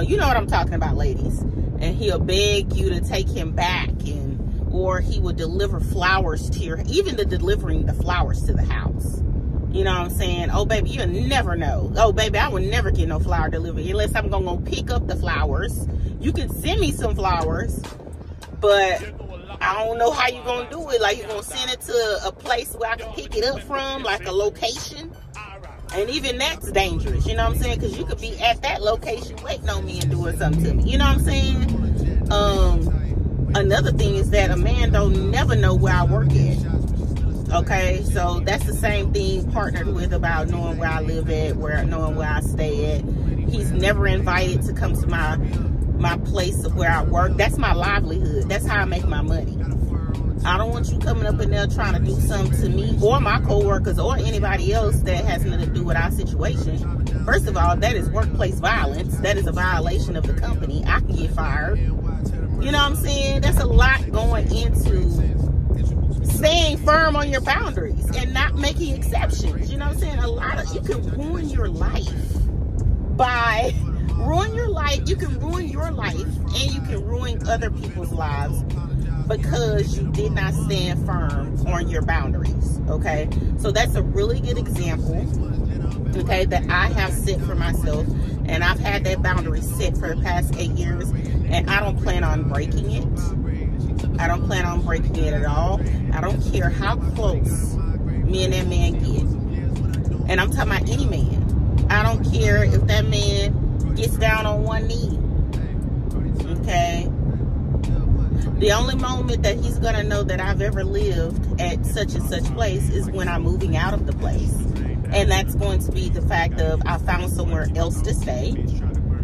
You know what I'm talking about, ladies. And he'll beg you to take him back, or he will deliver flowers to your, even the delivering the flowers to the house. You know what I'm saying? Oh, baby, you'll never know. Oh, baby, I will never get no flower delivery unless I'm going to go pick up the flowers. You can send me some flowers, but I don't know how you're going to do it. Like, you're going to send it to a place where I can pick it up from, like a location. And even that's dangerous, you know what I'm saying? Because you could be at that location waiting on me and doing something to me. You know what I'm saying? Another thing is that a man don't never know where I work at. Okay? So that's the same thing partnered with about knowing where I live at, knowing where I stay at. He's never invited to come to my place of where I work. That's my livelihood. That's how I make my money. I don't want you coming up in there trying to do something to me or my coworkers or anybody else that has nothing to do with our situation. First of all, that is workplace violence. That is a violation of the company. I can get fired. You know what I'm saying? That's a lot going into staying firm on your boundaries and not making exceptions. You know what I'm saying? You can ruin your life by... You can ruin your life, and you can ruin other people's lives because you did not stand firm on your boundaries, okay? So that's a really good example, okay, that I have set for myself, and I've had that boundary set for the past 8 years, and I don't plan on breaking it. I don't plan on breaking it at all. I don't care how close me and that man get. And I'm talking about any man. I don't care if that man gets down on one knee, okay? The only moment that he's gonna know that I've ever lived at such and such place is when I'm moving out of the place, and that's going to be the fact of I found somewhere else to stay.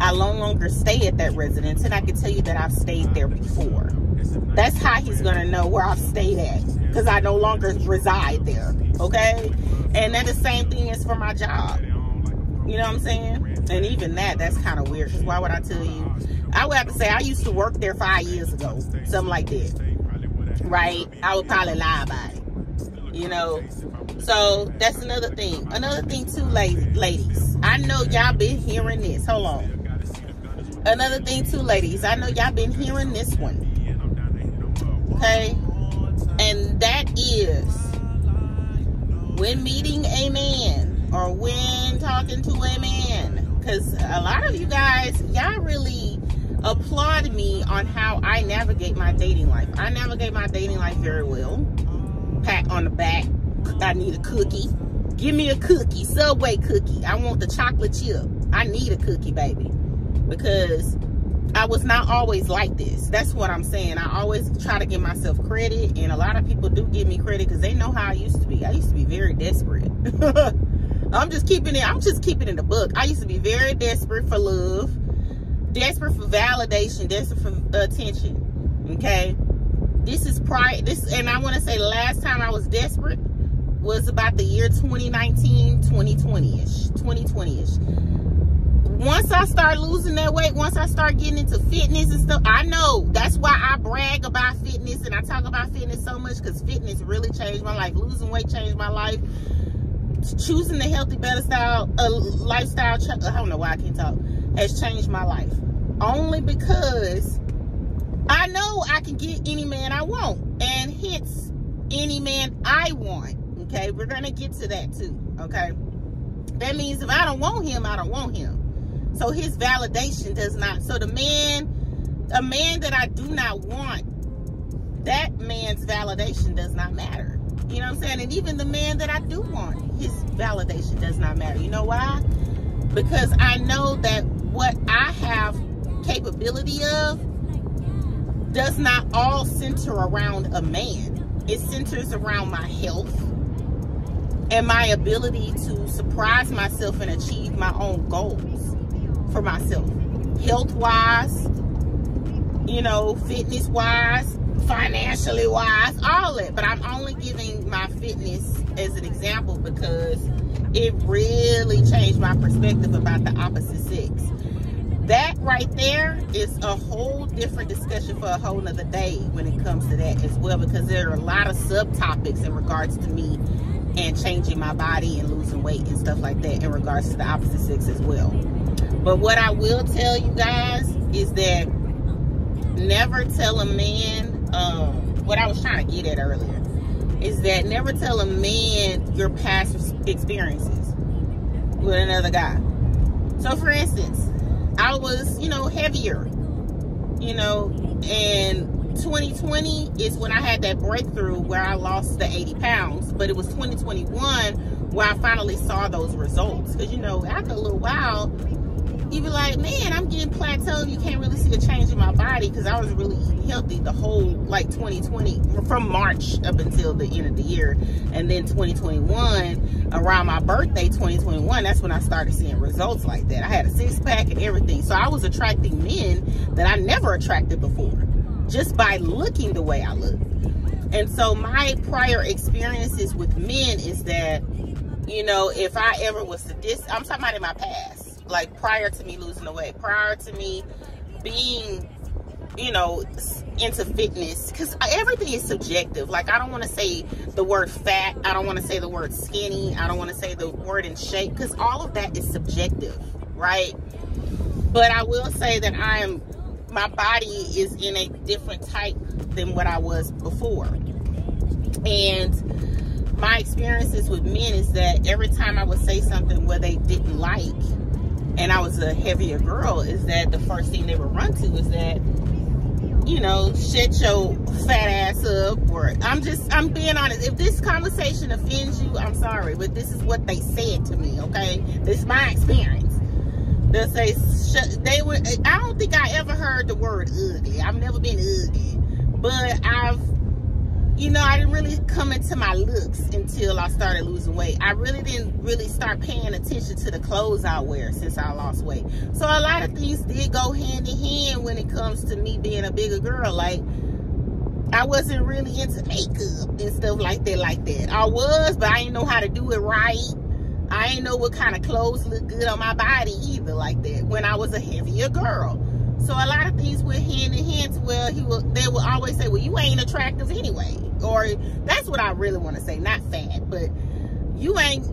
I no longer stay at that residence, and I can tell you that I've stayed there before. That's how he's gonna know where I've stayed at, because I no longer reside there, okay? And that the same thing is for my job. You know what I'm saying? And even that's kind of weird. Because why would I tell you? I would have to say I used to work there 5 years ago. Something like that. Right? I would probably lie about it. You know? So, that's another thing. Another thing, too, ladies. I know y'all been hearing this. Hold on. Another thing, too, ladies. I know y'all been hearing this one. Okay? And that is, when meeting a man or when talking to a man, because a lot of you guys, y'all really applaud me on how I navigate my dating life. I navigate my dating life very well. Pat on the back. I need a cookie. Give me a cookie. Subway cookie. I want the chocolate chip. I need a cookie, baby. Because I was not always like this. That's what I'm saying. I always try to give myself credit, and a lot of people do give me credit because they know how I used to be. I used to be very desperate. I'm just keeping it in the book. I used to be very desperate for love, desperate for validation, desperate for attention. Okay? This is pride. This, and I want to say the last time I was desperate was about the year 2019, 2020-ish. 2020-ish. Once I start losing that weight, once I start getting into fitness and stuff, I know that's why I brag about fitness and I talk about fitness so much, because fitness really changed my life. Losing weight changed my life. Choosing a healthy, better style, lifestyle, I don't know why I can't talk, has changed my life. Only because I know I can get any man I want, and hence any man I want. Okay, we're going to get to that too. Okay, that means if I don't want him, I don't want him. So his validation does not. So a man that I do not want, that man's validation does not matter. You know what I'm saying? And even the man that I do want, his validation does not matter. You know why? Because I know that what I have capability of does not all center around a man. It centers around my health and my ability to surprise myself and achieve my own goals. For myself, health wise, you know, fitness wise, financially wise, all that. But I'm only giving my fitness as an example because it really changed my perspective about the opposite sex. That right there is a whole different discussion for a whole nother day when it comes to that as well, because there are a lot of subtopics in regards to me and changing my body and losing weight and stuff like that in regards to the opposite sex as well. But what I will tell you guys is that never tell a man, what I was trying to get at earlier, is that never tell a man your past experiences with another guy. So for instance, I was, you know, heavier, you know, and 2020 is when I had that breakthrough where I lost the 80 pounds, but it was 2021 where I finally saw those results. Because, you know, after a little while, you be like, man, I'm getting plateaued. You can't really see a change in my body because I was really eating healthy the whole, like, 2020, from March up until the end of the year. And then 2021, around my birthday, 2021, that's when I started seeing results like that. I had a six-pack and everything. So I was attracting men that I never attracted before just by looking the way I look. And so my prior experiences with men is that, you know, if I ever was to I'm talking about in my past. Like prior to me losing the weight, prior to me being, you know, into fitness, because everything is subjective. Like, I don't want to say the word fat, I don't want to say the word skinny, I don't want to say the word in shape, because all of that is subjective, right? But I will say that my body is in a different type than what I was before. And my experiences with men is that every time I would say something where they didn't like, and I was a heavier girl, is that the first thing they would run to is that, you know, shut your fat ass up. Or I'm being honest. If this conversation offends you, I'm sorry, but this is what they said to me, okay? This is my experience. They'll say, I don't think I ever heard the word ugly. I've never been ugly. But you know, I didn't really come into my looks until I started losing weight. I really didn't really start paying attention to the clothes I wear since I lost weight. So a lot of things did go hand in hand when it comes to me being a bigger girl. Like, I wasn't really into makeup and stuff like that. I was, but I didn't know how to do it right. I ain't know what kind of clothes look good on my body either like that when I was a heavier girl. So a lot of things went hand in hand to where they would always say, well, you ain't attractive anyway. Or that's what I really want to say, not fat, but you ain't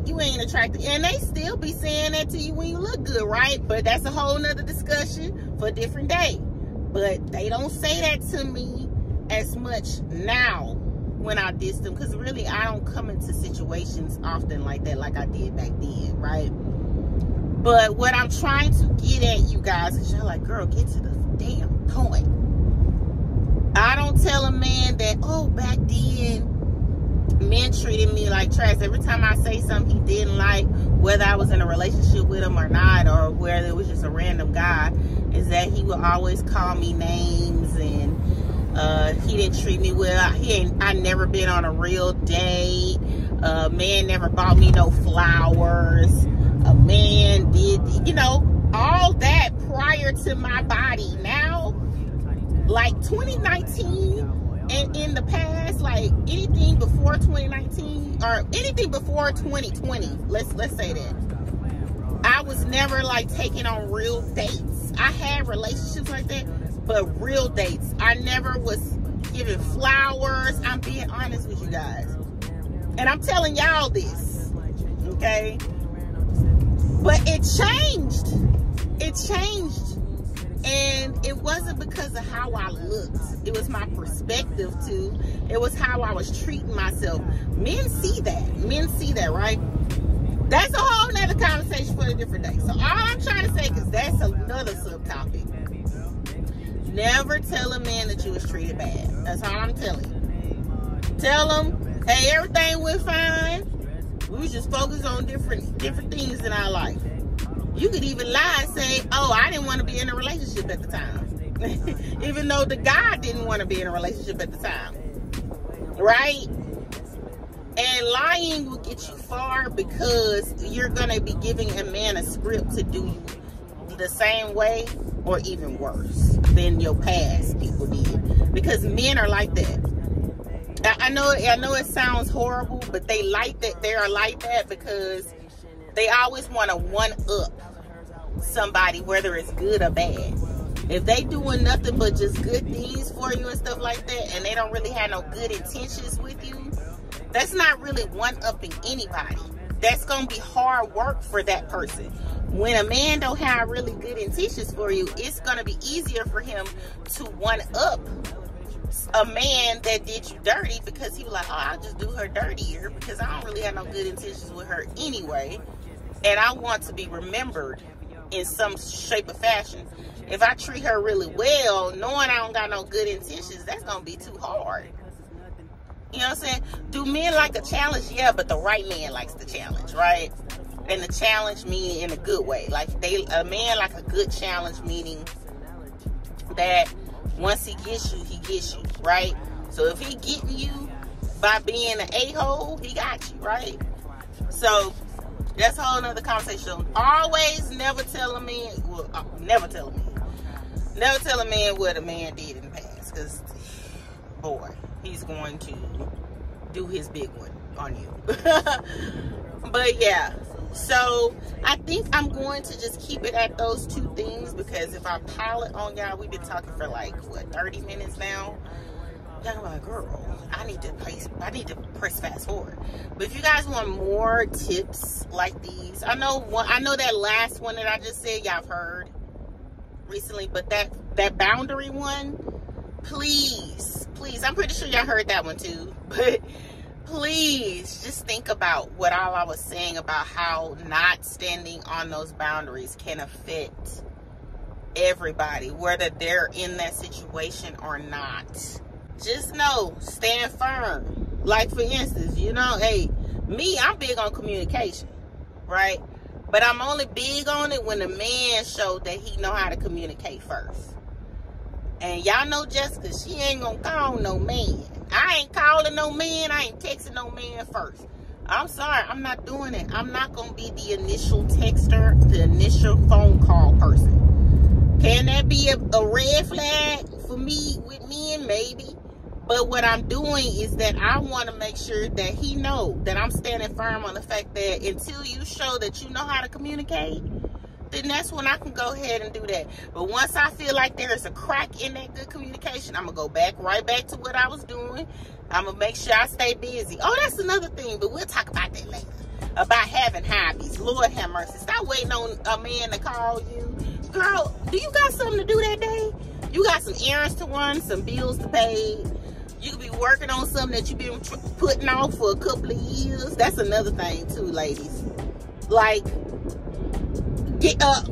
attractive. And they still be saying that to you when you look good, right? But that's a whole nother discussion for a different day. But they don't say that to me as much now when I diss them, because really I don't come into situations often like that like I did back then, right? But what I'm trying to get at, you guys, is you're like, girl, get to the damn point. I don't tell a man that, oh, back then men treated me like trash. Every time I say something he didn't like, whether I was in a relationship with him or not, or whether it was just a random guy, is that he would always call me names, and he didn't treat me well. I never been on a real date. A man never bought me no flowers. A man did, you know, all that prior to my body. Now, like 2019 and in the past, like anything before 2019 or anything before 2020, let's say that, I was never like taking on real dates. I had relationships like that, but real dates, I never was giving flowers. I'm being honest with you guys, and I'm telling y'all this, okay? But it changed, and it wasn't because of how I looked. It was my perspective too. It was how I was treating myself. Men see that, right? That's a whole nother conversation for a different day. So all I'm trying to say is that's another subtopic. Never tell a man that you was treated bad. That's all I'm telling you. Tell him, hey, everything went fine. We just focus on different things in our life. You could even lie and say, oh, I didn't want to be in a relationship at the time. Even though the guy didn't want to be in a relationship at the time. Right? And lying will get you far, because you're going to be giving a man a script to do you the same way or even worse than your past people did. Because men are like that. I know it sounds horrible, but they like that. They are like that because they always want to one-up somebody, whether it's good or bad. If they doing nothing but just good things for you and stuff like that, and they don't really have no good intentions with you, that's not really one-upping anybody. That's going to be hard work for that person. When a man don't have really good intentions for you, it's going to be easier for him to one-up a man that did you dirty, because he was like, oh, I'll just do her dirtier because I don't really have no good intentions with her anyway, and I want to be remembered in some shape or fashion. If I treat her really well, knowing I don't got no good intentions, that's gonna be too hard. You know what I'm saying? Do men like a challenge? Yeah, but the right man likes the challenge, right? And the challenge meaning in a good way. Like a man like a good challenge, meaning that once he gets you, right? So if he getting you by being an a-hole, he got you, right? So that's a whole nother conversation. So always never tell a man what a man did in the past, because boy, he's going to do his big one on you. But yeah, so I think I'm going to just keep it at those two things, because if I pile it on y'all, we've been talking for like, what, 30 minutes now? Y'all like, girl, I need to press fast forward. But if you guys want more tips like these, I know that last one that I just said, y'all have heard recently, but that boundary one, please, I'm pretty sure y'all heard that one too, but please just think about what all I was saying about how not standing on those boundaries can affect everybody, whether they're in that situation or not. Just know, stand firm. Like for instance, you know, hey, me, I'm big on communication, right? But I'm only big on it when the man showed that he know how to communicate first. And y'all know Jessica, she ain't gonna call no man. I ain't calling no man. I ain't texting no man first. I'm sorry. I'm not doing it. I'm not going to be the initial texter, the initial phone call person. Can that be a red flag for me with men? Maybe. But what I'm doing is that I want to make sure that he know that I'm standing firm on the fact that until you show that you know how to communicate, then that's when I can go ahead and do that. But once I feel like there is a crack in that good communication, I'm going to go back right back to what I was doing. I'm going to make sure I stay busy. Oh, that's another thing, but we'll talk about that later. About having hobbies. Lord have mercy. Stop waiting on a man to call you. Girl, do you got something to do that day? You got some errands to run, some bills to pay. You could be working on something that you've been putting off for a couple of years. That's another thing too, ladies. Like,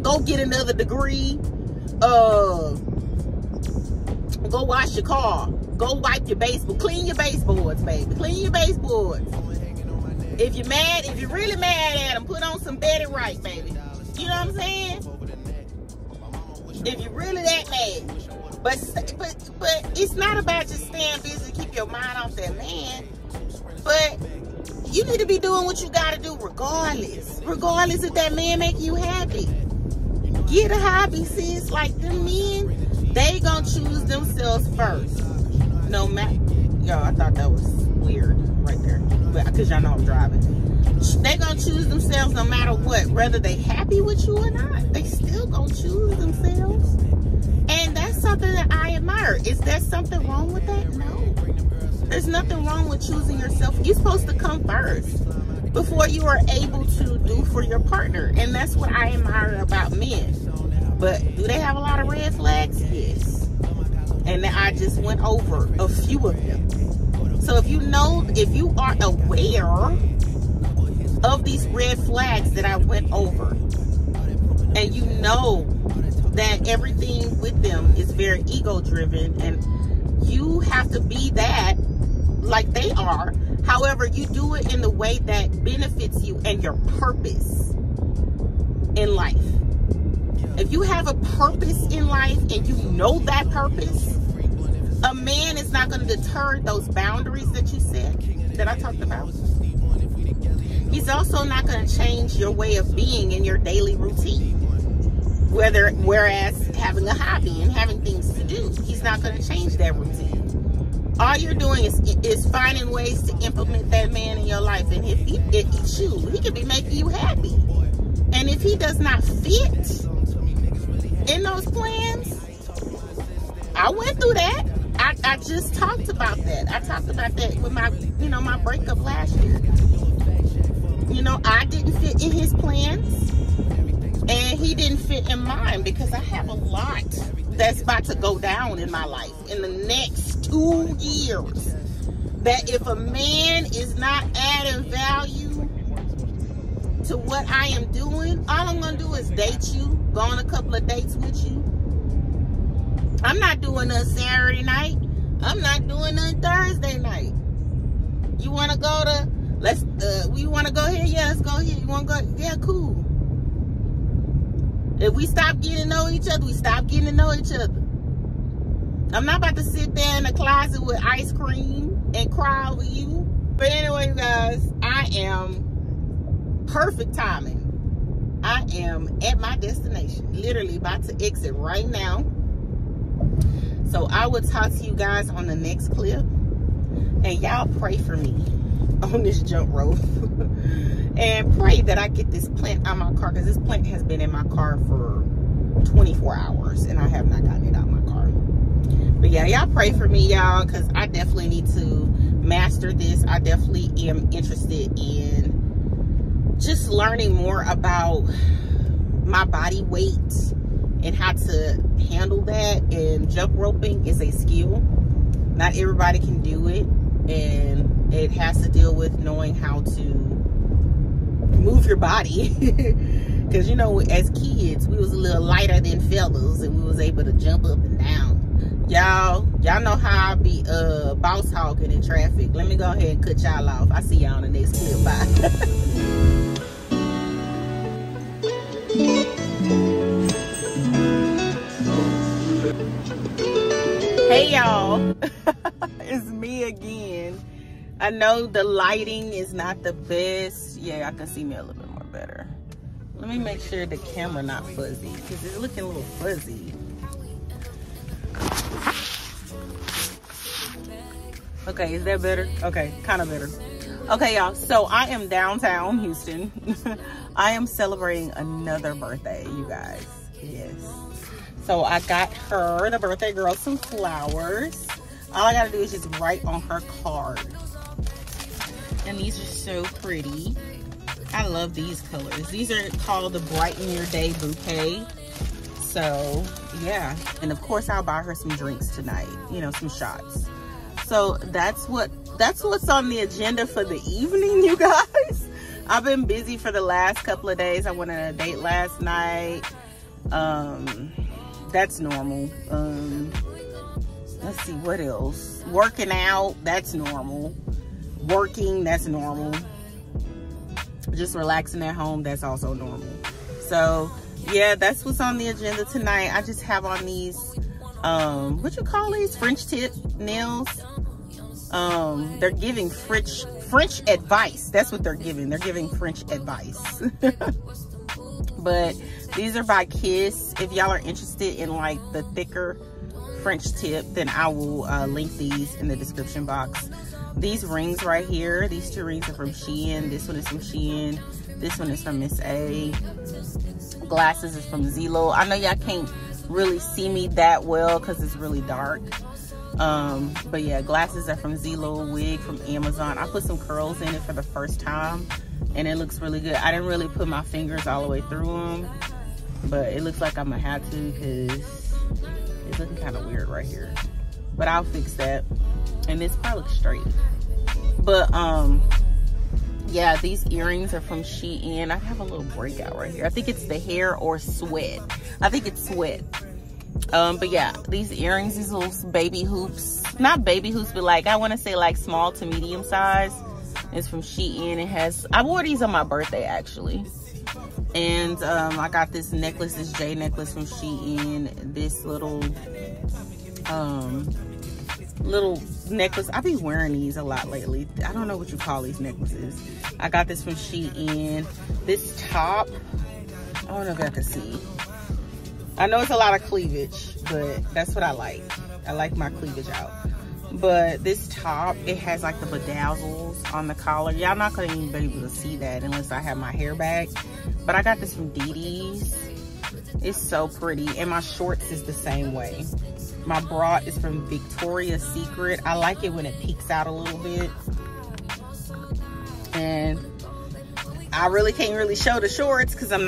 go get another degree. Go wash your car. Go wipe your baseboard. Clean your baseboards, baby. Clean your baseboards. If you're mad, if you're really mad at them, put on some Betty Wright, baby. You know what I'm saying? If you're really that mad. But it's not about just staying busy and keep your mind off that man. But you need to be doing what you got to do regardless. Regardless if that man making you happy. Get a hobby, sis. Like, them men, they gonna choose themselves first. No matter. Y'all, I thought that was weird right there. Because y'all know I'm driving. They gonna choose themselves no matter what. Whether they happy with you or not. They still gonna choose themselves. And that's something that I admire. Is there something wrong with that? No. There's nothing wrong with choosing yourself. You're supposed to come first before you are able to do for your partner. And that's what I admire about men. But do they have a lot of red flags? Yes. And I just went over a few of them. So if you know, if you are aware of these red flags that I went over, and you know that everything with them is very ego driven, and you have to be that like they are. However, you do it in the way that benefits you and your purpose in life. If you have a purpose in life and you know that purpose, a man is not going to deter those boundaries that you set, that I talked about. He's also not going to change your way of being in your daily routine. Whereas having a hobby and having things to do, he's not going to change that routine. All you're doing is finding ways to implement that man in your life. And if he could be making you happy. And if he does not fit in those plans, I went through that. I just talked about that. I talked about that with my breakup last year. I didn't fit in his plans. And he didn't fit in mine, because I have a lot that's about to go down in my life in the next 2 years. That if a man is not adding value to what I am doing, all I'm going to do is date you, go on a couple of dates with you. I'm not doing a Saturday night. I'm not doing a Thursday night. You want to go to, we want to go here? Yeah, let's go here. You want to go? Yeah, cool. If we stop getting to know each other, we stop getting to know each other. I'm not about to sit there in the closet with ice cream and cry over you. But anyway, you guys, I am perfect timing. I am at my destination. Literally about to exit right now. So I will talk to you guys on the next clip. And y'all pray for me on this jump rope. And pray that I get this plant out of my car, because this plant has been in my car for 24 hours and I have not gotten it out of my car. But yeah, y'all pray for me, y'all, because I definitely need to master this. I definitely am interested in just learning more about my body weight and how to handle that. And jump roping is a skill. Not everybody can do it. And it has to deal with knowing how to move your body, because as kids we was a little lighter than fellas and we was able to jump up and down. Y'all know how I be boss hogging in traffic. Let me go ahead and cut y'all off. I see y'all on the next clip. Bye. Hey y'all. It's me again. I know the lighting is not the best. Yeah, I can see me a little bit more better. Let me make sure the camera not fuzzy, because it's looking a little fuzzy. Okay, is that better? Okay, kind of better. Okay, y'all, so I am downtown Houston. I am celebrating another birthday, you guys. Yes. So I got her, the birthday girl, some flowers. All I gotta do is just write on her card. And these are so pretty. I love these colors. These are called the Brighten Your Day Bouquet. So, yeah. And of course, I'll buy her some drinks tonight. You know, some shots. So that's what's on the agenda for the evening, you guys. I've been busy for the last couple of days. I went on a date last night. That's normal. Let's see, what else? Working out, that's normal. Working, that's normal. Just relaxing at home, that's also normal. So yeah, that's what's on the agenda tonight. I just have on these what you call these, French tip nails. They're giving French advice. That's what they're giving. They're giving French advice. But these are by Guess. If y'all are interested in like the thicker French tip, then I will link these in the description box. These rings right here, these two rings are from Shein. This one is from Shein. This one is from Miss A. Glasses is from Z-Low. I know y'all can't really see me that well because it's really dark. But yeah, glasses are from Z-Low. Wig from Amazon. I put some curls in it for the first time and it looks really good. I didn't really put my fingers all the way through them, but it looks like I'm gonna have to because it's looking kind of weird right here. But I'll fix that. And it's probably straight. But yeah, these earrings are from Shein. I have a little breakout right here. I think it's the hair or sweat. I think it's sweat. But yeah, these earrings, these little baby hoops. Not baby hoops, but like I want to say like small to medium size. It's from Shein. It has, I wore these on my birthday actually. And I got this necklace, this J necklace from Shein. This little necklace. I've been wearing these a lot lately. I don't know what you call these necklaces. I got this from Shein. This top, I don't know if I can see. I know it's a lot of cleavage, but that's what I like. I like my cleavage out. But this top, it has like the bedazzles on the collar. Y'all not gonna even be able to see that unless I have my hair back. But I got this from DD's. It's so pretty. And my shorts is the same way. My bra is from Victoria's Secret. I like it when it peeks out a little bit. And I really can't really show the shorts because I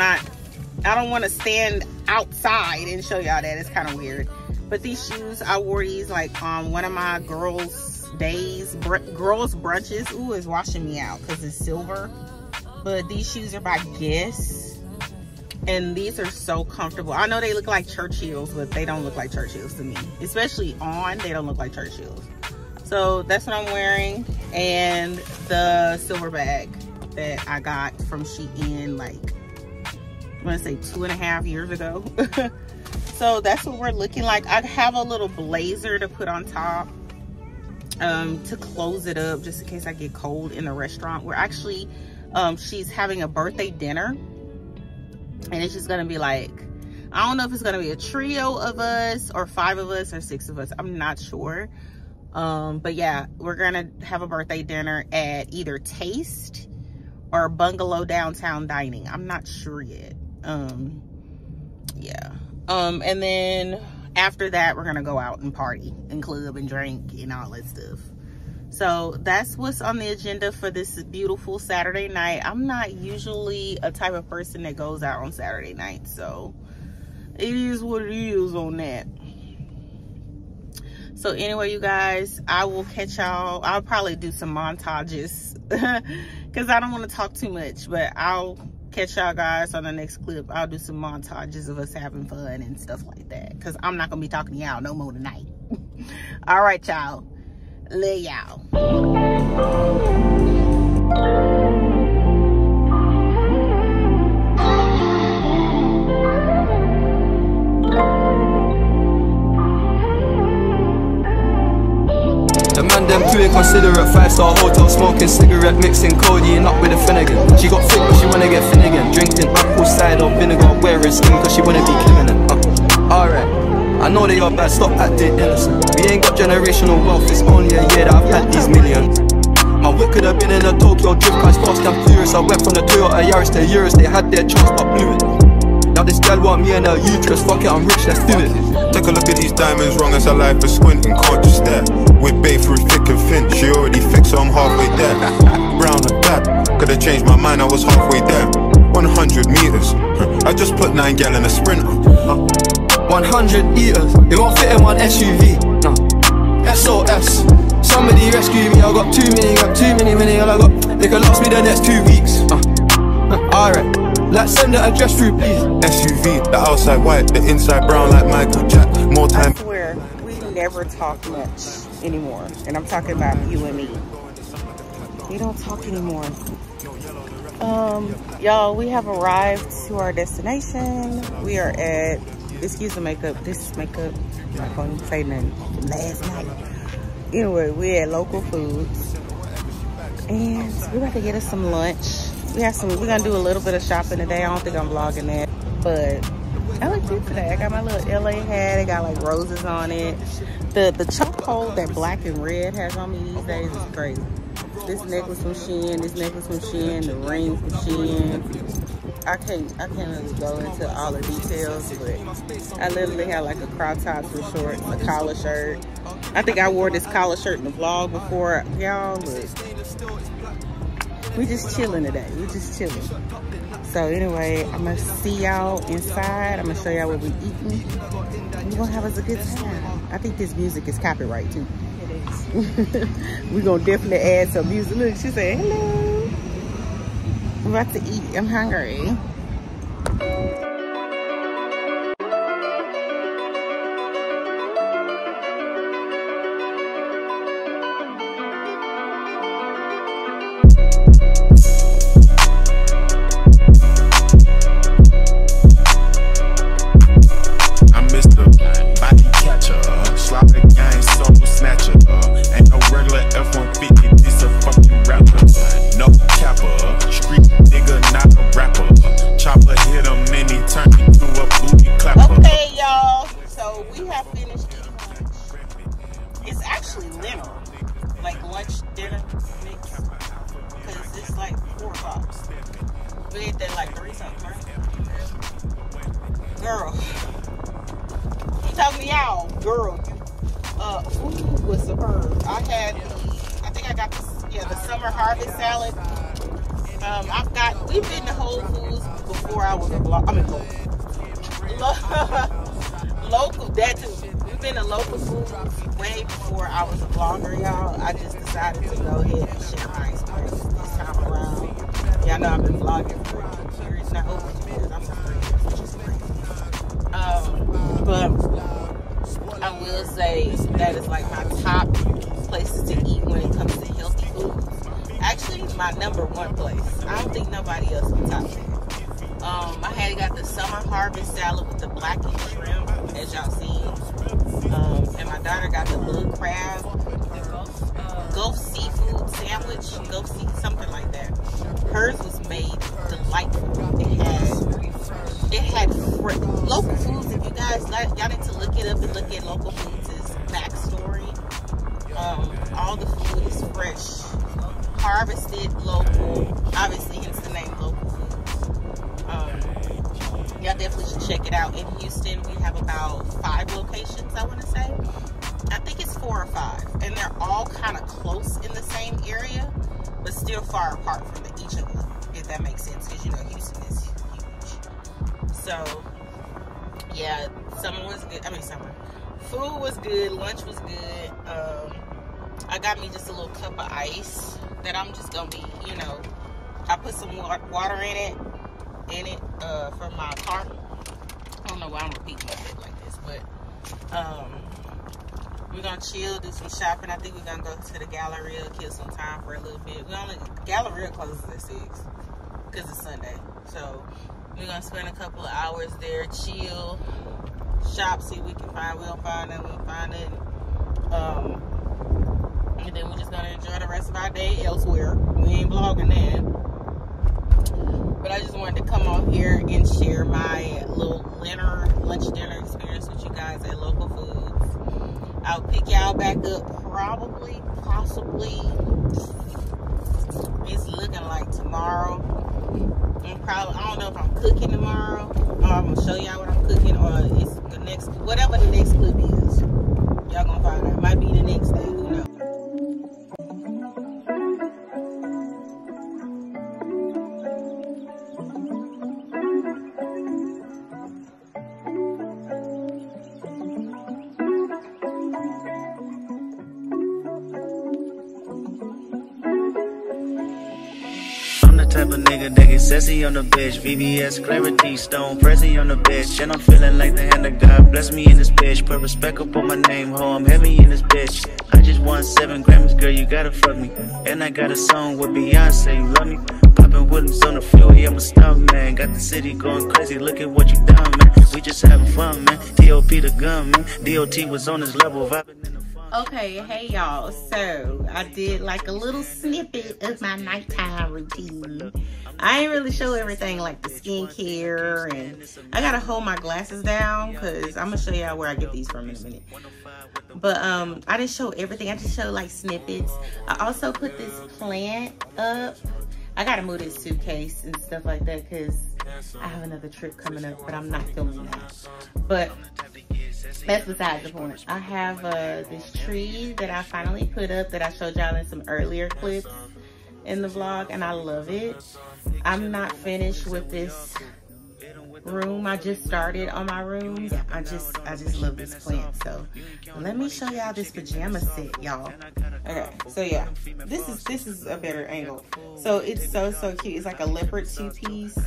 don't want to stand outside and show y'all that. It's kind of weird. But these shoes, I wore these like on one of my girls brunches. Ooh, it's washing me out because it's silver. But these shoes are by Guess. And these are so comfortable. I know they look like church heels, but they don't look like church heels to me. Especially on, they don't look like church heels. So that's what I'm wearing. And the silver bag that I got from Shein, like, I'm gonna say 2.5 years ago. So that's what we're looking like. I have a little blazer to put on top to close it up just in case I get cold in the restaurant. We're actually, she's having a birthday dinner. And it's just gonna be like, I don't know if it's gonna be a trio of us or 5 of us or 6 of us. I'm not sure. But yeah, we're gonna have a birthday dinner at either Taste or Bungalow Downtown Dining. I'm not sure yet. Yeah. And then after that, we're gonna go out and party and club and drink and all that stuff. So that's what's on the agenda for this beautiful Saturday night. I'm not usually a type of person that goes out on Saturday night, so it is what it is on that. So anyway, you guys, I will catch y'all. I'll probably do some montages because I don't want to talk too much, but I'll catch y'all guys on the next clip. I'll do some montages of us having fun and stuff like that because I'm not going to be talking to y'all no more tonight. All right, y'all. Lay y'all. The man them too inconsiderate, 5-star hotel smoking cigarette, mixing codeine up with a Finnegan. She got thick but she wanna get Finnegan, drinking apple cider vinegar, wearing skin cause she wanna be criminal. Alright. I know they are bad, stop acting innocent. We ain't got generational wealth, it's only a year that I've had these millions. My whip could have been in a Tokyo drift, cars fast and furious. I went from the Toyota Yaris to Euros, they had their chance but blew it. Now this girl want me and her uterus, fuck it, I'm rich, let's do it. Take a look at these diamonds, wrong as her life is squinting, can't just stare. We're bathed through thick and thin, she already fixed, so I'm halfway there. Brown and black, could have changed my mind, I was halfway there. 100 meters, I just put 9 gal in a sprinter. 100 eaters, it won't fit in one SUV. Nah. SOS, somebody rescue me. I got too many winning. All I got, they could last me the next 2 weeks. Alright, like send the address through, please. SUV, the outside white, the inside brown, like Michael Jack. More time. I swear, we never talk much anymore, and I'm talking about you and me. We don't talk anymore. Y'all, we have arrived to our destination. We are at, excuse the makeup, this is makeup, I'm not going to say nothing from last night. Anyway, we're at Local Foods and we're about to get us some lunch. We're gonna do a little bit of shopping today. I don't think I'm vlogging that, but I look cute today. I got my little LA hat, it got like roses on it. The chokehold that black and red has on me these days is crazy. This necklace from Shein, the rings from Shein. I can't really go into all the details, but I literally had like a crop top, some shorts, a collar shirt. I think I wore this collar shirt in the vlog before, y'all. We just chilling today. We just chilling. So anyway, I'm gonna see y'all inside. I'm gonna show y'all what we eating. We're gonna have us a good time. I think this music is copyright too. We're gonna definitely add some music. Look, she said, hello. I'm about to eat. I'm hungry. Shopping. I think we're gonna go to the Galleria, kill some time for a little bit. Galleria closes at 6 because it's Sunday, so we're gonna spend a couple of hours there, chill, shop, see what we can find. We don't find nothing, we'll find nothing. And then we're just gonna enjoy the rest of our day elsewhere. We ain't vlogging that, but I just wanted to come on here and share my little lunch dinner experience with you guys at Local I'll pick y'all back up probably, possibly, it's looking like tomorrow. And probably, I don't know if I'm cooking tomorrow, or I'm going to show y'all what I'm cooking, or it's the next, whatever the next clip is. Y'all going to find out. It might be the next day. Who knows? Sassy on the bitch, VVS, clarity, stone, pressy on the bitch. And I'm feeling like the hand of God, bless me in this bitch. Put respect up on my name, ho, I'm heavy in this bitch. I just won 7 Grammys, girl, you gotta fuck me. And I got a song with Beyonce, you love me? Poppin' Williams on the floor, yeah, I'm a stunt, man. Got the city going crazy, look at what you done, man. We just having fun, man, D.O.P. the gun, man. D.O.T. was on his level, vibing in the fun. Okay, hey y'all, so I did like a little snippet of my nighttime routine. I ain't really show everything like the skincare, and I gotta hold my glasses down because I'm gonna show y'all where I get these from in a minute. But I didn't show everything, I just showed like snippets. I also put this plant up. I gotta move this suitcase and stuff like that because I have another trip coming up, but I'm not filming that. But that's besides the point. I have this tree that I finally put up that I showed y'all in some earlier clips in the vlog, and I love it. I'm not finished with this room. I just started on my room. I just love this plant. So let me show y'all this pajama set, y'all. Okay, so yeah, this is a better angle. So it's so cute. It's like a leopard two-piece,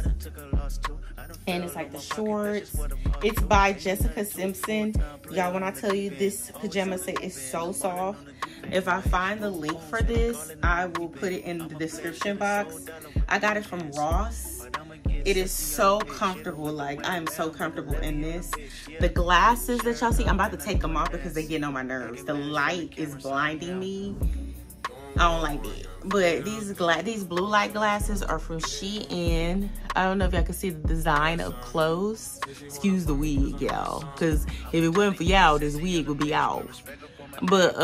and it's like the shorts. It's by Jessica Simpson. Y'all, when I tell you this pajama set is so soft. If I find the link for this, I will put it in the description box. I got it from Ross. It is so comfortable. Like, I am so comfortable in this. The glasses that y'all see, I'm about to take them off because they're getting on my nerves. The light is blinding me. I don't like it. But these blue light glasses are from Shein. I don't know if y'all can see the design up close. Excuse the wig, y'all. Because if it wasn't for y'all, this wig would be out. But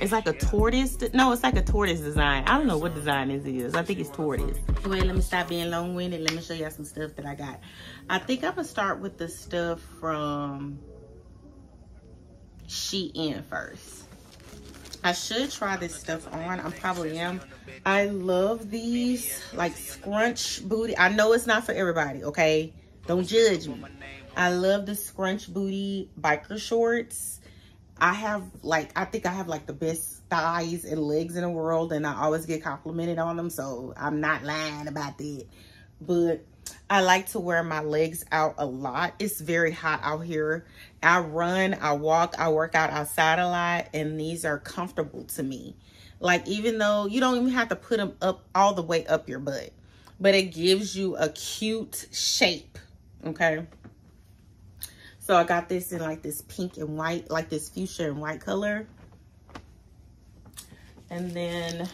it's like a tortoise. No, it's like a tortoise design. I don't know what design this is. I think it's tortoise. Anyway, let me stop being long-winded. Let me show y'all some stuff that I got. I think I'm gonna start with the stuff from Shein first. I should try this stuff on. I probably am. I love these like scrunch booty. I know it's not for everybody, okay? Don't judge me. I love the scrunch booty biker shorts. I think I have like the best thighs and legs in the world, and I always get complimented on them, so I'm not lying about that. But I like to wear my legs out a lot. It's very hot out here. I run, I walk, I work out outside a lot, and these are comfortable to me. Like, even though you don't even have to put them up all the way up your butt, but it gives you a cute shape, okay? So I got this in like this pink and white, like this fuchsia and white color. And then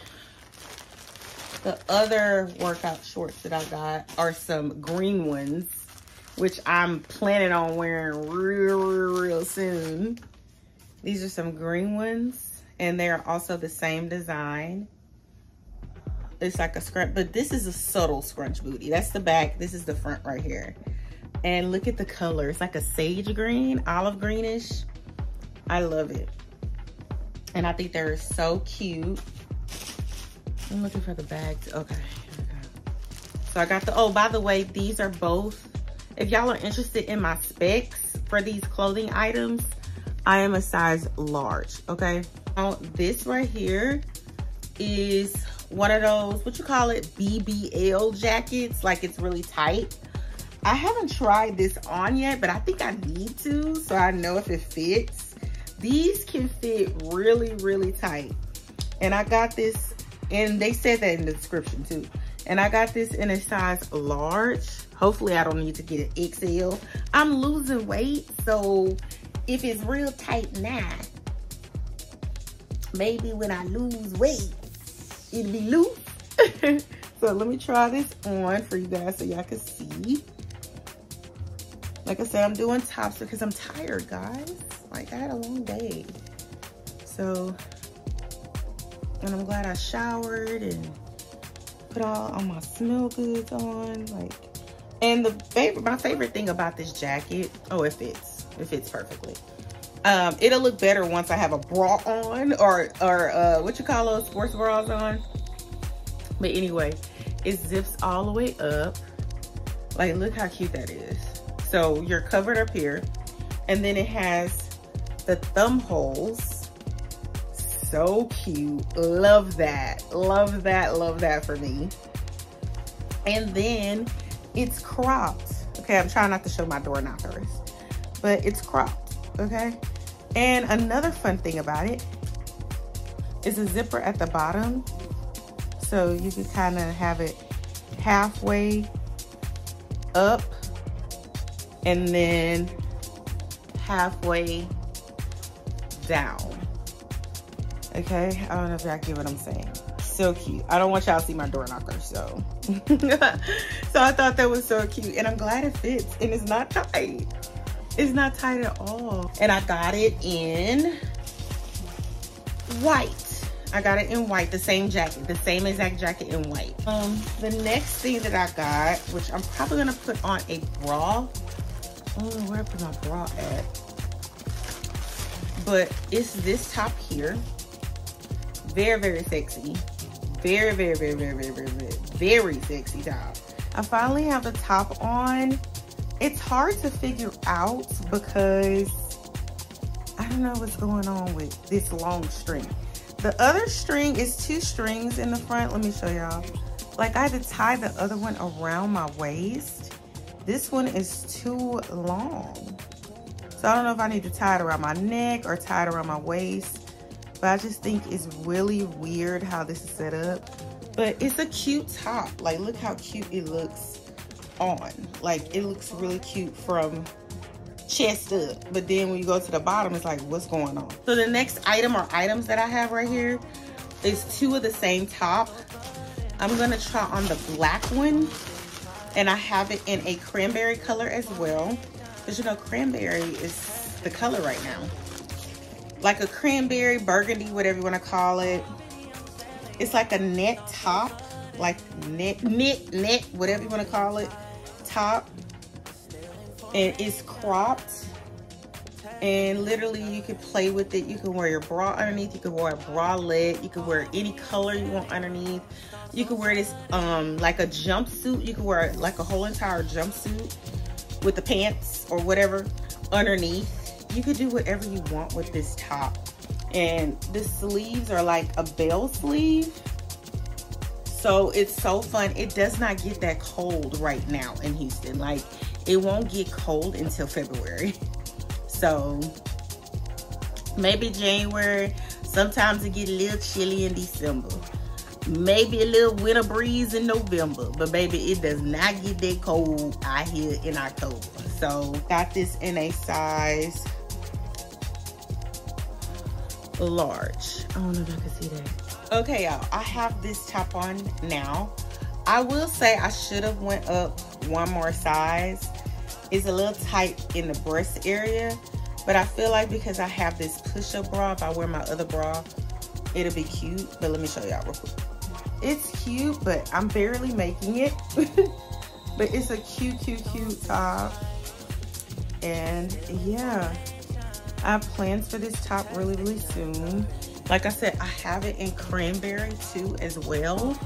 the other workout shorts that I got are some green ones, which I'm planning on wearing real soon. These are some green ones, and they're also the same design. It's like a scrunch, but this is a subtle scrunch booty. That's the back. This is the front right here. And look at the color. It's like a sage green, olive greenish. I love it. And I think they're so cute. I'm looking for the bags. Okay. So I got the, oh, by the way, these are both, if y'all are interested in my specs for these clothing items, I am a size large, okay? Now, this right here is one of those, what you call it, BBL jackets. Like, it's really tight. I haven't tried this on yet, but I think I need to, so I know if it fits. These can fit really tight. And I got this, and they said that in the description too. And I got this in a size large. Hopefully I don't need to get an XL. I'm losing weight, so if it's real tight now, maybe when I lose weight, it'll be loose. So let me try this on for you guys so y'all can see. Like I said, I'm doing tops because I'm tired, guys. Like, I had a long day. So, and I'm glad I showered and put all my smell goods on. Like, and my favorite thing about this jacket, oh, it fits. It fits perfectly. It'll look better once I have a bra on or what you call those sports bras on. But anyway, it zips all the way up. Like, look how cute that is. So you're covered up here. And then it has the thumb holes. So cute. Love that. Love that. Love that for me. And then it's cropped. Okay, I'm trying not to show my door knockers. But it's cropped. Okay. And another fun thing about it is a zipper at the bottom. So you can kind of have it halfway up and then halfway down. Okay, I don't know if y'all get what I'm saying. So cute. I don't want y'all to see my door knocker, so. So I thought that was so cute, and I'm glad it fits, and it's not tight. It's not tight at all. And I got it in white. I got it in white, the same jacket, the same exact jacket in white. The next thing that I got, which I'm probably gonna put on a bra. I don't know where I put my bra at. But it's this top here. Very, very sexy. Very, very, very, very, very, very, very, very sexy top. I finally have the top on. It's hard to figure out because I don't know what's going on with this long string. The other string is two strings in the front. Let me show y'all. Like, I had to tie the other one around my waist. This one is too long. So I don't know if I need to tie it around my neck or tie it around my waist. But I just think it's really weird how this is set up. But it's a cute top. Like, look how cute it looks on. Like, it looks really cute from chest up, but then when you go to the bottom, it's like, what's going on? So the next item or items that I have right here is two of the same top. I'm gonna try on the black one, and I have it in a cranberry color as well, because you know cranberry is the color right now, like a cranberry, burgundy, whatever you want to call it. It's like a net top, like knit, whatever you want to call it, top. And it's cropped, and literally you can play with it. You can wear your bra underneath, you can wear a bralette, you can wear any color you want underneath. You can wear this like a jumpsuit. You can wear like a whole entire jumpsuit with the pants or whatever underneath. You could do whatever you want with this top. And the sleeves are like a bell sleeve. So it's so fun. It does not get that cold right now in Houston. Like, it won't get cold until February. So maybe January. Sometimes it gets a little chilly in December. Maybe a little winter breeze in November. But baby, it does not get that cold out here in October. So got this in a size large. I don't know if I can see that. Okay, y'all. I have this top on now. I will say I should have went up one more size. It's a little tight in the breast area, but I feel like because I have this push-up bra, if I wear my other bra, it'll be cute. But let me show y'all real quick. It's cute, but I'm barely making it. But it's a cute top. And yeah, I have plans for this top really, really soon. Like I said, I have it in cranberry too as well.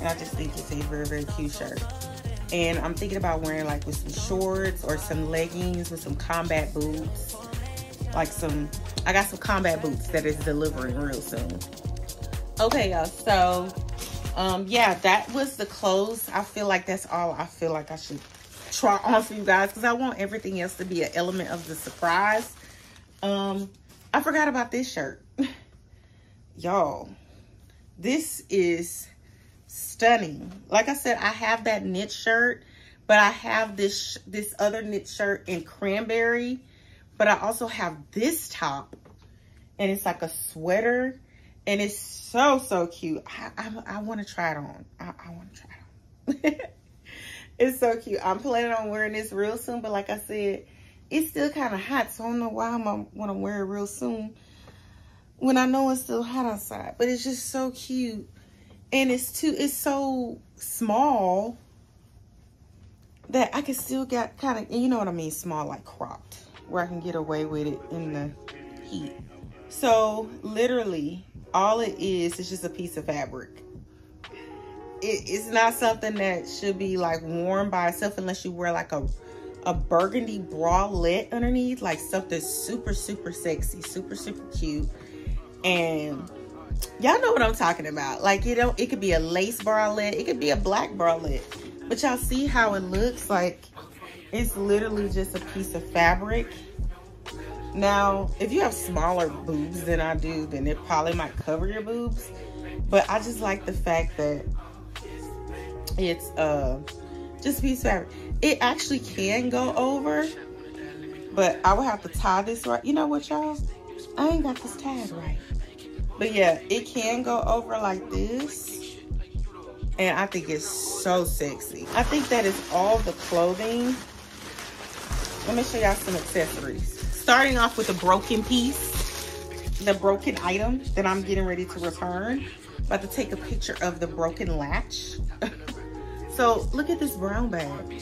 And I just think it's a very, very cute shirt. And I'm thinking about wearing like with some shorts or some leggings with some combat boots. Like I got some combat boots that is delivering real soon. Okay, y'all, so yeah, that was the clothes. I feel like that's all I feel like I should try on for you guys, because I want everything else to be an element of the surprise. I forgot about this shirt. Y'all, this is stunning. Like I said, I have that knit shirt, but I have this other knit shirt in cranberry, but I also have this top, and it's like a sweater, and it's so cute. I want to try it on. I want to try it on. It's so cute. I'm planning on wearing this real soon, but like I said, it's still kind of hot, so I don't know why I'm going to wear it real soon when I know it's still hot outside. But it's just so cute. And it's so small that I can still get kind of, you know what I mean, small, like cropped, where I can get away with it in the heat. So literally all it is just a piece of fabric. It's not something that should be like worn by itself unless you wear like a burgundy bralette underneath, like something super, super sexy, super, super cute. And y'all know what I'm talking about. Like, you know, it could be a lace bralette, it could be a black bralette, but y'all see how it looks? Like, it's literally just a piece of fabric. Now, if you have smaller boobs than I do, then it probably might cover your boobs. But I just like the fact that it's just a piece of fabric. It actually can go over, but I would have to tie this right. You know what, y'all? I ain't got this tied right. But yeah, it can go over like this. And I think it's so sexy. I think that is all the clothing. Let me show y'all some accessories. Starting off with a broken piece, the broken item that I'm getting ready to return. About to take a picture of the broken latch. So look at this brown bag.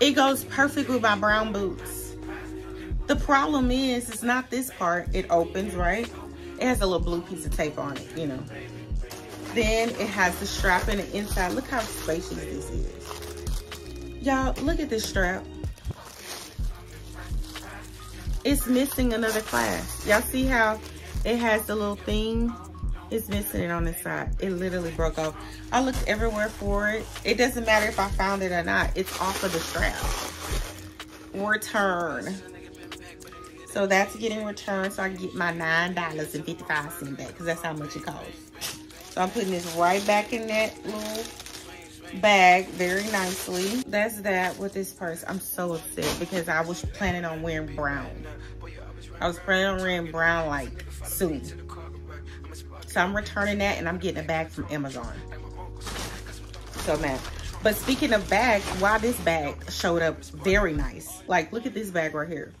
It goes perfect with my brown boots. The problem is, it's not this part. It opens, right? It has a little blue piece of tape on it, you know. Then it has the strap in the inside. Look how spacious this is. Y'all, look at this strap. It's missing another clasp. Y'all see how it has the little thing? It's missing it on this side. It literally broke off. I looked everywhere for it. It doesn't matter if I found it or not. It's off of the strap. Return. So that's getting returned. So I get my $9.55 back, because that's how much it costs. So I'm putting this right back in that little bag very nicely. That's that with this purse. I'm so upset because I was planning on wearing brown. I was planning on wearing brown like soon. So I'm returning that, and I'm getting a bag from Amazon. So mad. But speaking of bags, why this bag showed up very nice. Like, look at this bag right here.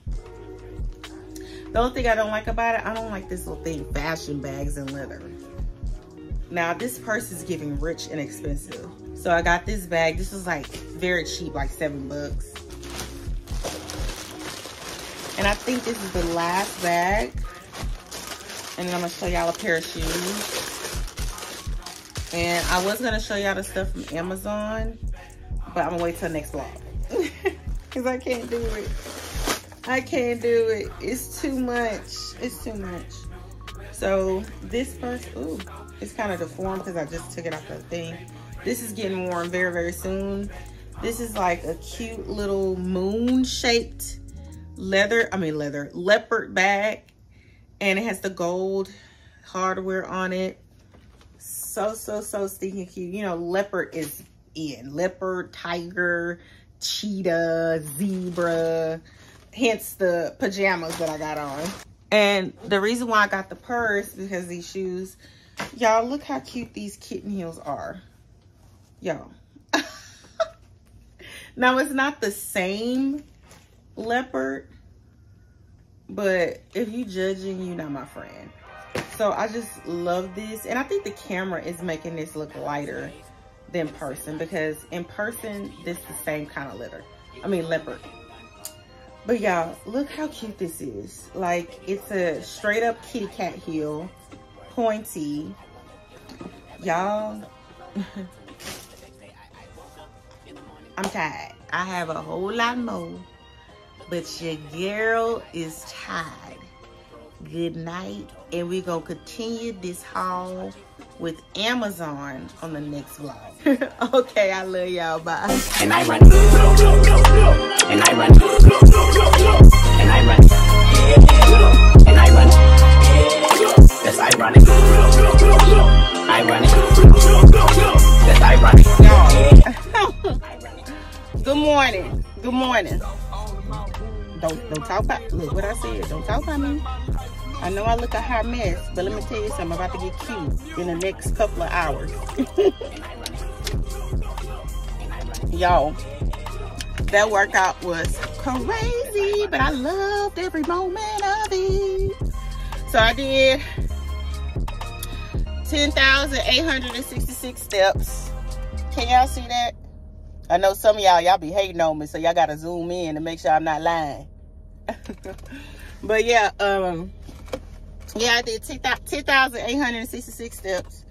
The only thing I don't like about it, I don't like this little thing, fashion bags and leather. Now, this purse is giving rich and expensive. So I got this bag. This is like very cheap, like $7. And I think this is the last bag. And then I'm going to show y'all a pair of shoes. And I was going to show y'all the stuff from Amazon, but I'm going to wait till next vlog. Because I can't do it. I can't do it. It's too much. It's too much. So this purse, ooh, it's kind of deformed because I just took it off the thing. This is getting worn very, very soon. This is like a cute little moon-shaped leopard bag. And it has the gold hardware on it. So, so, so stinking cute. You know, leopard is in. Leopard, tiger, cheetah, zebra. Hence the pajamas that I got on. And the reason why I got the purse, because these shoes. Y'all, look how cute these kitten heels are. Y'all. Now, it's not the same leopard. But if you judging, you're not my friend. So I just love this. And I think the camera is making this look lighter than person, because in person, this is the same kind of leopard. But y'all, look how cute this is. Like, it's a straight up kitty cat heel, pointy. Y'all, I'm tired. I have a whole lot more. But your girl is tired. Good night. And we're going to continue this haul with Amazon on the next vlog. Okay, I love y'all. Bye. And I run. And I run. And I run. And I run. That's ironic. Ironic. That's ironic. Y'all. Good morning. Good morning. Don't talk about, look what I said, don't talk about me. I know I look a hot mess, but let me tell you something, I'm about to get cute in the next couple of hours. Y'all, that workout was crazy, but I loved every moment of it. So I did 10,866 steps. Can y'all see that? I know some of y'all be hating on me, so y'all gotta zoom in to make sure I'm not lying. But yeah, I did 10,866 steps.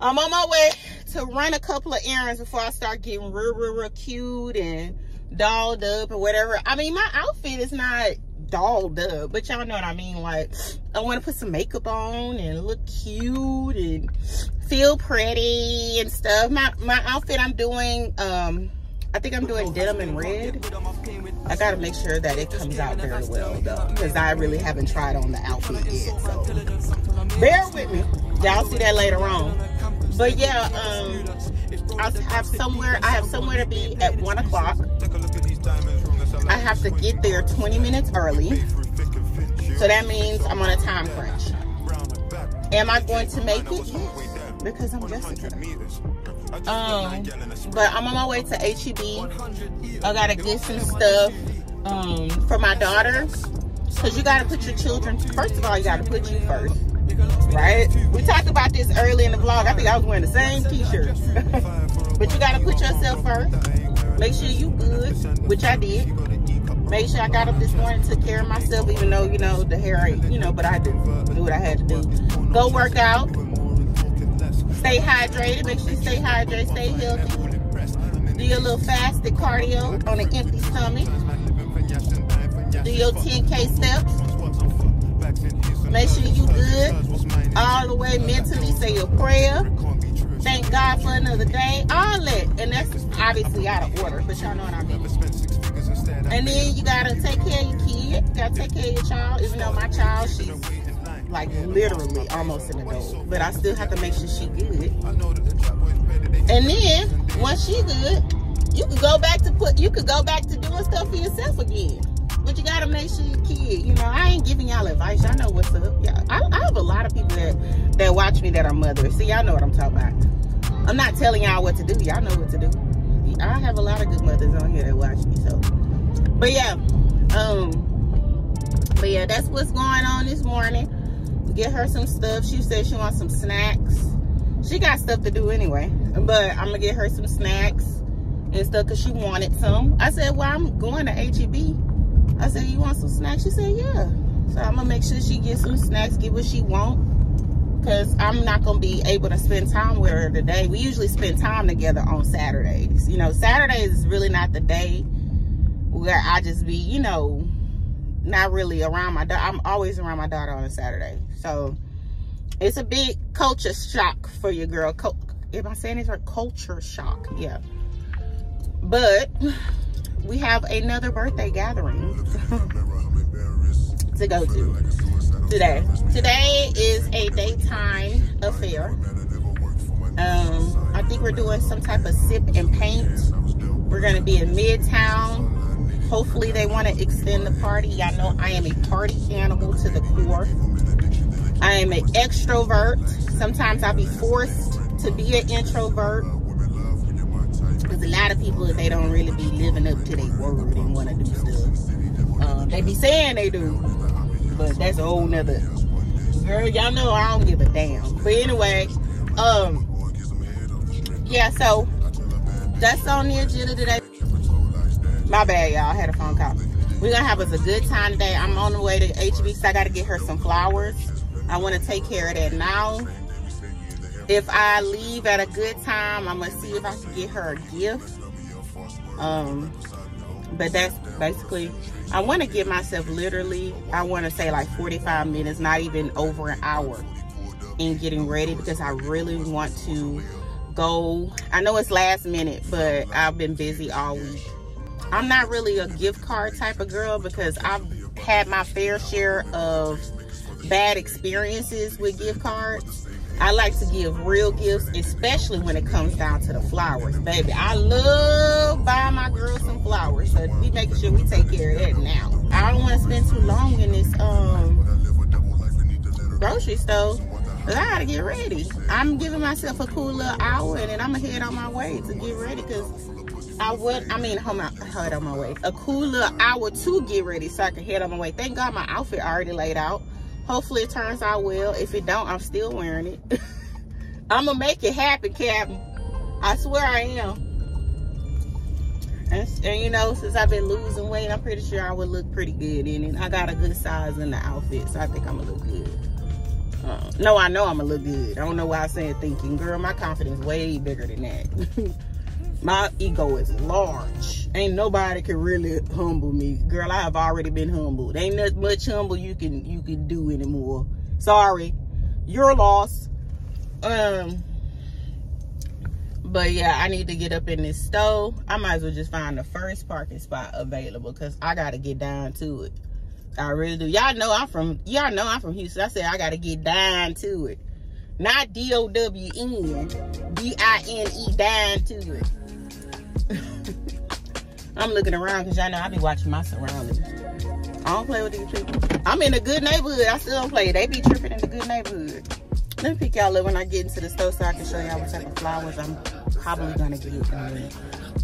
I'm on my way to run a couple of errands before I start getting real cute and dolled up or whatever. I mean, my outfit is not dolled up, but y'all know what I mean. Like, I want to put some makeup on and look cute and feel pretty and stuff. My outfit I'm doing, I think I'm doing denim and red. I gotta make sure that it comes out very well though, because I really haven't tried on the outfit yet, so bear with me. Y'all see that later on. But yeah, I have somewhere to be at 1 o'clock. I have to get there 20 minutes early, so that means I'm on a time crunch. Am I going to make it? Yes, because I'm Jessica. But I'm on my way to H-E-B. I gotta get some stuff for my daughter, because you gotta put your children first of all. You gotta put you first, right? We talked about this early in the vlog. I think I was wearing the same t-shirt. But you gotta put yourself first. Make sure you good, which I did. Make sure I got up this morning, took care of myself, even though, you know, the hair ain't, you know, but I did do what I had to do. Go work out. Stay hydrated. Make sure you stay hydrated, stay healthy. Do your little fasted cardio on an empty stomach. Do your 10K steps. Make sure you good all the way mentally. Say your prayer. Thank God for another day. All that. And that's obviously out of order, but y'all know what I mean. And then you gotta take care of your kid. You gotta take care of your child. Even though my child, she's like literally almost an adult, but I still have to make sure she good. And then once she good, you could go back to doing stuff for yourself again. But you gotta make sure your kid, you know, I ain't giving y'all advice. Y'all know what's up. Yeah, I have a lot of people that watch me that are mothers. See, y'all know what I'm talking about. I'm not telling y'all what to do. Y'all know what to do. I have a lot of good mothers on here that watch me. So, but yeah, that's what's going on this morning. Get her some stuff. She said she wants some snacks. She got stuff to do anyway, but I'm gonna get her some snacks and stuff because she wanted some. I said, well, I'm going to H-E-B. I said, you want some snacks? She said, yeah. So I'm gonna make sure she gets some snacks, get what she wants, because I'm not gonna be able to spend time with her today. We usually spend time together on Saturdays. You know, Saturdays is really not the day where I just be, you know, not really around my daughter. I'm always around my daughter on a Saturday. So it's a big culture shock for your girl. If I'm saying it's her culture shock, yeah. But we have another birthday gathering to go to today. Today is a daytime affair. I think we're doing some type of sip and paint. We're gonna be in Midtown. Hopefully they want to extend the party. Y'all know I am a party animal to the core. I am an extrovert. Sometimes I'll be forced to be an introvert, because a lot of people, they don't really be living up to their word and want to do stuff. They be saying they do, but that's a whole nother. Girl, y'all know I don't give a damn. But anyway, yeah, so that's on the agenda today. My bad, y'all. I had a phone call. We're gonna have us a good time today. I'm on the way to HB, so I gotta get her some flowers. I wanna take care of that now. If I leave at a good time, I'm gonna see if I can get her a gift. But that's basically, I wanna give myself literally, I wanna say like 45 minutes, not even over an hour in getting ready, because I really want to go. I know it's last minute, but I've been busy all week. I'm not really a gift card type of girl, because I've had my fair share of bad experiences with gift cards. I like to give real gifts, especially when it comes down to the flowers, baby. I love buying my girls some flowers, so we making sure we take care of that now. I don't want to spend too long in this grocery store, but I gotta get ready. I'm giving myself a cool little hour, and then I'm gonna head on my way to get ready, because I head on my way. A cool little hour to get ready so I can head on my way. Thank God my outfit already laid out. Hopefully it turns out well. If it don't, I'm still wearing it. I'm going to make it happen, Captain. I swear I am. And you know, since I've been losing weight, I'm pretty sure I would look pretty good in it. I got a good size in the outfit, so I think I'm going to look good. No, I know I'm going to look good. I don't know why I said thinking. Girl, my confidence way bigger than that. My ego is large. Ain't nobody can really humble me. Girl, I have already been humbled. Ain't not much humble you can do anymore. Sorry. Your loss. But yeah, I need to get up in this store. I might as well just find the first parking spot available because I gotta get down to it. I really do. Y'all know I'm from Houston. I said I gotta get down to it. Not D-O-W-N. D-I-N-E, down to it. I'm looking around because y'all know I be watching my surroundings. I don't play with these people. I'm in a good neighborhood. I still don't play. They be tripping in the good neighborhood. Let me pick y'all up when I get into the store so I can show y'all what type of flowers I'm probably gonna get.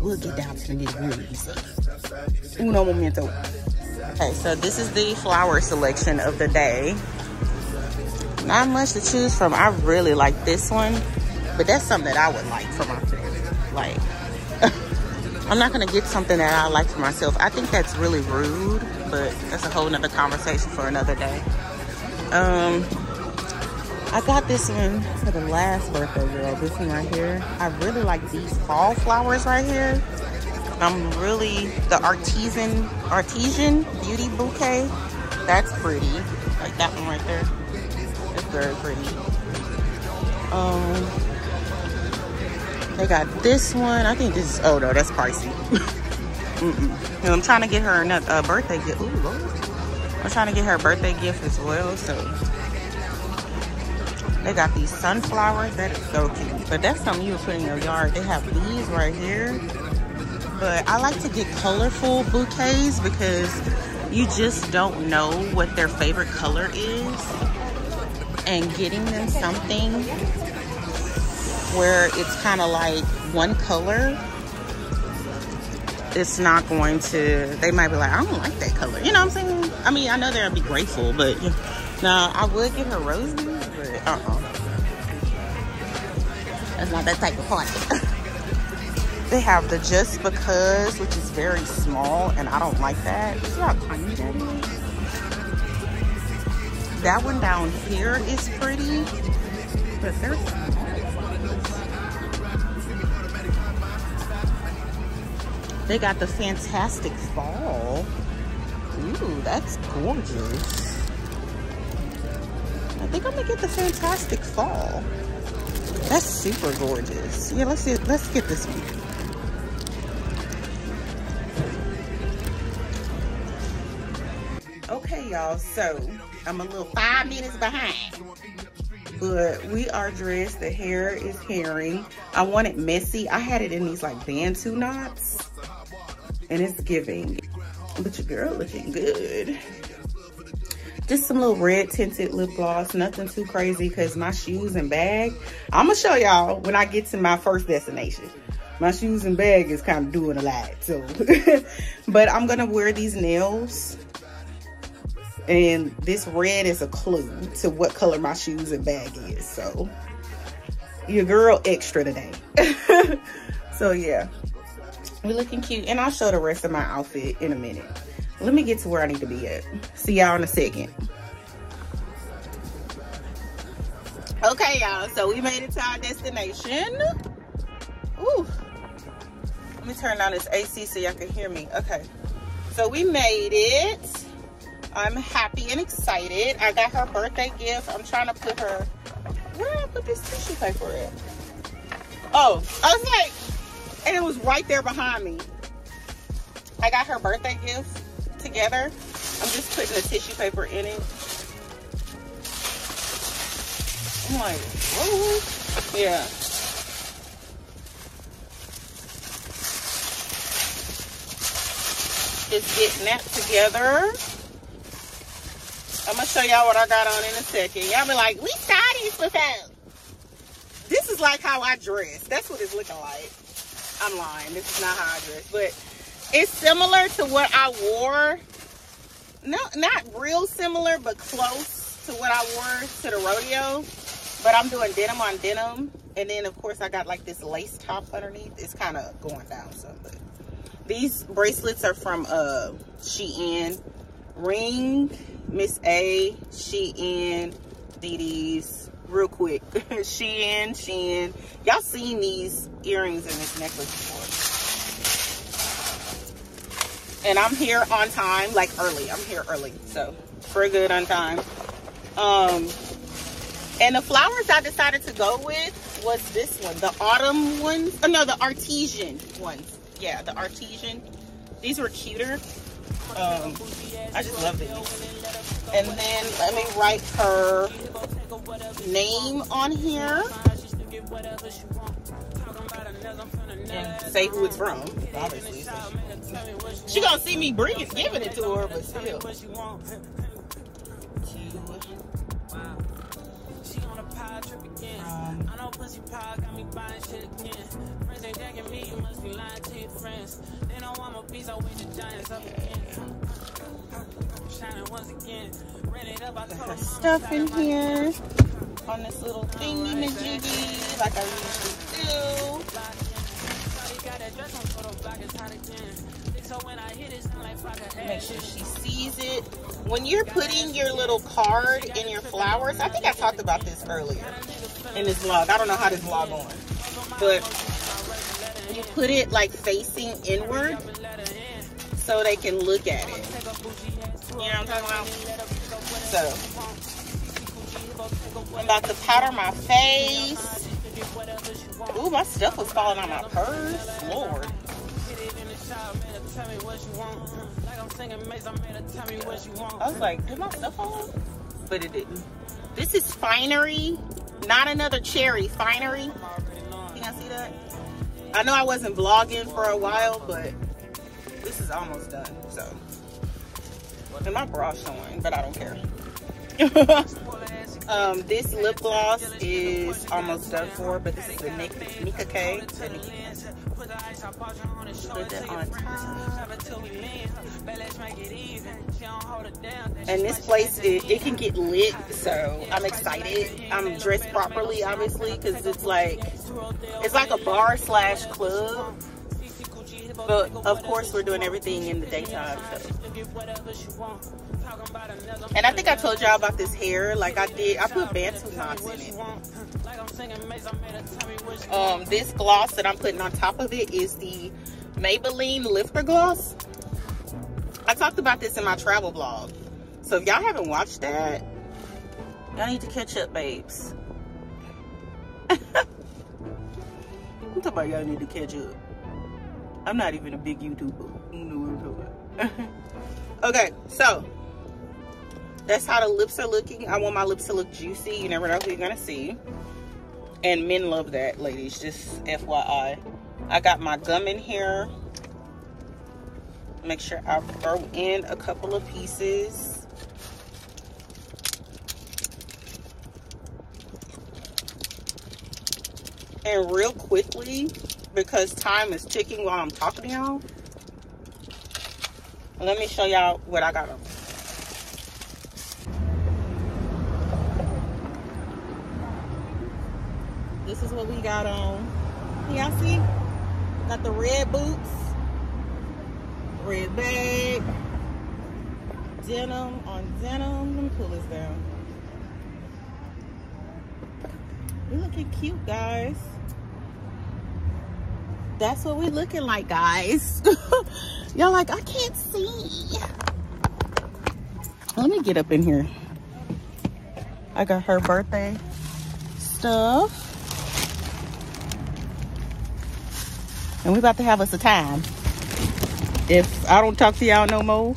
We'll get down to the nitty-gritty. Uno momento. Okay, so this is the flower selection of the day. Not much to choose from. I really like this one, but that's something that I would like for myself. Like, I'm not gonna get something that I like for myself. I think that's really rude, but that's a whole nother conversation for another day. I got this one for the last birthday girl, this one right here. I really like these fall flowers right here. I'm really, the artesian beauty bouquet, that's pretty. Like that one right there, it's very pretty. They got this one, I think this is, oh no, that's pricey. Mm-mm. And I'm trying to get her another birthday gift. Ooh, Lord. I'm trying to get her a birthday gift as well, so. They got these sunflowers, that is so cute. But that's something you would put in your yard. They have these right here. But I like to get colorful bouquets because you just don't know what their favorite color is. And getting them something where it's kind of like one color, it's not going to, they might be like, I don't like that color. You know what I'm saying? I mean, I know they'll be grateful, but now I would get her roses. That's not that type of party. They have the Just Because, which is very small, and I don't like that. See how tiny that is? That one down here is pretty, but they're small. They got the Fantastic Fall. Ooh, that's gorgeous. I think I'm gonna get the Fantastic Fall. That's super gorgeous. Yeah, let's see. Let's get this one. Okay, y'all. So I'm a little 5 minutes behind, but we are dressed. The hair is hairy. I want it messy. I had it in these like bantu knots, and it's giving. But your girl looking good. Just some little red tinted lip gloss, nothing too crazy because my shoes and bag, I'm going to show y'all when I get to my first destination. My shoes and bag is kind of doing a lot, so. But I'm going to wear these nails. And this red is a clue to what color my shoes and bag is. So, your girl extra today. So, yeah. We're looking cute. And I'll show the rest of my outfit in a minute. Let me get to where I need to be at. See y'all in a second. Okay, y'all. So we made it to our destination. Ooh. Let me turn on this AC so y'all can hear me. Okay. So we made it. I'm happy and excited. I got her birthday gift. I'm trying to put her... Where did I put this tissue paper at? Oh, I was like... And it was right there behind me. I got her birthday gift together. I'm just putting the tissue paper in it. I'm like, whoa. Yeah. Just getting that together. I'm going to show y'all what I got on in a second. Y'all be like, we saw these before. This is like how I dress. That's what it's looking like. I'm lying. This is not how I dress, but it's similar to what I wore. No, not real similar, but close to what I wore to the rodeo. But I'm doing denim on denim, and then of course I got like this lace top underneath. It's kind of going down some, but these bracelets are from Shein. Ring, Miss A, Shein, DD's, real quick. Shein. Y'all seen these earrings and this necklace before. And I'm here on time, like early. I'm here early, so we're good on time. And the flowers I decided to go with was this one, the autumn ones. Oh no, the artesian ones. Yeah, the artesian. These were cuter. I just love these. And then let me write her name on here and say who it's from, obviously. She gonna see me giving it to her, but still. I know pussy pie got me buying shit again. Friends ain't dagging me, you must be lying to your friends. They know I'm a beast, I win the Giants up again. Shining once again. Ran it up, I told her stuff in here. On this little thingy majiggy, like I usually do. Make sure she sees it. When you're putting your little card in your flowers, I think I talked about this earlier in this vlog. I don't know how this vlog on, but you put it like facing inward so they can look at it. You know what I'm talking about? So I'm about to powder my face. Ooh, my stuff was falling on my purse. Lord. I was like, did my stuff fall? But it didn't. This is Finery, not another cherry. Finery. Can y'all see that? I know I wasn't vlogging for a while, but this is almost done. So, and my bra's showing, but I don't care. This lip gloss is almost done for, but this is the Nika K. Put that on top. And this place, it can get lit, so I'm excited. I'm dressed properly, obviously, because it's like a bar slash club. But of course, we're doing everything in the daytime. So. And I think I told y'all about this hair. Like I put bantu knots in it. This gloss that I'm putting on top of it is the Maybelline Lifter Gloss. I talked about this in my travel vlog. So if y'all haven't watched that, y'all need to catch up, babes. I'm talking about y'all need to catch up. I'm not even a big YouTuber. You know what I'm talking about. Okay, so that's how the lips are looking. I want my lips to look juicy. You never know who you're gonna see. And men love that, ladies. Just FYI. I got my gum in here. Make sure I throw in a couple of pieces. And real quickly, because time is ticking while I'm talking to y'all, let me show y'all what I got on. This is what we got on. Y'all see? Got the red boots, red bag, denim on denim. Let me pull this down. We're looking cute, guys. That's what we looking like, guys. Y'all like, I can't see. Let me get up in here. I got her birthday stuff. And we about to have us a time. If I don't talk to y'all no more,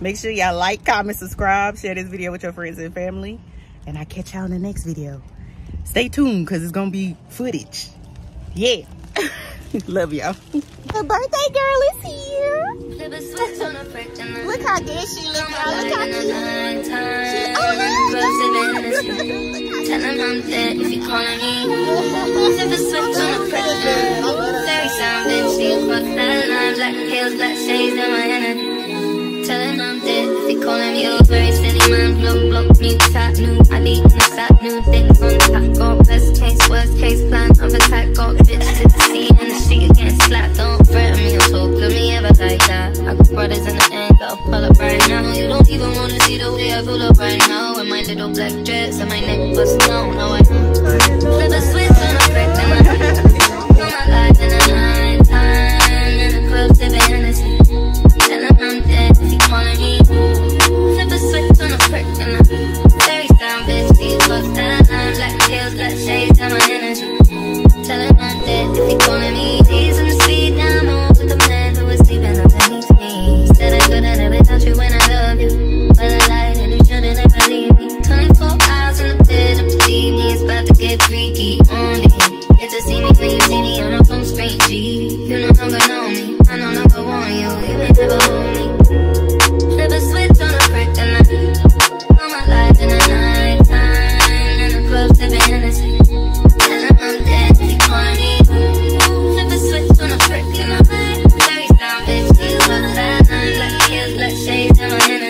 make sure y'all like, comment, subscribe, share this video with your friends and family. And I'll catch y'all in the next video. Stay tuned, because it's going to be footage. Yeah. Love y'all. The birthday girl is here. Look how good she looks. Look how cute. Oh, look. Look how Tell him I'm dead if he calling me. Never switch on the pressure. Very sound bitch, these fuck that line. Black heels, black shades in my hand. Tell him I'm dead if he calling me over. Very silly man, blow, blow, new top, new ID, new top, new things on the top. Go best case, worst case, plan of attack. Go bitch to the sea and the street again't slap. Don't fret me, I'm so good, me ever like that. I got brothers in the end, I'll pull up right now. You don't even wanna see the way I pull up right now. My little black dress and my neck was down. Now I never switch on a crack in my head. Oh my God, in a line, time in a club, sipping Hennessy. Tell him I'm dead if he calling me. Never switch on a crack in my head. Very sound bitch, these fucks that line. Black tails, black shades, and my energy. Tell him I'm dead if he calling me. He's in the speed, now I'm on with the man who was sleeping underneath me. Said I could have never touched you when I love you, but I lied and you shouldn't have believed me. 24 hours in the bed, I'm dreaming. It's about to get freaky on it. Get to see me when you see me on a phone screen, G. You no longer know me, I no longer want you. You ain't never hold me. Never switch on a crack in my head. All my life in the night time, in the club sipping Hennessy. Tell him I'm dead if he calling me. Never switch on a crack in my head. Very sound bitch, you look that line. Black heels, black shades, and my energy.